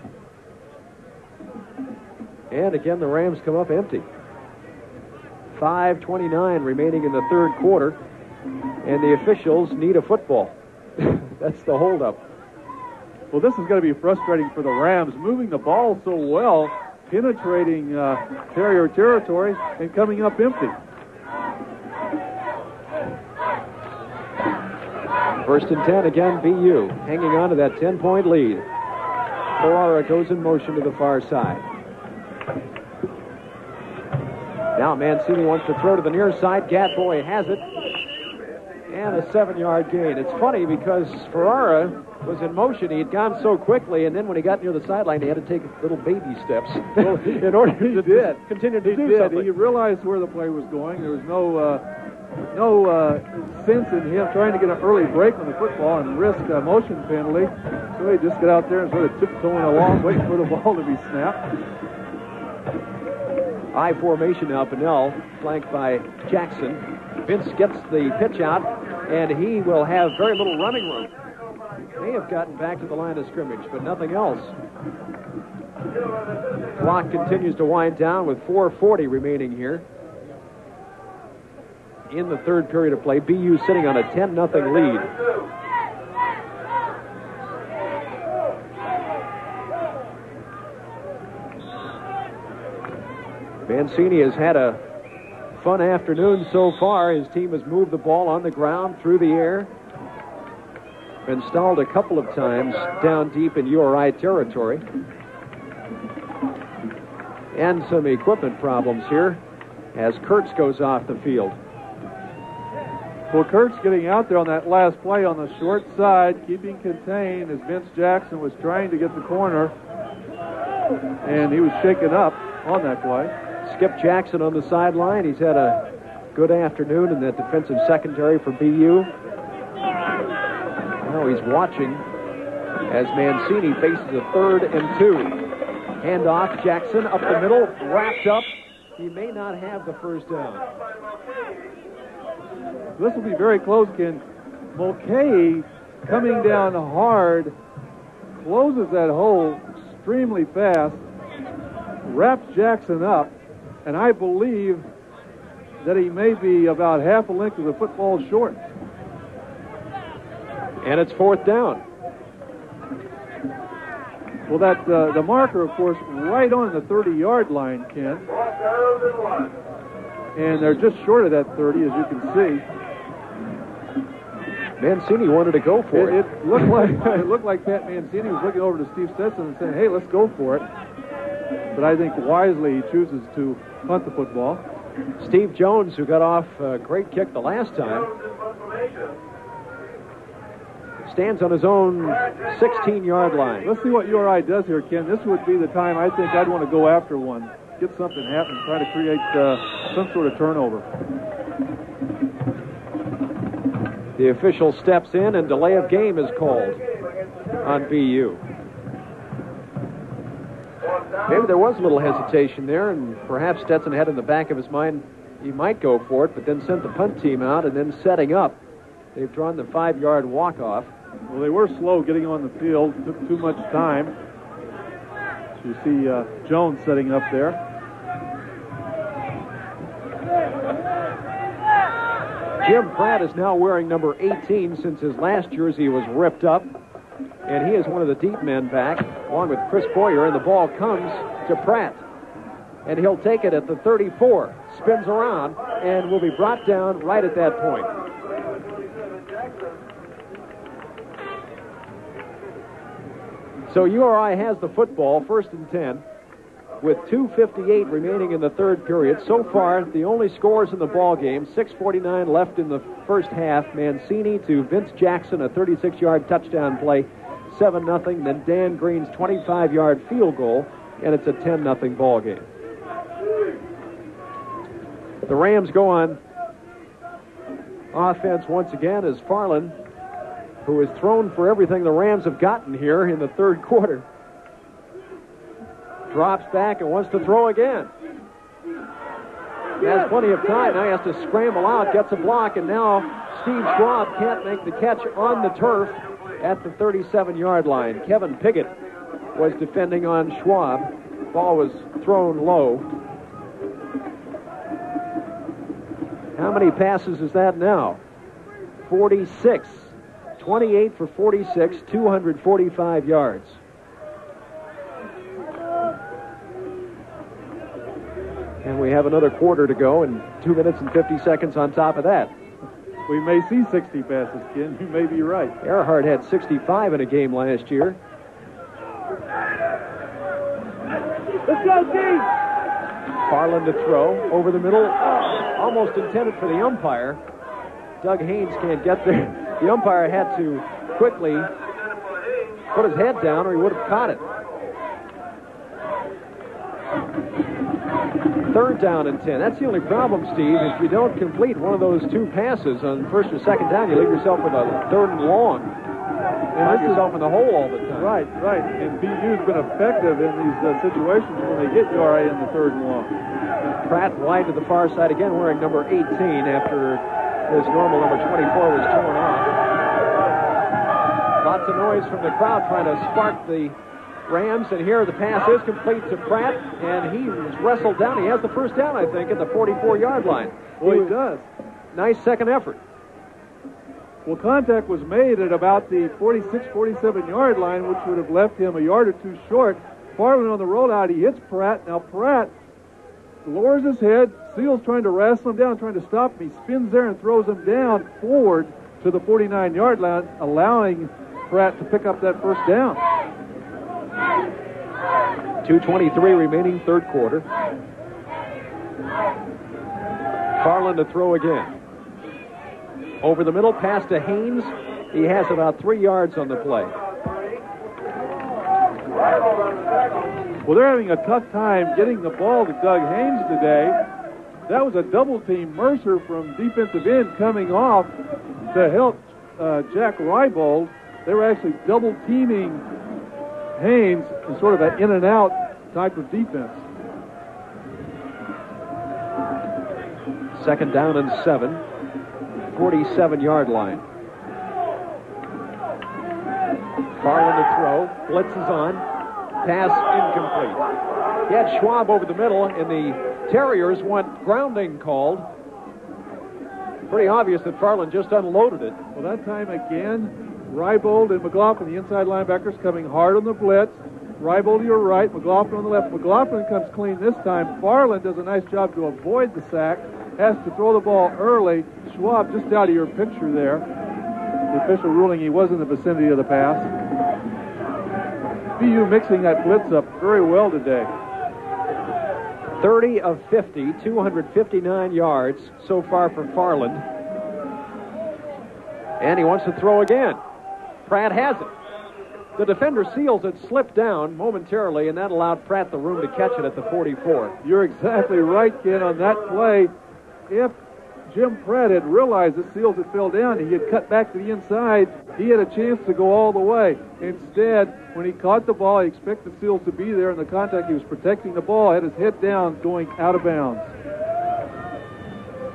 And again, the Rams come up empty. five twenty-nine remaining in the third quarter. And the officials need a football. That's the holdup. Well, this is going to be frustrating for the Rams. Moving the ball so well, penetrating uh, Terrier territory and coming up empty. First and ten again, B U hanging on to that ten-point lead. Ferrara goes in motion to the far side. Now Mancini wants to throw to the near side. Gadboy has it. And a seven-yard gain. It's funny because Ferrara was in motion. He had gone so quickly, and then when he got near the sideline, he had to take little baby steps well, in order he to did. continue to he do did. something. He realized where the play was going. There was no uh, no uh, sense in him trying to get an early break on the football and risk a motion penalty. So he just got out there and sort of tiptoeing along, waiting for the ball to be snapped. I formation now, Bunnell, flanked by Jackson. Vince gets the pitch out, and he will have very little running room. They have gotten back to the line of scrimmage, but nothing else. Clock continues to wind down with four forty remaining here in the third period of play. B U sitting on a ten nothing lead. Mancini has had a fun afternoon so far. His team has moved the ball on the ground, through the air. Been stalled a couple of times down deep in U R I territory. And some equipment problems here as Kurtz goes off the field. Well, Kurtz getting out there on that last play on the short side, keeping contained as Vince Jackson was trying to get the corner. And he was shaken up on that play. Skip Jackson on the sideline. He's had a good afternoon in that defensive secondary for B U. Now he's watching as Mancini faces a third and two. Hand off, Jackson up the middle, wrapped up. He may not have the first down. This will be very close, Ken. Mulcahy coming down hard, closes that hole extremely fast, wraps Jackson up, and I believe that he may be about half a length of the football short. And it's fourth down. Well, that uh, the marker, of course, right on the thirty-yard line, Ken. And they're just short of that thirty, as you can see. Mancini wanted to go for it. It, it looked like it looked like Pat Mancini was looking over to Steve Stetson and saying, "Hey, let's go for it." But I think wisely he chooses to punt the football. Steve Jones, who got off a great kick the last time, stands on his own sixteen-yard line. Let's see what U R I does here, Ken. This would be the time I think I'd want to go after one, get something happen, try to create uh, some sort of turnover. The official steps in, and delay of game is called on B U. Maybe there was a little hesitation there, and perhaps Stetson had in the back of his mind he might go for it, but then sent the punt team out, and then setting up, they've drawn the five-yard walk-off. Well, they were slow getting on the field. Took too much time. So you see uh, Jones setting up there. Jim Pratt is now wearing number eighteen since his last jersey was ripped up. And he is one of the deep men back, along with Chris Boyer, and the ball comes to Pratt. And he'll take it at the thirty-four, spins around, and will be brought down right at that point. So U R I has the football, first and ten, with two fifty-eight remaining in the third period. So far, the only scores in the ball game, six forty-nine left in the first half. Mancini to Vince Jackson, a thirty-six-yard touchdown play, seven nothing. Then Dan Green's twenty-five-yard field goal, and it's a ten nothing ball game. The Rams go on offense once again as Farland, who is thrown for everything the Rams have gotten here in the third quarter, drops back and wants to throw again. Has plenty of time. Now he has to scramble out, gets a block, and now Steve Schwab can't make the catch on the turf at the thirty-seven-yard line. Kevin Piggott was defending on Schwab. Ball was thrown low. How many passes is that now? forty-six. twenty-eight for forty-six, two forty-five yards. And we have another quarter to go and two minutes and fifty seconds on top of that. We may see sixty passes, Ken. You may be right. Earhart had sixty-five in a game last year. Let's go, Steve! Farland to throw over the middle. Almost intended for the umpire. Doug Haynes can't get there. The umpire had to quickly put his head down or he would have caught it. Third down and ten. That's the only problem, Steve. If you don't complete one of those two passes on first or second down, you leave yourself with a third and long. And leave yourself in the hole all the time. Right, right. And B U's been effective in these uh, situations when they get Yara in the third and long. Pratt wide to the far side again, wearing number eighteen after his normal number twenty-four was torn off. Lots of noise from the crowd trying to spark the Rams, and here the pass is complete to Pratt, and he was wrestled down. He has the first down, I think, at the forty-four-yard line. Well, he, he does. Nice second effort. Well, contact was made at about the forty-six, forty-seven-yard line, which would have left him a yard or two short. Farland on the rollout, he hits Pratt. Now Pratt lowers his head. Seals trying to wrestle him down, trying to stop him. He spins there and throws him down forward to the forty-nine-yard line, allowing Pratt to pick up that first down. two twenty-three remaining, third quarter. Farland to throw again. Over the middle, pass to Haynes. He has about three yards on the play. Well, they're having a tough time getting the ball to Doug Haynes today. That was a double team. Mercer from defensive end coming off to help uh, Jack Rybold. They were actually double teaming Haynes is sort of an in and out type of defense. Second down and seven, forty-seven-yard line. Farland to throw, blitz is on, pass incomplete. He had Schwab over the middle, and the Terriers want grounding called. Pretty obvious that Farland just unloaded it. Well, that time again, Rybold and McLaughlin, the inside linebackers, coming hard on the blitz. Rybold to your right, McLaughlin on the left. McLaughlin comes clean this time. Farland does a nice job to avoid the sack, has to throw the ball early. Schwab just out of your picture there. The official ruling, he was in the vicinity of the pass. B U mixing that blitz up very well today. thirty of fifty, two hundred fifty-nine yards so far for Farland. And he wants to throw again. Pratt has it. The defender Seals had slipped down momentarily, and that allowed Pratt the room to catch it at the forty-four. You're exactly right, Ken, on that play. If Jim Pratt had realized that Seals had fell down, he had cut back to the inside, he had a chance to go all the way. Instead, when he caught the ball, he expected Seals to be there in the contact. He was protecting the ball, had his head down, going out of bounds.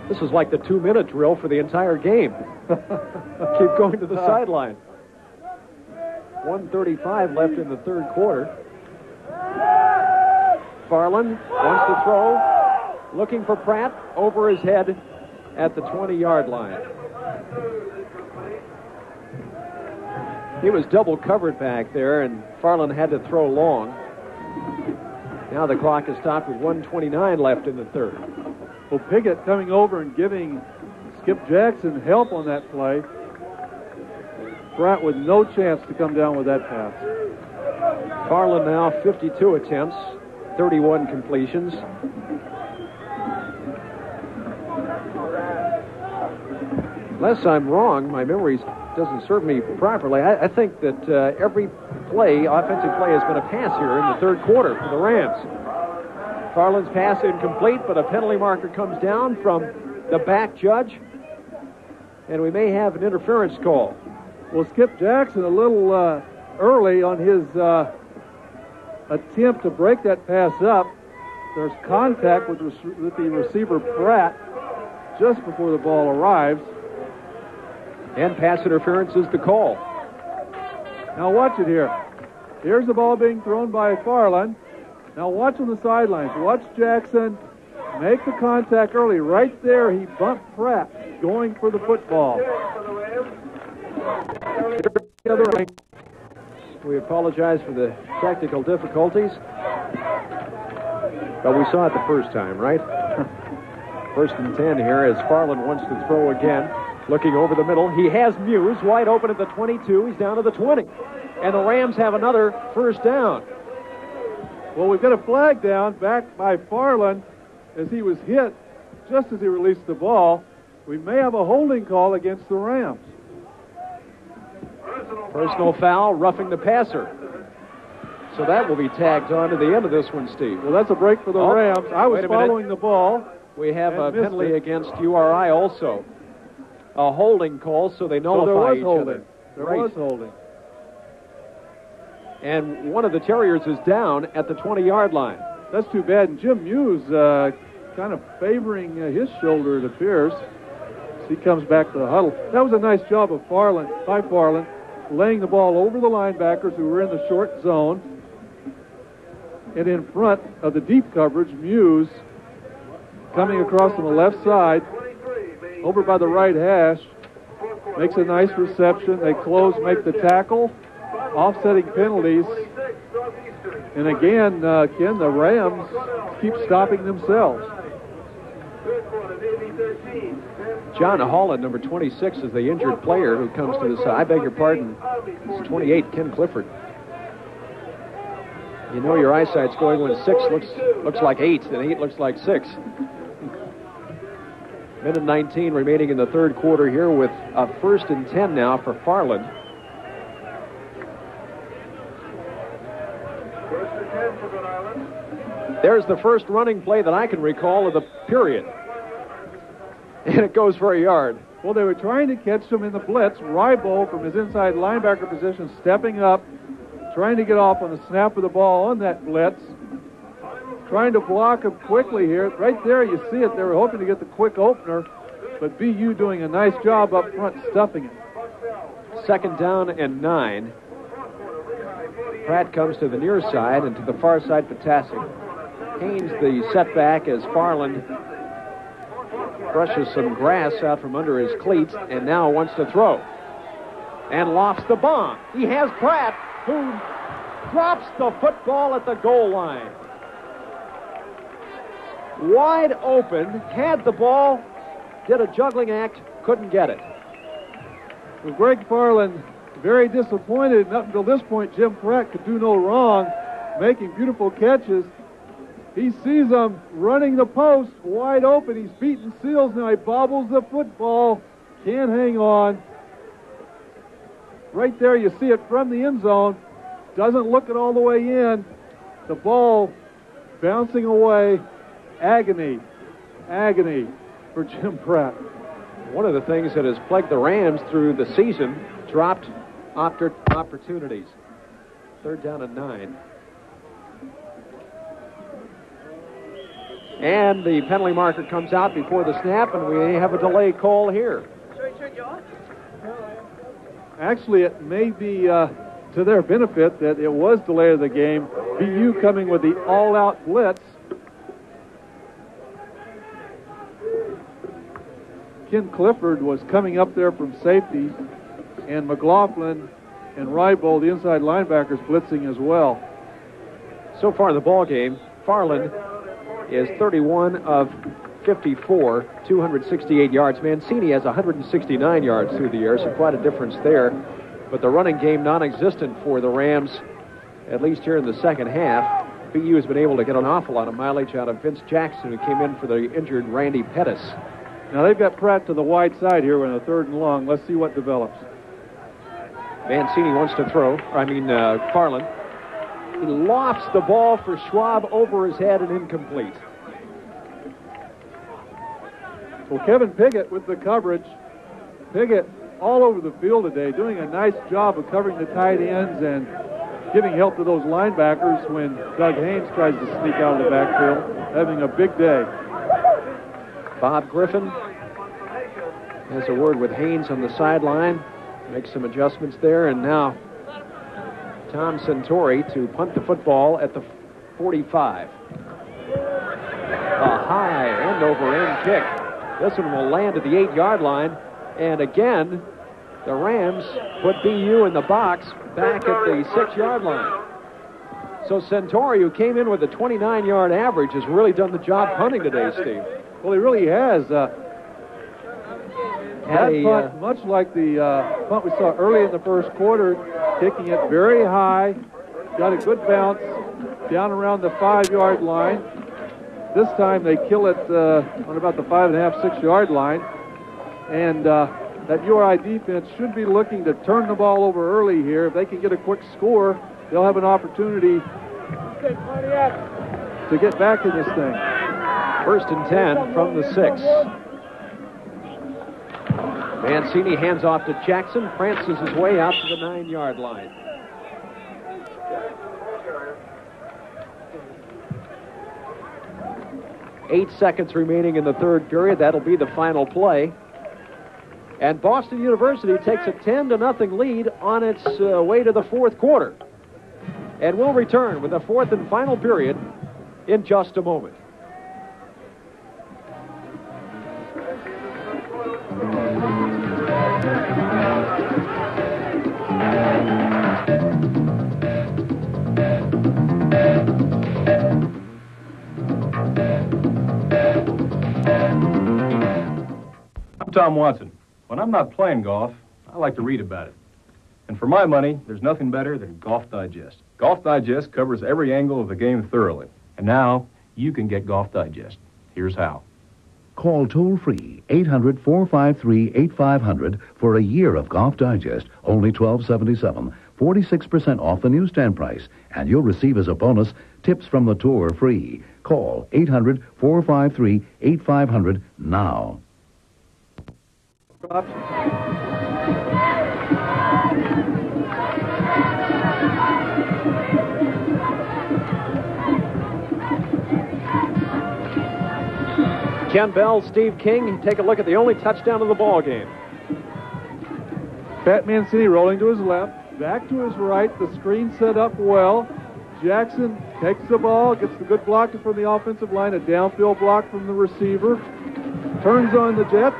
This is like the two-minute drill for the entire game. Keep going to the uh, sideline. one thirty-five left in the third quarter. Farland wants to throw, looking for Pratt, over his head at the twenty-yard line. He was double covered back there, and Farland had to throw long. Now the clock is stopped with one twenty-nine left in the third. Well, Piggott coming over and giving Skip Jackson help on that play. Pratt with no chance to come down with that pass. Farland now fifty-two attempts, thirty-one completions. Unless I'm wrong, my memory doesn't serve me properly. I, I think that uh, every play, offensive play, has been a pass here in the third quarter for the Rams. Farland's pass incomplete, but a penalty marker comes down from the back judge, and we may have an interference call. Well, Skip Jackson a little uh, early on his uh, attempt to break that pass up. There's contact with, with the receiver Pratt just before the ball arrives. And pass interference is the call. Now watch it here. Here's the ball being thrown by Farland. Now watch on the sidelines. Watch Jackson make the contact early. Right there, he bumped Pratt, going for the football. We apologize for the technical difficulties, but we saw it the first time, right? First and ten here as Farland wants to throw again, looking over the middle. He has Muse wide open at the twenty-two. He's down to the twenty, and the Rams have another first down. Well, we've got a flag down back by Farland as he was hit just as he released the ball. We may have a holding call against the Rams. Personal foul, roughing the passer. So that will be tagged on to the end of this one, Steve. Well, that's a break for the oh, Rams. I was following the ball. We have a penalty it. against U R I also. A holding call, so they nullify so each holding. other. There right. was holding. And one of the Terriers is down at the twenty-yard line. That's too bad. And Jim Muse uh, kind of favoring uh, his shoulder, it appears. As he comes back to the huddle. That was a nice job of Farland, by Farland, laying the ball over the linebackers who were in the short zone. And in front of the deep coverage, Muse coming across on the left side, over by the right hash, makes a nice reception. They close, make the tackle, offsetting penalties. And again, uh, Ken, the Rams keep stopping themselves. John Holland, number twenty-six, is the injured player who comes to the side. I beg your pardon, it's twenty-eight, Ken Clifford. You know your eyesight's going when six looks looks like eight, and eight looks like six. Minute nineteen remaining in the third quarter here with a first and ten now for Farland. First and ten for Rhode Island. There's the first running play that I can recall of the period. And it goes for a yard. Well, they were trying to catch him in the blitz. Rybold from his inside linebacker position stepping up, trying to get off on the snap of the ball on that blitz. Trying to block him quickly here. Right there, you see it. They were hoping to get the quick opener, but B U doing a nice job up front stuffing it. Second down and nine. Pratt comes to the near side and to the far side for Tassick. Haynes the setback as Farland brushes some grass out from under his cleats and now wants to throw. And lofts the bomb. He has Pratt, who drops the football at the goal line. Wide open, had the ball, did a juggling act, couldn't get it. Well, Greg Farland very disappointed. Up until this point, Jim Pratt could do no wrong, making beautiful catches. He sees him running the post, wide open. He's beaten Seals. Now he bobbles the football, can't hang on. Right there, you see it from the end zone. Doesn't look it all the way in. The ball bouncing away. Agony, agony for Jim Pratt. One of the things that has plagued the Rams through the season, dropped opportunities. Third down and nine. And the penalty marker comes out before the snap, and we have a delay call here. Actually, it may be uh, to their benefit that it was delay of the game. B U coming with the all-out blitz. Ken Clifford was coming up there from safety, and McLaughlin and Rybold, the inside linebackers, blitzing as well. So far in the ball game, Farland is thirty-one of fifty-four, two hundred sixty-eight yards. Mancini has one hundred sixty-nine yards through the air, so quite a difference there. But the running game non-existent for the Rams, at least here in the second half. B U has been able to get an awful lot of mileage out of Vince Jackson, who came in for the injured Randy Pettis. Now they've got Pratt to the wide side here in the third and long. Let's see what develops. Mancini wants to throw. I mean, uh, Farland. He lofts the ball for Schwab over his head and incomplete. Well, Kevin Piggott with the coverage. Piggott all over the field today, doing a nice job of covering the tight ends and giving help to those linebackers when Doug Haynes tries to sneak out of the backfield. Having a big day. Bob Griffin has a word with Haynes on the sideline, makes some adjustments there, and now Tom Centauri to punt the football at the forty-five. A high end-over-end kick. This one will land at the eight-yard line, and again, the Rams put B U in the box back at the six-yard line. So Centauri, who came in with a twenty-nine-yard average, has really done the job punting today, Steve. Well, he really has. Uh, that a, punt, uh, much like the uh, punt we saw early in the first quarter, kicking it very high, got a good bounce down around the five-yard line. This time they kill it uh, on about the five and a half, six-yard line, and uh, that U R I defense should be looking to turn the ball over early here. If they can get a quick score, they'll have an opportunity to get back to this thing. First and ten from the six. Mancini hands off to Jackson. Francis is way out to the nine-yard line. Eight seconds remaining in the third period. That'll be the final play. And Boston University takes a ten to nothing lead on its uh, way to the fourth quarter. And we'll return with the fourth and final period in just a moment. I'm Tom Watson. When I'm not playing golf, I like to read about it. And for my money, there's nothing better than Golf Digest. Golf Digest covers every angle of the game thoroughly. And now, you can get Golf Digest. Here's how. Call toll-free eight hundred, four five three, eighty-five hundred for a year of Golf Digest, only twelve dollars and seventy-seven cents, forty-six percent off the newsstand price, and you'll receive as a bonus tips from the tour free. Call eight hundred, four five three, eighty-five hundred now. Ken Bell, Steve King, take a look at the only touchdown of the ball game. Pat Mancini rolling to his left, back to his right, the screen set up well. Jackson takes the ball, gets the good block from the offensive line, a downfield block from the receiver, turns on the Jets,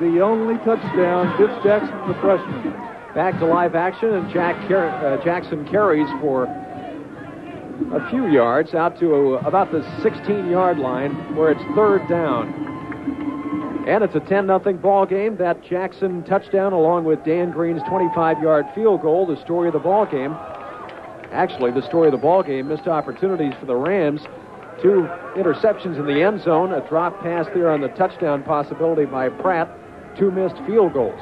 the only touchdown, Vince Jackson, the freshman. Back to live action, and Jack Car uh, Jackson carries for a few yards out to uh, about the sixteen-yard line where it's third down. And it's a ten nothing ball game. That Jackson touchdown along with Dan Green's twenty-five-yard field goal, the story of the ball game. Actually, the story of the ball game, missed opportunities for the Rams. Two interceptions in the end zone, a drop pass there on the touchdown possibility by Pratt, two missed field goals.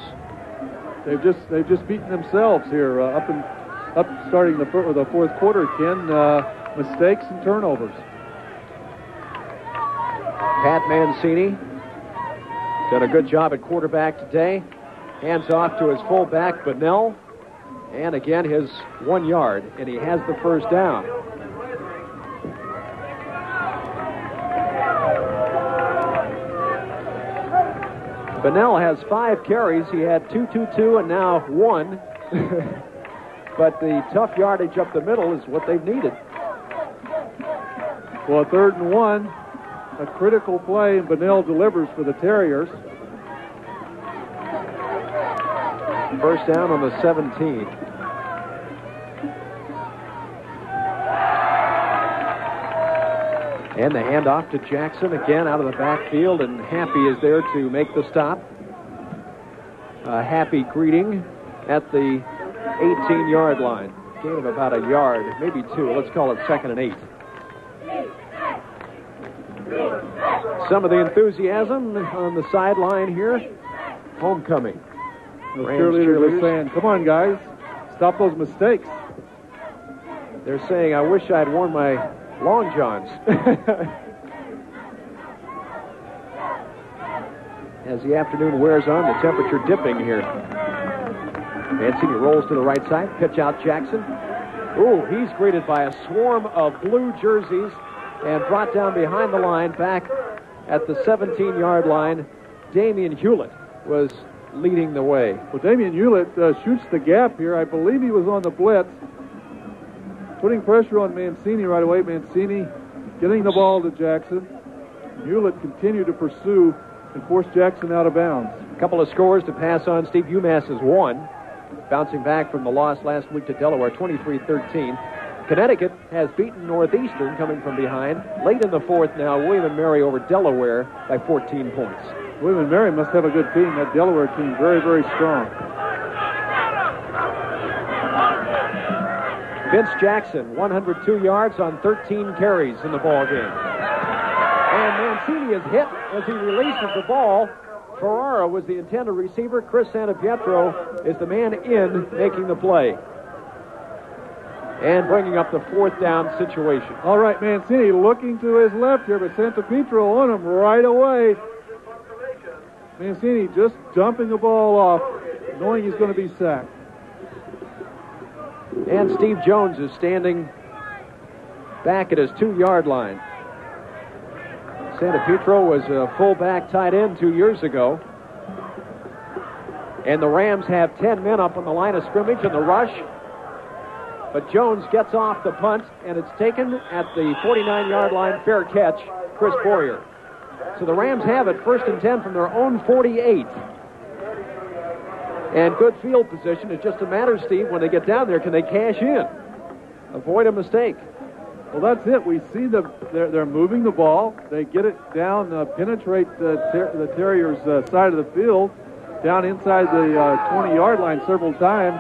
They've just they've just beaten themselves here uh, up and Up starting the, the fourth quarter, Ken, uh, mistakes and turnovers. Pat Mancini done a good job at quarterback today. Hands off to his fullback, Bunnell. And again, his one yard, and he has the first down. Bunnell has five carries. He had two, two, two, and now one. But the tough yardage up the middle is what they've needed. Well, third and one, a critical play, and Bunnell delivers for the Terriers. First down on the seventeen. And the handoff to Jackson again out of the backfield, and Happy is there to make the stop. A happy greeting at the eighteen-yard line. Gain of about a yard, maybe two. Let's call it second and eight. Some of the enthusiasm on the sideline here. Homecoming. The cheerleaders are saying, come on, guys. Stop those mistakes. They're saying, I wish I'd worn my long johns. As the afternoon wears on, the temperature dipping here. Mancini rolls to the right side, pitch out Jackson. Ooh, he's greeted by a swarm of blue jerseys and brought down behind the line back at the seventeen-yard line. Damian Hewlett was leading the way. Well, Damian Hewlett uh, shoots the gap here. I believe he was on the blitz, putting pressure on Mancini right away. Mancini getting the ball to Jackson. Hewlett continued to pursue and force Jackson out of bounds. A couple of scores to pass on, Steve. UMass has won, bouncing back from the loss last week to Delaware, twenty-three thirteen. Connecticut has beaten Northeastern, coming from behind. Late in the fourth now, William and Mary over Delaware by fourteen points. William and Mary must have a good team. That Delaware team, very, very strong. Vince Jackson, one hundred two yards on thirteen carries in the ball game. And Mancini is hit as he releases the ball. Ferrara was the intended receiver. Chris Santapietro is the man in making the play and bringing up the fourth down situation. All right, Mancini looking to his left here, but Santapietro on him right away. Mancini just dumping the ball off, knowing he's going to be sacked. And Steve Jones is standing back at his two-yard line. Santapietro was a fullback tight end two years ago. And the Rams have ten men up on the line of scrimmage in the rush. But Jones gets off the punt, and it's taken at the forty-nine-yard line. Fair catch, Chris Boyer. So the Rams have it first and ten from their own forty-eight. And good field position. It's just a matter, Steve, when they get down there, can they cash in? Avoid a mistake. Well, that's it. We see the, they're, they're moving the ball. They get it down, uh, penetrate the, ter the Terriers' uh, side of the field, down inside the twenty-yard uh, line several times,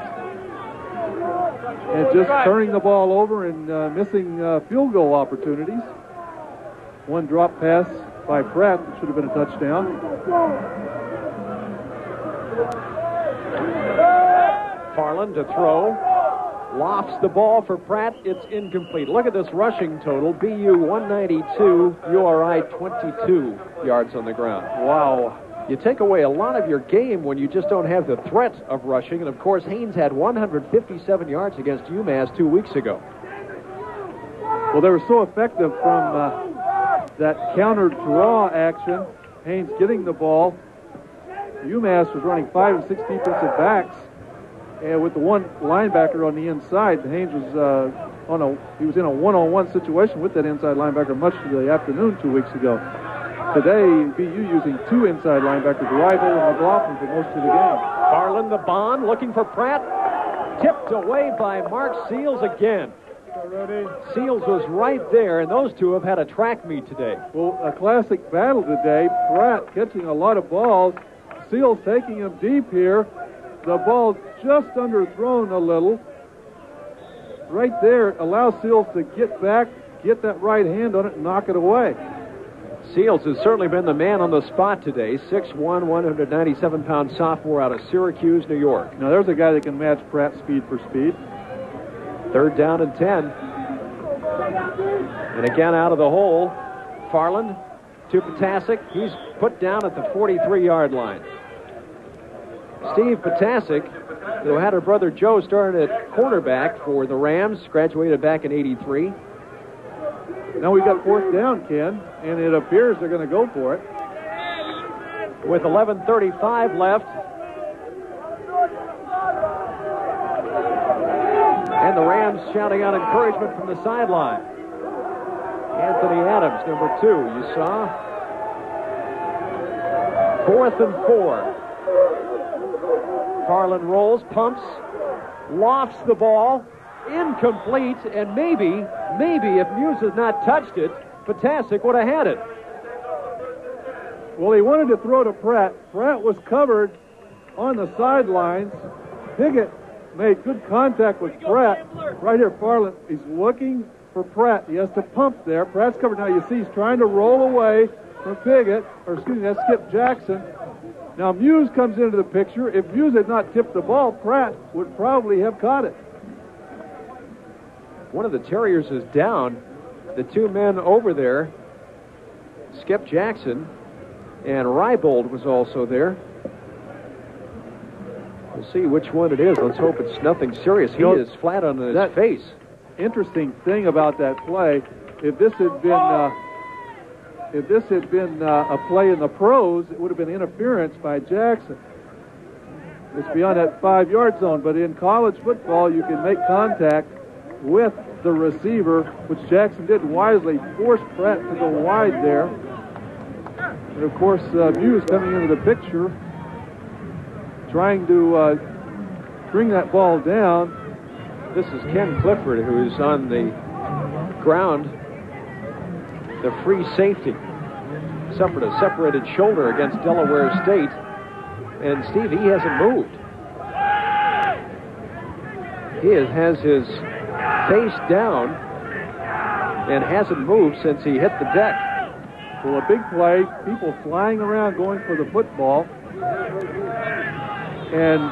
and just turning the ball over and uh, missing uh, field goal opportunities. One drop pass by Pratt should have been a touchdown. Farland to throw, lofts the ball for Pratt. It's incomplete. Look at this rushing total. B U one ninety-two, U R I twenty-two yards on the ground. Wow. You take away a lot of your game when you just don't have the threat of rushing. And of course, Haynes had one hundred fifty-seven yards against UMass two weeks ago. Well, they were so effective from uh, that counter draw action. Haynes getting the ball. UMass was running five and six defensive backs, and with the one linebacker on the inside, Haynes was uh, on a he was in a one-on-one situation with that inside linebacker much of the afternoon two weeks ago. Today, B U using two inside linebackers, Rybold and McLaughlin, for most of the game. Farland the bond looking for Pratt, tipped away by Mark Seals again. Seals was right there, and those two have had a track meet today. Well, a classic battle today. Pratt catching a lot of balls. Seals taking him deep here. The ball just underthrown a little. Right there, allows Seals to get back, get that right hand on it, and knock it away. Seals has certainly been the man on the spot today. six one, one ninety-seven pound sophomore out of Syracuse, New York. Now there's a guy that can match Pratt's speed for speed. Third down and ten. And again out of the hole, Farland to Potasic. He's put down at the forty-three-yard line. Steve Potasic, who had her brother Joe started at cornerback for the Rams, graduated back in eighty-three. Now we've got fourth down, Ken, and it appears they're going to go for it. With eleven thirty-five left. And the Rams shouting out encouragement from the sideline. Anthony Adams, number two, you saw. Fourth and four. Farland rolls, pumps, lofts the ball, incomplete, and maybe, maybe if Muse has not touched it, Potasic would have had it. Well, he wanted to throw to Pratt. Pratt was covered on the sidelines. Piggott made good contact with Pratt. Right here, Farland, he's looking for Pratt. He has to pump there. Pratt's covered now. You see he's trying to roll away from Piggott, or excuse me, that's Skip Jackson. Now Muse comes into the picture. If Muse had not tipped the ball, Pratt would probably have caught it. One of the Terriers is down. The two men over there, Skip Jackson and Rybold was also there. We'll see which one it is. Let's hope it's nothing serious. He you know, is flat on his that face. Interesting thing about that play, if this had been... Uh, If this had been uh, a play in the pros, it would have been interference by Jackson. It's beyond that five-yard zone, but in college football, you can make contact with the receiver, which Jackson did wisely, forced Pratt to go wide there. And, of course, uh, Muse coming into the picture, trying to uh, bring that ball down. This is Ken Clifford, who's on the ground. The free safety suffered a separated shoulder against Delaware State, and Steve, he hasn't moved. He is, has his face down and hasn't moved since he hit the deck. So a big play, people flying around going for the football. And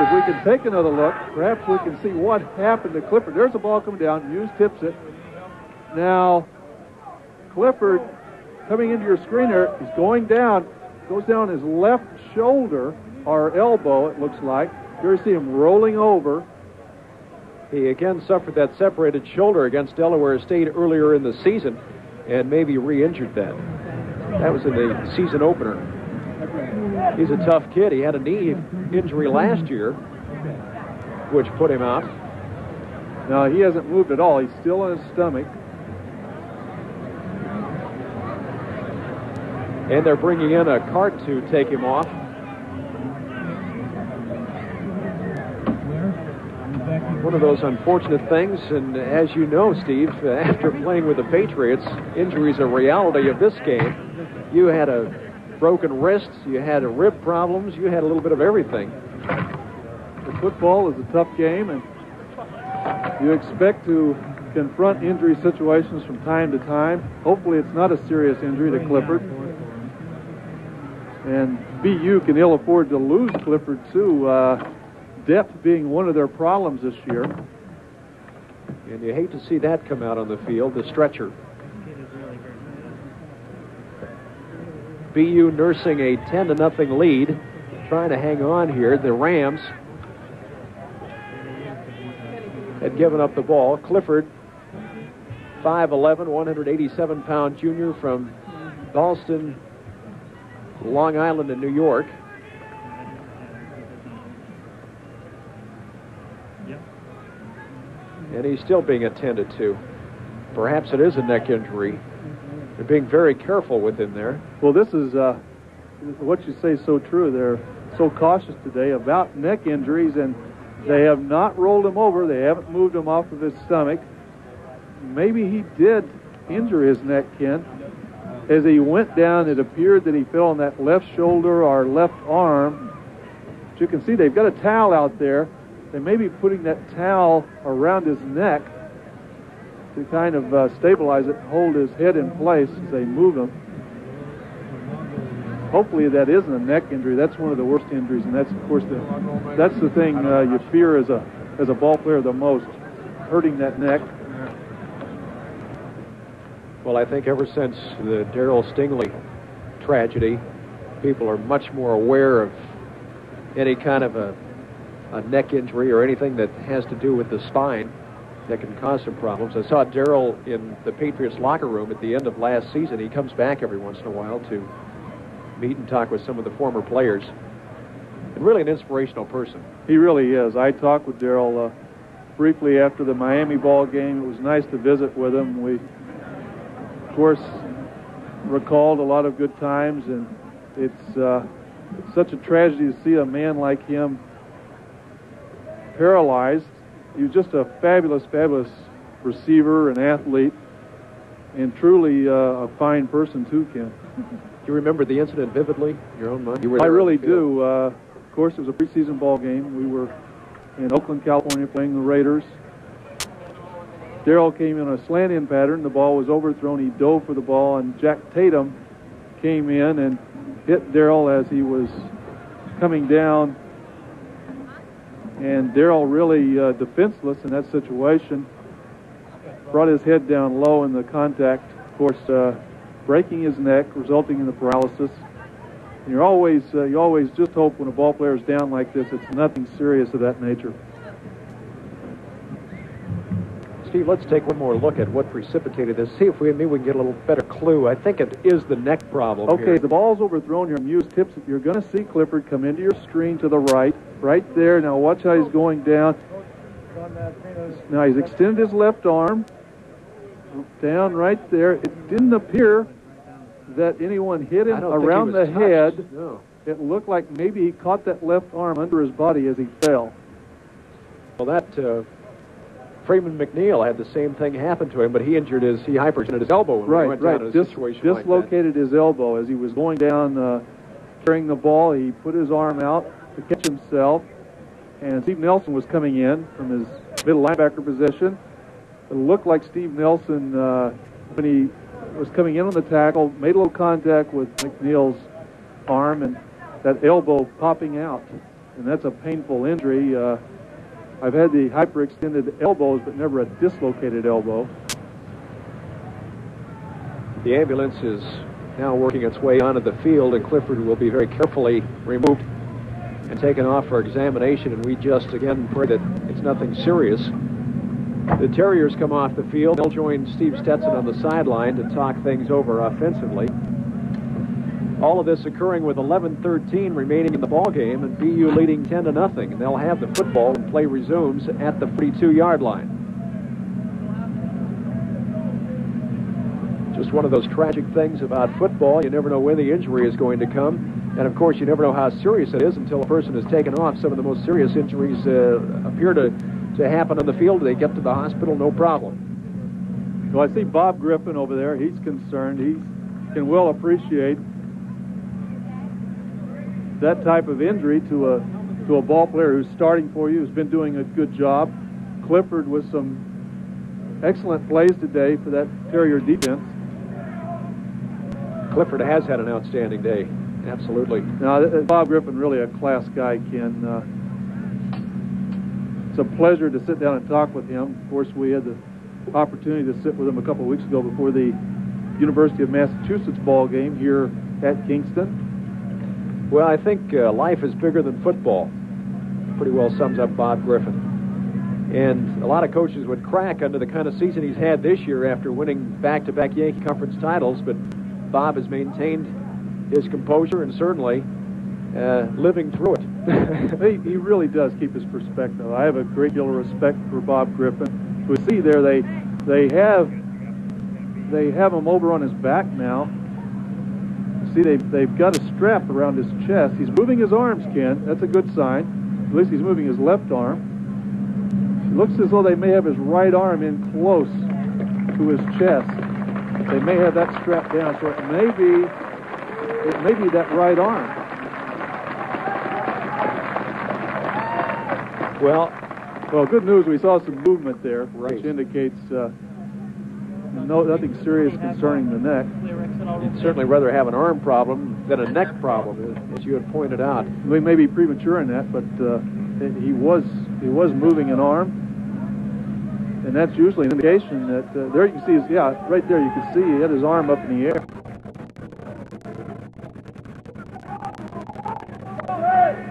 if we can take another look, perhaps we can see what happened to Clifford. There's the ball coming down. Hughes tips it. Now, Clifford coming into your screener is going down, goes down his left shoulder or elbow, it looks like. Here you see him rolling over. He again suffered that separated shoulder against Delaware State earlier in the season and maybe re-injured that. That was in the season opener. He's a tough kid. He had a knee injury last year, which put him out. No, he hasn't moved at all. He's still on his stomach. And they're bringing in a cart to take him off. One of those unfortunate things, and as you know, Steve, after playing with the Patriots, injuries are a reality of this game. You had a broken wrists, you had rib problems, you had a little bit of everything. The football is a tough game, and you expect to confront injury situations from time to time. Hopefully it's not a serious injury to Clifford. And B U can ill afford to lose Clifford too, uh, depth being one of their problems this year. And you hate to see that come out on the field, the stretcher. B U nursing a ten to nothing lead, trying to hang on here. The Rams had given up the ball. Clifford, five eleven, one hundred eighty-seven pound junior from Boston, Long Island in New York. And he's still being attended to. Perhaps it is a neck injury. They're being very careful with him there. Well, this is uh, what you say is so true. They're so cautious today about neck injuries, and they have not rolled him over. They haven't moved him off of his stomach. Maybe he did injure his neck, Ken. As he went down, it appeared that he fell on that left shoulder or left arm. But you can see they've got a towel out there. They may be putting that towel around his neck to kind of uh, stabilize it, hold his head in place as they move him. Hopefully that isn't a neck injury. That's one of the worst injuries, and that's, of course, the, that's the thing uh, you fear as a, as a ball player the most, hurting that neck. Well, I think ever since the Darryl Stingley tragedy, people are much more aware of any kind of a, a neck injury or anything that has to do with the spine that can cause some problems. I saw Darryl in the Patriots locker room at the end of last season. He comes back every once in a while to meet and talk with some of the former players. And really an inspirational person. He really is. I talked with Darryl uh, briefly after the Miami ball game. It was nice to visit with him. We, of course, recalled a lot of good times, and it's uh, such a tragedy to see a man like him paralyzed. He was just a fabulous, fabulous receiver and athlete, and truly uh, a fine person, too, Ken. Do you remember the incident vividly in your own mind? You were I really do. Uh, of course, it was a preseason ball game. We were in Oakland, California, playing the Raiders. Darryl came in a slant-in pattern. The ball was overthrown. He dove for the ball, and Jack Tatum came in and hit Darryl as he was coming down. And Darryl really uh, defenseless in that situation. Brought his head down low in the contact, of course, uh, breaking his neck, resulting in the paralysis. And you're always, uh, you always just hope when a ball player is down like this, it's nothing serious of that nature. Steve, let's take one more look at what precipitated this. See if we, maybe we can get a little better clue. I think it is the neck problem. Okay, here. The ball's overthrown here. Muse tips it. You're going to see Clifford come into your screen to the right. Right there. Now watch how he's going down. Now he's extended his left arm. Down right there. It didn't appear that anyone hit him around the head. No. It looked like maybe he caught that left arm under his body as he fell. Well, that... Uh, Freeman McNeil had the same thing happen to him, but he injured his, he hyperextended his elbow. When right, he went right. Down in a Dis situation dislocated like that. His elbow as he was going down uh, carrying the ball. He put his arm out to catch himself, and Steve Nelson was coming in from his middle linebacker position. It looked like Steve Nelson, uh, when he was coming in on the tackle, made a little contact with McNeil's arm, and that elbow popping out. And that's a painful injury. Uh, I've had the hyperextended elbows, but never a dislocated elbow. The ambulance is now working its way onto the field, and Clifford will be very carefully removed and taken off for examination, and we just again pray that it's nothing serious. The Terriers come off the field. They'll join Steve Stetson on the sideline to talk things over offensively. All of this occurring with eleven thirteen remaining in the ballgame and B U leading ten to nothing, and they'll have the football and play resumes at the forty-two yard line. Just one of those tragic things about football. You never know when the injury is going to come. And, of course, you never know how serious it is until a person is taken off. Some of the most serious injuries uh, appear to, to happen on the field. They get to the hospital, no problem. Well, I see Bob Griffin over there. He's concerned. He can well appreciate that type of injury to a, to a ball player who's starting for you, who's been doing a good job. Clifford with some excellent plays today for that Terrier defense. Clifford has had an outstanding day, absolutely. Now, Bob Griffin, really a class guy, Ken. Uh, it's a pleasure to sit down and talk with him. Of course, we had the opportunity to sit with him a couple of weeks ago before the University of Massachusetts ball game here at Kingston. Well, I think uh, life is bigger than football. Pretty well sums up Bob Griffin. And a lot of coaches would crack under the kind of season he's had this year after winning back-to-back Yankee Conference titles, but Bob has maintained his composure and certainly uh, living through it. he, he really does keep his perspective. I have a great deal of respect for Bob Griffin. We see there they they have they have him over on his back now. See, they've, they've got a strap around his chest. He's moving his arms, Ken. That's a good sign. At least he's moving his left arm. It looks as though they may have his right arm in close to his chest. They may have that strapped down, so it may be, it may be that right arm. Well, well, good news. We saw some movement there, right, which indicates uh, no nothing serious concerning the neck. You'd certainly rather have an arm problem than a neck problem, as you had pointed out. We may be premature in that, but uh, he was he was moving an arm. And that's usually an indication that uh, there you can see his, yeah, right there you can see he had his arm up in the air.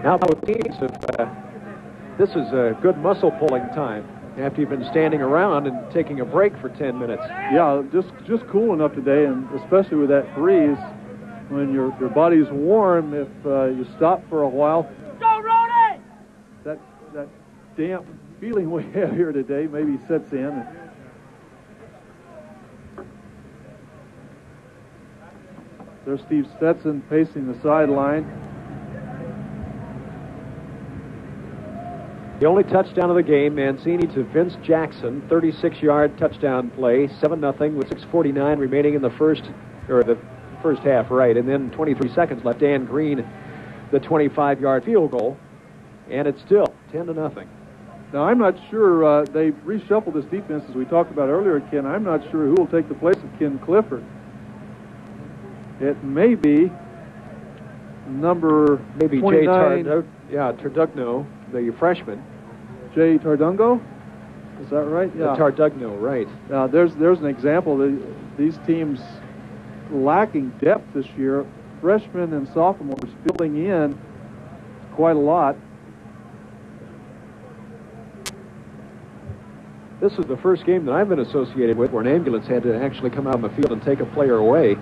Now both teams have, uh, this is a good muscle pulling time after you've been standing around and taking a break for ten minutes. Yeah, just just cool enough today, and especially with that breeze, when your, your body's warm, if uh, you stop for a while. Go, Ronnie! That, that damp feeling we have here today maybe sets in. There's Steve Stetson pacing the sideline. The only touchdown of the game, Mancini to Vince Jackson, thirty-six yard touchdown play, seven nothing with six forty-nine remaining in the first, or the first half, right, and then twenty-three seconds left. Dan Green, the twenty-five yard field goal, and it's still ten to nothing. Now, I'm not sure uh, they've reshuffled this defense, as we talked about earlier, Ken. I'm not sure who will take the place of Ken Clifford. It may be number maybe twenty-nine. Jay Tardugno, yeah, Tardugno, the freshman. Jay Tardungo? Is that right? Yeah. The Tardugno, right. Now, there's, there's an example. These teams lacking depth this year. Freshmen and sophomores filling in quite a lot. This is the first game that I've been associated with where an ambulance had to actually come out on the field and take a player away.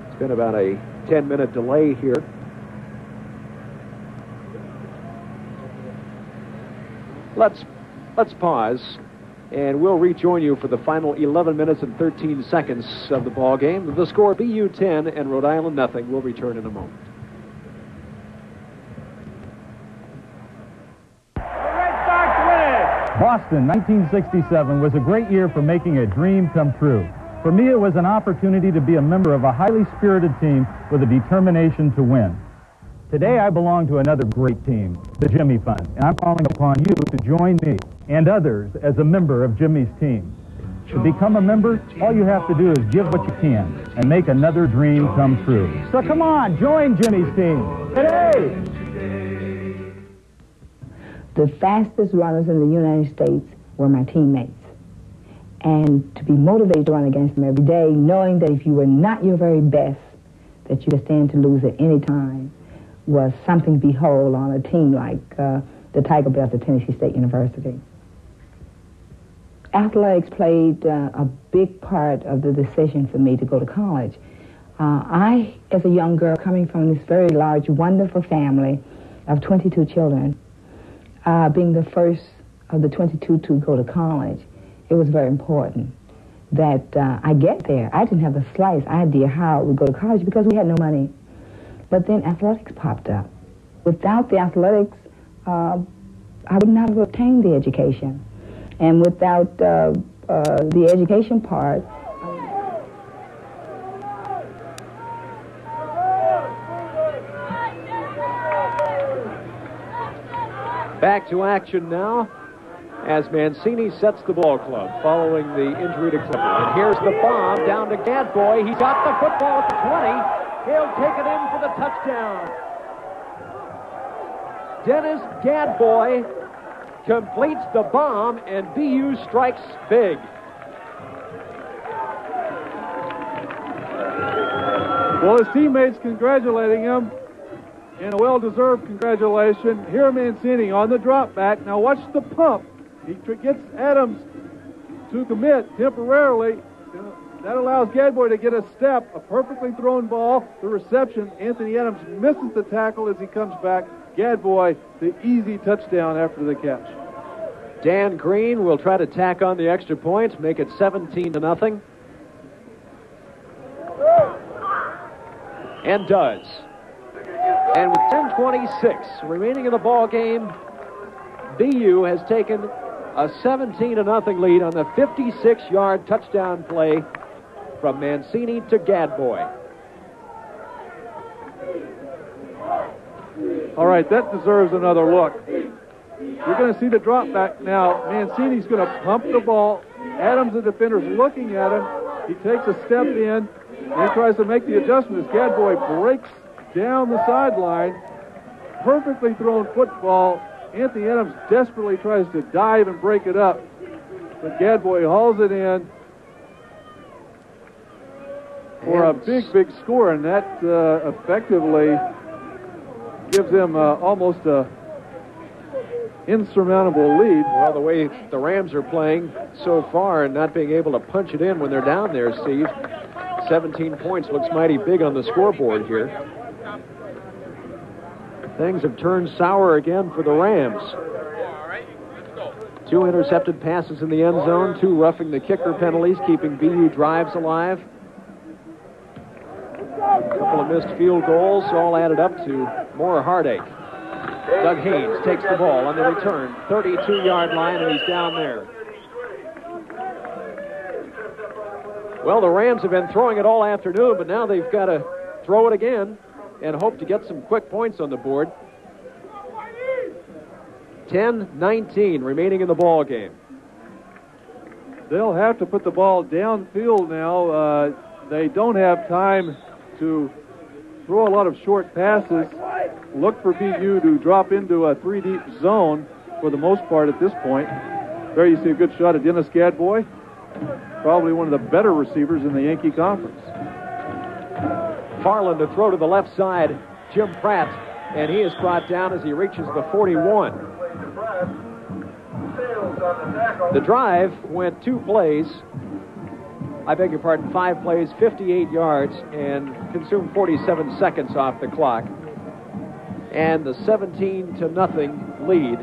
It's been about a ten minute delay here. Let's let's pause, and we'll rejoin you for the final eleven minutes and thirteen seconds of the ball game. The score, B U ten and Rhode Island nothing. We'll return in a moment. Boston, nineteen sixty-seven, was a great year for making a dream come true. For me, it was an opportunity to be a member of a highly spirited team with a determination to win. Today, I belong to another great team, the Jimmy Fund, and I'm calling upon you to join me. and others as a member of Jimmy's team. To become a member, all you have to do is give what you can and make another dream come true. So come on, join Jimmy's team today! The fastest runners in the United States were my teammates. And to be motivated to run against them every day, knowing that if you were not your very best, that you could stand to lose at any time, was something to behold on a team like uh, the Tiger Belts of Tennessee State University. Athletics played uh, a big part of the decision for me to go to college. Uh, I, as a young girl, coming from this very large, wonderful family of twenty-two children, uh, being the first of the twenty-two to go to college, it was very important that uh, I get there. I didn't have the slightest idea how I would go to college because we had no money. But then athletics popped up. Without the athletics, uh, I would not have obtained the education. And without uh, uh, the education part, back to action now as Mancini sets the ball club following the injury to Clifford. And here's the bomb down to Gadboy. He's got the football at the twenty. He'll take it in for the touchdown. Dennis Gadboy completes the bomb, and B U strikes big. Well, his teammates congratulating him, and a well-deserved congratulation. Here Mancini on the drop back. Now watch the pump. He gets Adams to commit temporarily. That allows Gadboy to get a step, a perfectly thrown ball, the reception. Anthony Adams misses the tackle as he comes back. Gadboy, the easy touchdown after the catch. Dan Green will try to tack on the extra points, make it seventeen to nothing. And does. And with ten twenty-six remaining in the ball game, B U has taken a seventeen to nothing lead on the fifty-six yard touchdown play from Mancini to Gadboy. All right, that deserves another look. You're going to see the drop back now. Mancini's going to pump the ball. Adams, the defender's looking at him. He takes a step in and tries to make the adjustment as Gadboy breaks down the sideline. Perfectly thrown football. Anthony Adams desperately tries to dive and break it up, but Gadboy hauls it in for a big, big score, and that uh, effectively gives them uh, almost an insurmountable lead. Well, the way the Rams are playing so far and not being able to punch it in when they're down there, Steve, seventeen points looks mighty big on the scoreboard here. Things have turned sour again for the Rams. Two intercepted passes in the end zone, two roughing the kicker penalties, keeping B U drives alive. A couple of missed field goals, all added up to more heartache. Doug Haynes takes the ball on the return, thirty-two yard line, and he's down there. Well, the Rams have been throwing it all afternoon, but now they've got to throw it again and hope to get some quick points on the board. ten nineteen remaining in the ball game. They'll have to put the ball downfield now. Uh, they don't have time to throw a lot of short passes. Look for B U to drop into a three-deep zone for the most part at this point. There you see a good shot at Dennis Gadboy, probably one of the better receivers in the Yankee Conference. Farland to throw to the left side, Jim Pratt, and he is brought down as he reaches the forty-one. The drive went two plays, I beg your pardon, five plays, fifty-eight yards, and consumed forty-seven seconds off the clock. And the seventeen to nothing lead.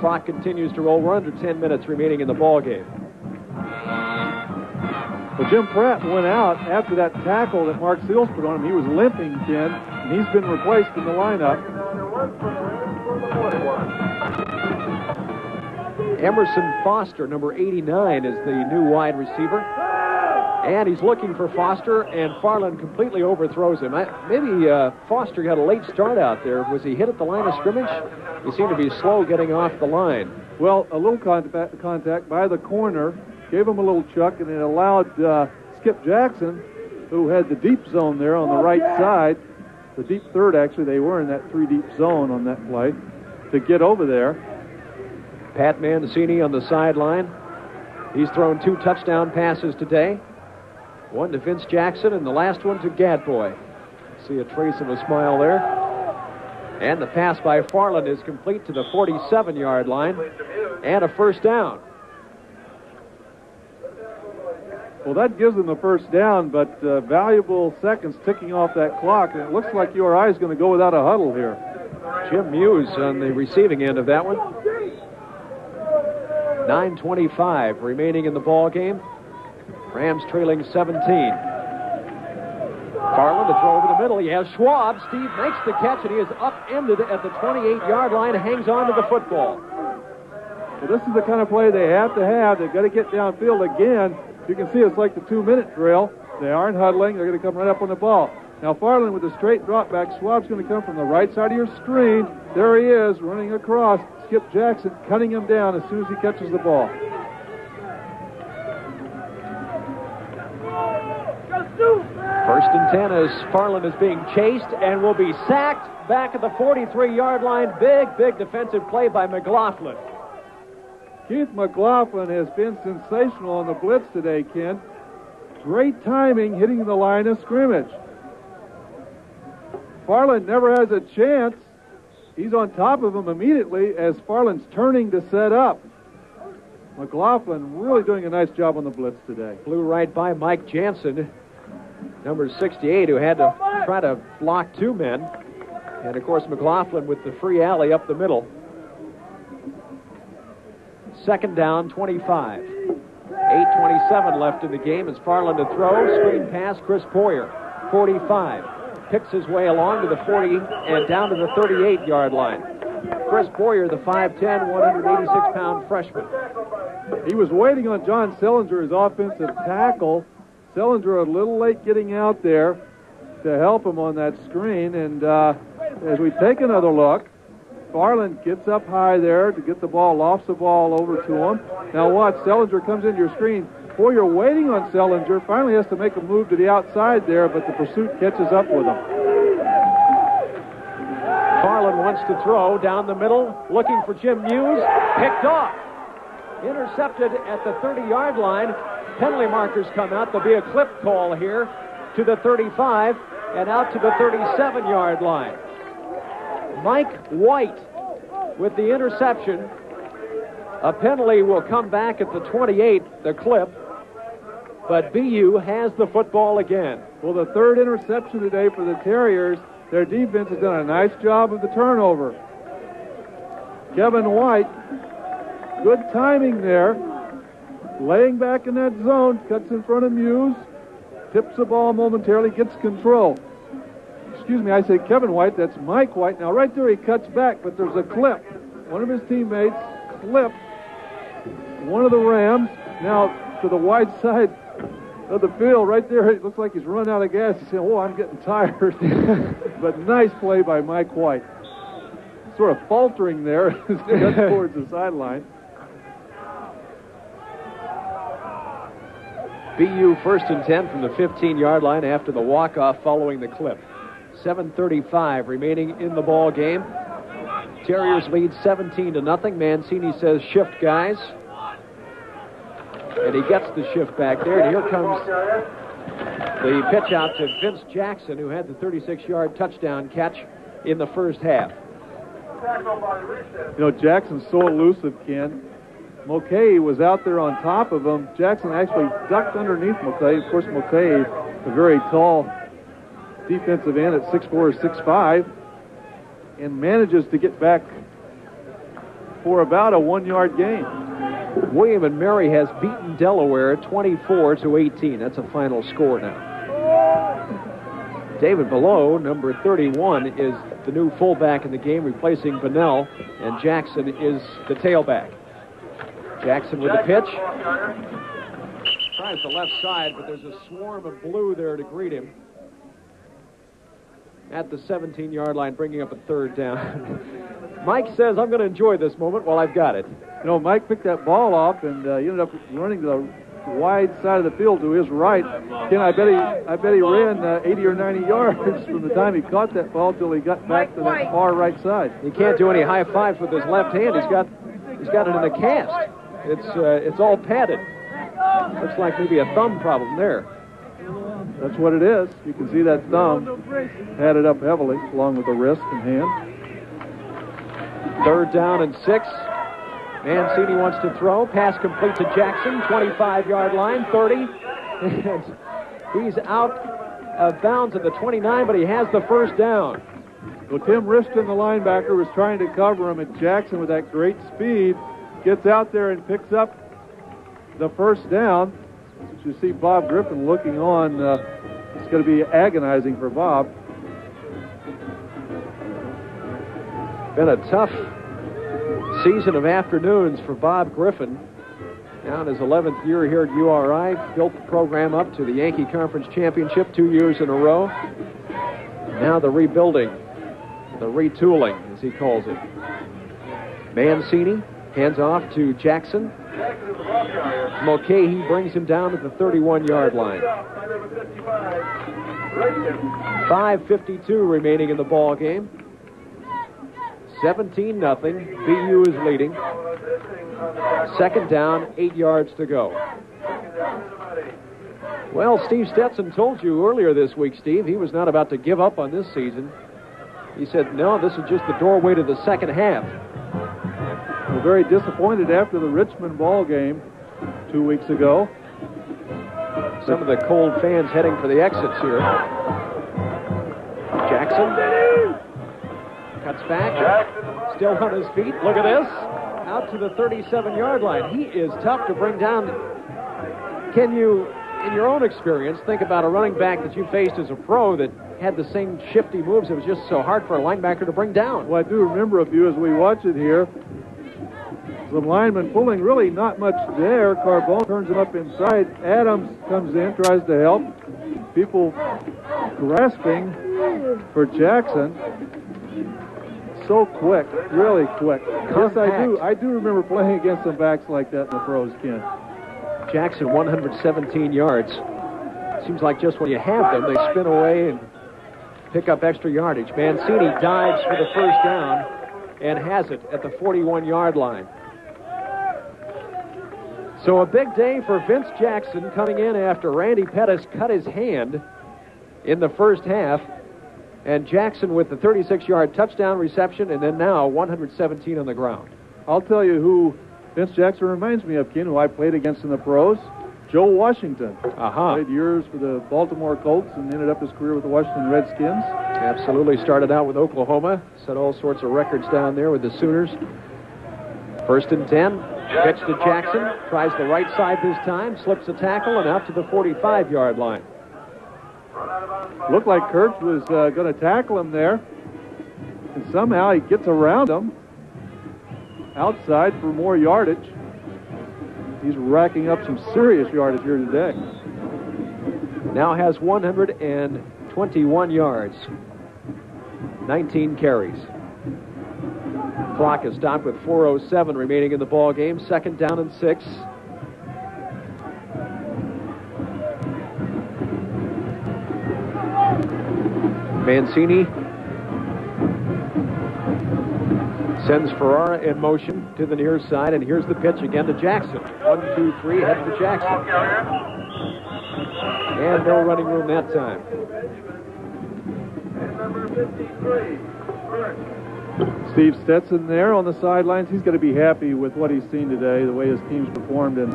Clock continues to roll. We're under ten minutes remaining in the ball game. Well, Jim Pratt went out after that tackle that Mark Seals put on him. He was limping, Ken, and he's been replaced in the lineup. Emerson Foster, number eighty-nine, is the new wide receiver. And he's looking for Foster, and Farland completely overthrows him. I, maybe uh, Foster got a late start out there. Was he hit at the line of scrimmage? He seemed to be slow getting off the line. Well, a little contact, contact by the corner, gave him a little chuck, and it allowed uh, Skip Jackson, who had the deep zone there on the right side, the deep third, actually, they were in that three-deep zone on that play, to get over there. Pat Mancini on the sideline. He's thrown two touchdown passes today. One to Vince Jackson and the last one to Gadboy. See a trace of a smile there. And the pass by Farland is complete to the forty-seven-yard line and a first down. Well, that gives them the first down, but uh, valuable seconds ticking off that clock. And it looks like U R I is going to go without a huddle here. Jim Muse on the receiving end of that one. nine twenty-five remaining in the ball game. Rams trailing seventeen. Farland to throw over the middle. He has Schwab. Steve makes the catch, and he is upended at the twenty-eight-yard line, hangs on to the football. Well, this is the kind of play they have to have. They've got to get downfield again. You can see it's like the two-minute drill. They aren't huddling. They're going to come right up on the ball. Now, Farland with a straight drop back. Schwab's going to come from the right side of your screen. There he is, running across. Skip Jackson cutting him down as soon as he catches the ball. First and ten as Farland is being chased and will be sacked back at the forty-three-yard line. Big, big defensive play by McLaughlin. Keith McLaughlin has been sensational on the blitz today, Ken. Great timing hitting the line of scrimmage. Farland never has a chance. He's on top of him immediately as Farland's turning to set up. McLaughlin really doing a nice job on the blitz today. Blew right by Mike Jansen, number sixty-eight, who had to try to block two men. And, of course, McLaughlin with the free alley up the middle. Second down, twenty-five. eight twenty-seven left in the game. It's Farland to throw. Screen pass, Chris Poyer, forty-five. Picks his way along to the forty and down to the thirty-eight-yard line. Chris Poyer, the five ten, one hundred eighty-six-pound freshman. He was waiting on John Sellinger, his offensive tackle. Sellinger a little late getting out there to help him on that screen. And uh, as we take another look, Farland gets up high there to get the ball, lofts the ball over to him. Now watch, Sellinger comes into your screen. Poyer waiting on Sellinger, finally has to make a move to the outside there, but the pursuit catches up with him. Farland wants to throw down the middle, looking for Jim Muse, picked off. Intercepted at the thirty-yard line. Penalty markers come out. There'll be a clip call here to the thirty-five and out to the thirty-seven-yard line. Mike White with the interception. A penalty will come back at the twenty-eight, the clip. But B U has the football again. Well, the third interception today for the Terriers. Their defense has done a nice job of the turnover. Kevin White, good timing there. Laying back in that zone, cuts in front of Muse, tips the ball momentarily, gets control. Excuse me, I say Kevin White, that's Mike White. Now right there he cuts back, but there's a clip. One of his teammates clipped one of the Rams. Now to the wide side of the field, right there, it looks like he's run out of gas. He said, oh, I'm getting tired. But nice play by Mike White. Sort of faltering there as he cuts towards the sideline. B U first and ten from the fifteen-yard line after the walk-off following the clip. seven thirty-five remaining in the ball game. Terriers lead seventeen to nothing. Mancini says, shift, guys. And he gets the shift back there. And here comes the pitch out to Vince Jackson, who had the thirty-six-yard touchdown catch in the first half. You know, Jackson's so elusive, Ken. Mulcahy was out there on top of him. Jackson actually ducked underneath Mulcahy. Of course, Mulcahy, a very tall defensive end at six four or six five, and manages to get back for about a one-yard gain. William and Mary has beaten Delaware twenty-four to eighteen. That's a final score now. David Below, number thirty-one, is the new fullback in the game, replacing Bunnell, and Jackson is the tailback. Jackson with the pitch. tries the left side, but there's a swarm of blue there to greet him. At the seventeen-yard line, bringing up a third down. Mike says, I'm going to enjoy this moment while I've got it. You know, Mike picked that ball off, and uh, he ended up running to the wide side of the field to his right. Ken, I bet he, I bet he ran uh, eighty or ninety yards from the time he caught that ball till he got back to the far right side. He can't do any high fives with his left hand. He's got, he's got it in the cast. It's, uh, it's all padded. Looks like maybe a thumb problem there. That's what it is. You can see that thumb padded up heavily, along with the wrist and hand. Third down and six. Mancini wants to throw. Pass complete to Jackson. twenty-five-yard line, thirty. And he's out of bounds at the twenty-nine, but he has the first down. Well, Tim Riston, the linebacker, was trying to cover him, and Jackson, with that great speed, gets out there and picks up the first down. You see Bob Griffin looking on. Uh, it's going to be agonizing for Bob. Been a tough season of afternoons for Bob Griffin. Now in his eleventh year here at U R I, built the program up to the Yankee Conference Championship two years in a row. Now the rebuilding, the retooling, as he calls it. Mancini hands off to Jackson. Mulcahy brings him down at the thirty-one-yard line. five fifty-two remaining in the ball game. seventeen nothing. B U is leading. Second down, eight yards to go. Well, Steve Stetson told you earlier this week, Steve, he was not about to give up on this season. He said, no, this is just the doorway to the second half. We're very disappointed after the Richmond ball game two weeks ago. Some of the cold fans heading for the exits here. Jackson cuts back, still on his feet. Look at this, out to the thirty-seven-yard line. He is tough to bring down. Can you, in your own experience, think about a running back that you faced as a pro that had the same shifty moves? It was just so hard for a linebacker to bring down. Well, I do remember a few as we watch it here. The lineman pulling, really not much there. Carbone turns him up inside. Adams comes in, tries to help. People grasping for Jackson. So quick, really quick. Compact. Yes, I do. I do remember playing against some backs like that in the pros, Ken. Jackson, one hundred seventeen yards. Seems like just when you have them, they spin away and pick up extra yardage. Mancini dives for the first down and has it at the forty-one-yard line. So a big day for Vince Jackson, coming in after Randy Pettis cut his hand in the first half. And Jackson with the thirty-six-yard touchdown reception, and then now one hundred seventeen on the ground. I'll tell you who Vince Jackson reminds me of, Ken, who I played against in the pros, Joe Washington. Uh-huh. Played years for the Baltimore Colts and ended up his career with the Washington Redskins. Absolutely. Started out with Oklahoma, set all sorts of records down there with the Sooners. First and ten. Pitch to Jackson, tries the right side this time, slips a tackle, and out to the forty-five-yard line. Looked like Kurtz was uh, going to tackle him there, and somehow he gets around him, outside for more yardage. He's racking up some serious yardage here today. Now has one hundred twenty-one yards, nineteen carries. Clock is stopped with four oh seven remaining in the ball game. Second down and six. Mancini sends Ferrara in motion to the near side, and here's the pitch again to Jackson. One, two, three, head to Jackson. And no running room that time. And number fifty-three, Burke. Steve Stetson there on the sidelines. He's going to be happy with what he's seen today, the way his team's performed. And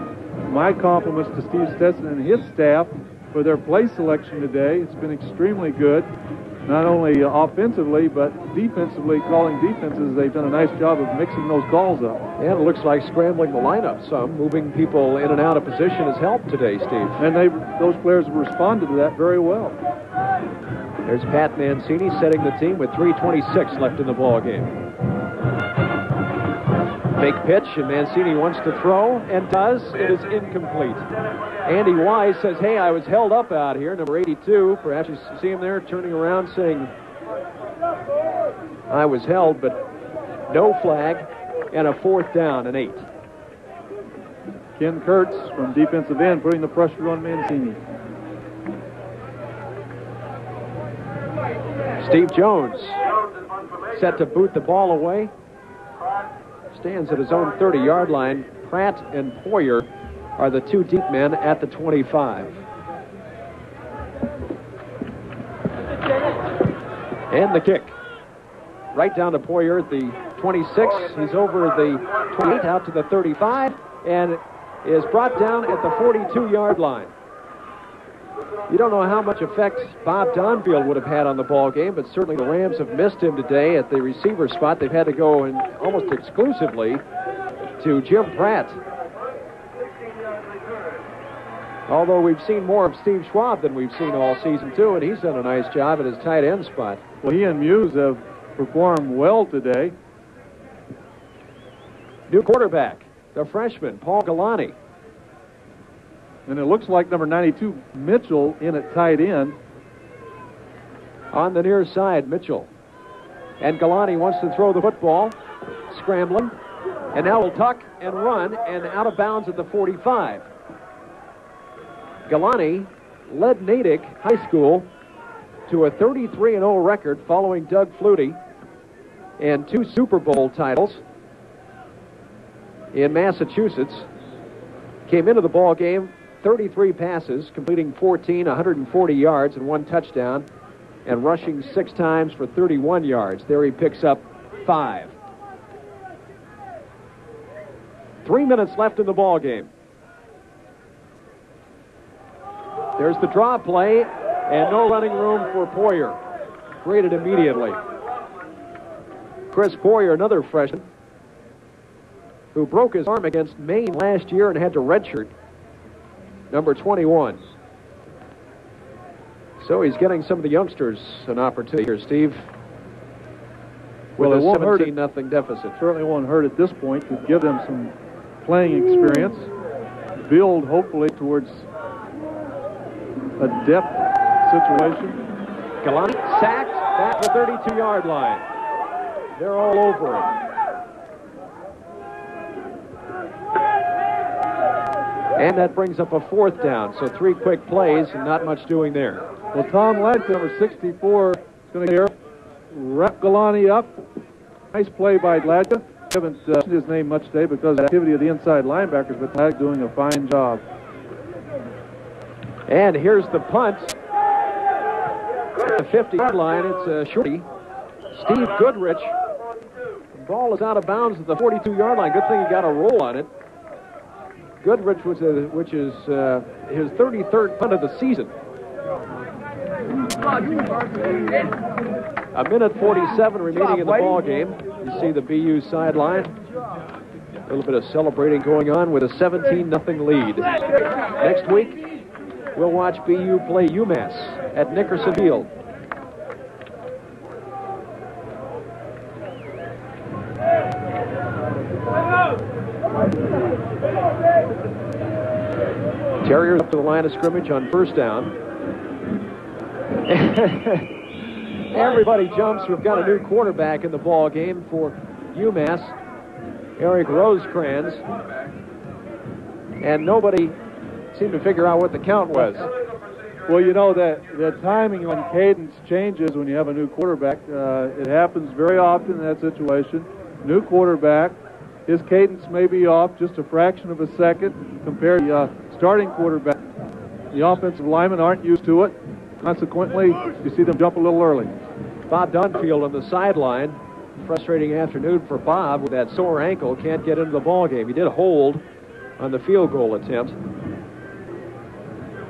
my compliments to Steve Stetson and his staff for their play selection today. It's been extremely good, not only offensively, but defensively, calling defenses. They've done a nice job of mixing those calls up. And it looks like scrambling the lineup some. Moving people in and out of position has helped today, Steve. And they, those players have responded to that very well. There's Pat Mancini setting the team with three twenty-six left in the ballgame. Big pitch, and Mancini wants to throw and does. It is incomplete. Andy Wise says, hey, I was held up out here, number eighty-two. Perhaps you see him there turning around saying, I was held, but no flag, and a fourth down, an eight. Ken Kurtz from defensive end putting the pressure on Mancini. Steve Jones set to boot the ball away. Stands at his own thirty-yard line. Pratt and Poyer are the two deep men at the twenty-five. And the kick. Right down to Poyer at the twenty-six. He's over the twenty-eight, out to the thirty-five, and is brought down at the forty-two-yard line. You don't know how much effect Bob Donfield would have had on the ball game, but certainly the Rams have missed him today at the receiver spot. They've had to go in almost exclusively to Jim Pratt. Although we've seen more of Steve Schwab than we've seen all season, too, and he's done a nice job at his tight end spot. Well, he and Muse have performed well today. New quarterback, the freshman, Paul Galani. And it looks like number ninety-two, Mitchell, in at tight end. On the near side, Mitchell. And Galani wants to throw the football, scrambling. And now will tuck and run, and out of bounds at the forty-five. Galani led Natick High School to a thirty-three and oh record following Doug Flutie and two Super Bowl titles in Massachusetts. Came into the ball game thirty-three passes, completing fourteen, one hundred forty yards, and one touchdown, and rushing six times for thirty-one yards. There he picks up five. Three minutes left in the ball game. There's the draw play, and no running room for Poyer. Created immediately. Chris Poyer, another freshman, who broke his arm against Maine last year and had to redshirt. Number twenty-one. So he's getting some of the youngsters an opportunity here, Steve. With well, a seventeen nothing deficit. Certainly won't hurt at this point to give them some playing experience. Build, hopefully, towards a depth situation. Galani sacked at the thirty-two-yard line. They're all over it. And that brings up a fourth down, so three quick plays and not much doing there. Well, Tom Ledge, number sixty-four, is going to wrap Galani up. Nice play by Ledge. Haven't uh, mentioned his name much today because of the activity of the inside linebackers, but Ledge doing a fine job. And here's the punt. At the fifty-yard line, it's a shorty. Steve Goodrich. The ball is out of bounds at the forty-two-yard line. Good thing he got a roll on it. Goodrich, which is, which is uh, his thirty-third punt of the season. A minute forty-seven remaining in the ball game. You see the B U sideline. A little bit of celebrating going on with a seventeen nothing lead. Next week, we'll watch B U play UMass at Nickerson Field. Terriers up to the line of scrimmage on first down. Everybody jumps. We've got a new quarterback in the ball game for UMass, Eric Rosecrans. And nobody seemed to figure out what the count was. Well, you know, that the timing on cadence changes when you have a new quarterback. Uh, it happens very often in that situation. New quarterback. His cadence may be off just a fraction of a second compared to the uh, starting quarterback. The offensive linemen aren't used to it. Consequently, you see them jump a little early. Bob Donfield on the sideline. Frustrating afternoon for Bob with that sore ankle. Can't get into the ball game. He did hold on the field goal attempt.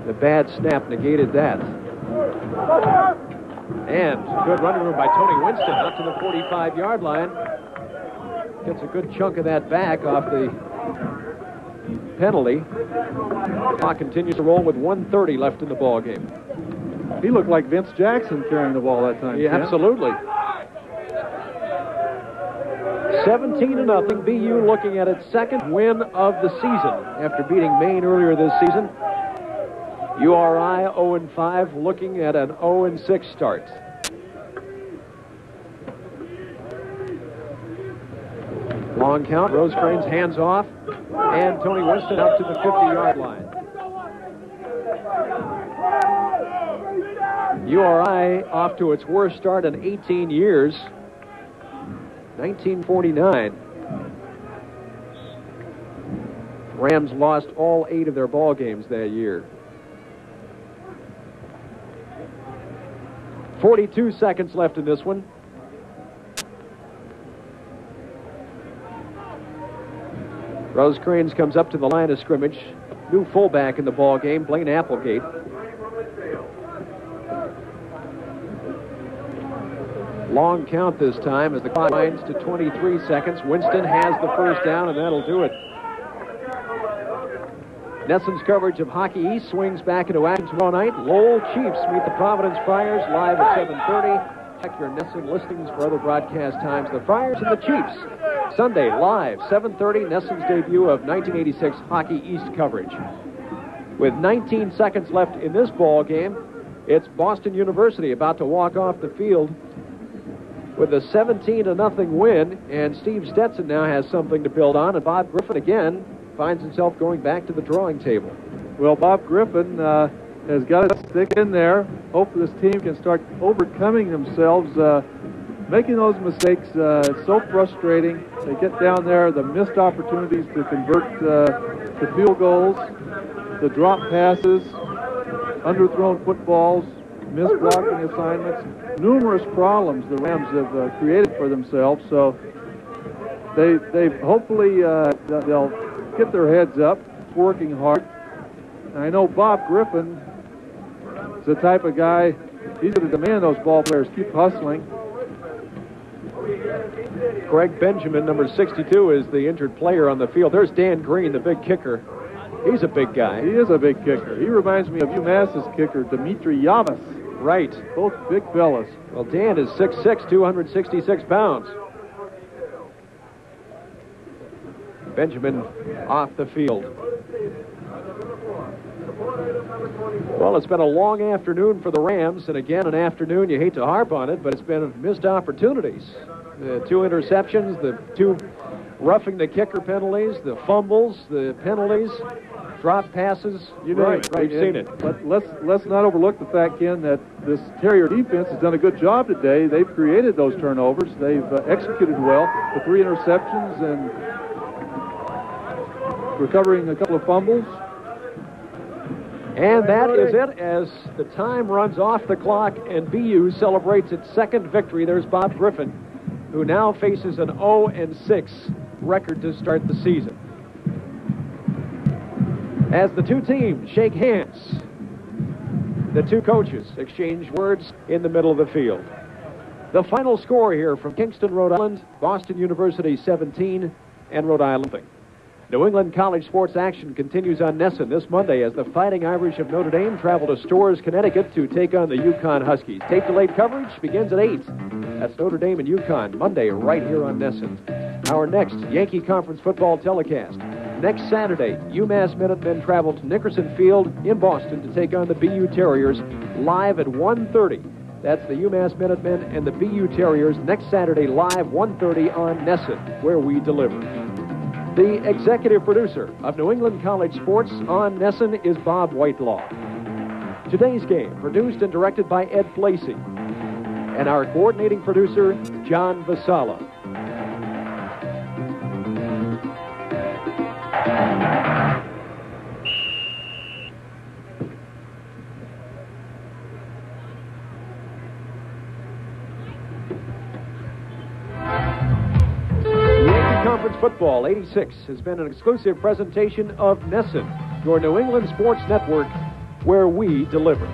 The bad snap negated that. And good running room by Tony Winston up to the forty-five-yard line. Gets a good chunk of that back off the penalty. Clock continues to roll with one thirty left in the ball game. He looked like Vince Jackson carrying the ball that time. Yeah, yeah. Absolutely. seventeen to nothing, B U looking at its second win of the season after beating Maine earlier this season. U R I oh and five, looking at an oh and six start. Long count, Rosecrans hands off, and Tony Winston up to the fifty-yard line. U R I off to its worst start in eighteen years. nineteen forty-nine. Rams lost all eight of their ball games that year. forty-two seconds left in this one. Rosecrans comes up to the line of scrimmage. New fullback in the ball game, Blaine Applegate. Long count this time as the clock winds to twenty-three seconds. Winston has the first down, and that'll do it. Nesson's coverage of Hockey East swings back into action tomorrow night. Lowell Chiefs meet the Providence Friars live at seven thirty. Check your Nesson listings for other broadcast times. The Friars and the Chiefs, Sunday live, seven thirty, Nesson's debut of nineteen eighty-six Hockey East coverage. With nineteen seconds left in this ball game, it's Boston University about to walk off the field with a seventeen to nothing win, and Steve Stetson now has something to build on, and Bob Griffin again finds himself going back to the drawing table. Well, Bob Griffin uh, has got to stick in there. Hope this team can start overcoming themselves, uh, making those mistakes. Uh, it's so frustrating. They get down there, the missed opportunities to convert uh, the field goals, the drop passes, underthrown footballs, missed blocking assignments, numerous problems the Rams have uh, created for themselves. So they they hopefully uh, they'll get their heads up, working hard. And I know Bob Griffin is the type of guy, he's going to demand those ball players keep hustling. Greg Benjamin, number sixty-two, is the injured player on the field. There's Dan Green, the big kicker. He's a big guy. He is a big kicker. He reminds me of UMass's kicker, Dimitri Yamas. Right. Both big fellas. Well, Dan is six foot six, two hundred sixty-six pounds. Benjamin off the field. Well, it's been a long afternoon for the Rams, and again, an afternoon, you hate to harp on it, but it's been missed opportunities. The two interceptions, the two roughing the kicker penalties, the fumbles, the penalties, drop passes, you know, right, right. We've seen it. But let's, let's not overlook the fact, Ken, that this Terrier defense has done a good job today. They've created those turnovers. They've uh, executed well. The three interceptions and recovering a couple of fumbles. And that is it as the time runs off the clock and B U celebrates its second victory. There's Bob Griffin, who now faces an oh and six record to start the season. As the two teams shake hands, the two coaches exchange words in the middle of the field. The final score here from Kingston, Rhode Island, Boston University seventeen and Rhode Island nothing. New England college sports action continues on Nesson this Monday as the Fighting Irish of Notre Dame travel to Storrs, Connecticut to take on the UConn Huskies. Tape delayed coverage begins at eight. That's Notre Dame and UConn, Monday, right here on Nesson. Our next Yankee Conference football telecast. Next Saturday, UMass Minutemen travel to Nickerson Field in Boston to take on the B U Terriers live at one thirty. That's the UMass Minutemen and the B U Terriers next Saturday live, one thirty on Nesson, where we deliver. The executive producer of New England College Sports on Nesson is Bob Whitelaw. Today's game produced and directed by Ed Lacey, and our coordinating producer, John Vasala. Football eighty-six has been an exclusive presentation of Nesson, your New England Sports Network, where we deliver.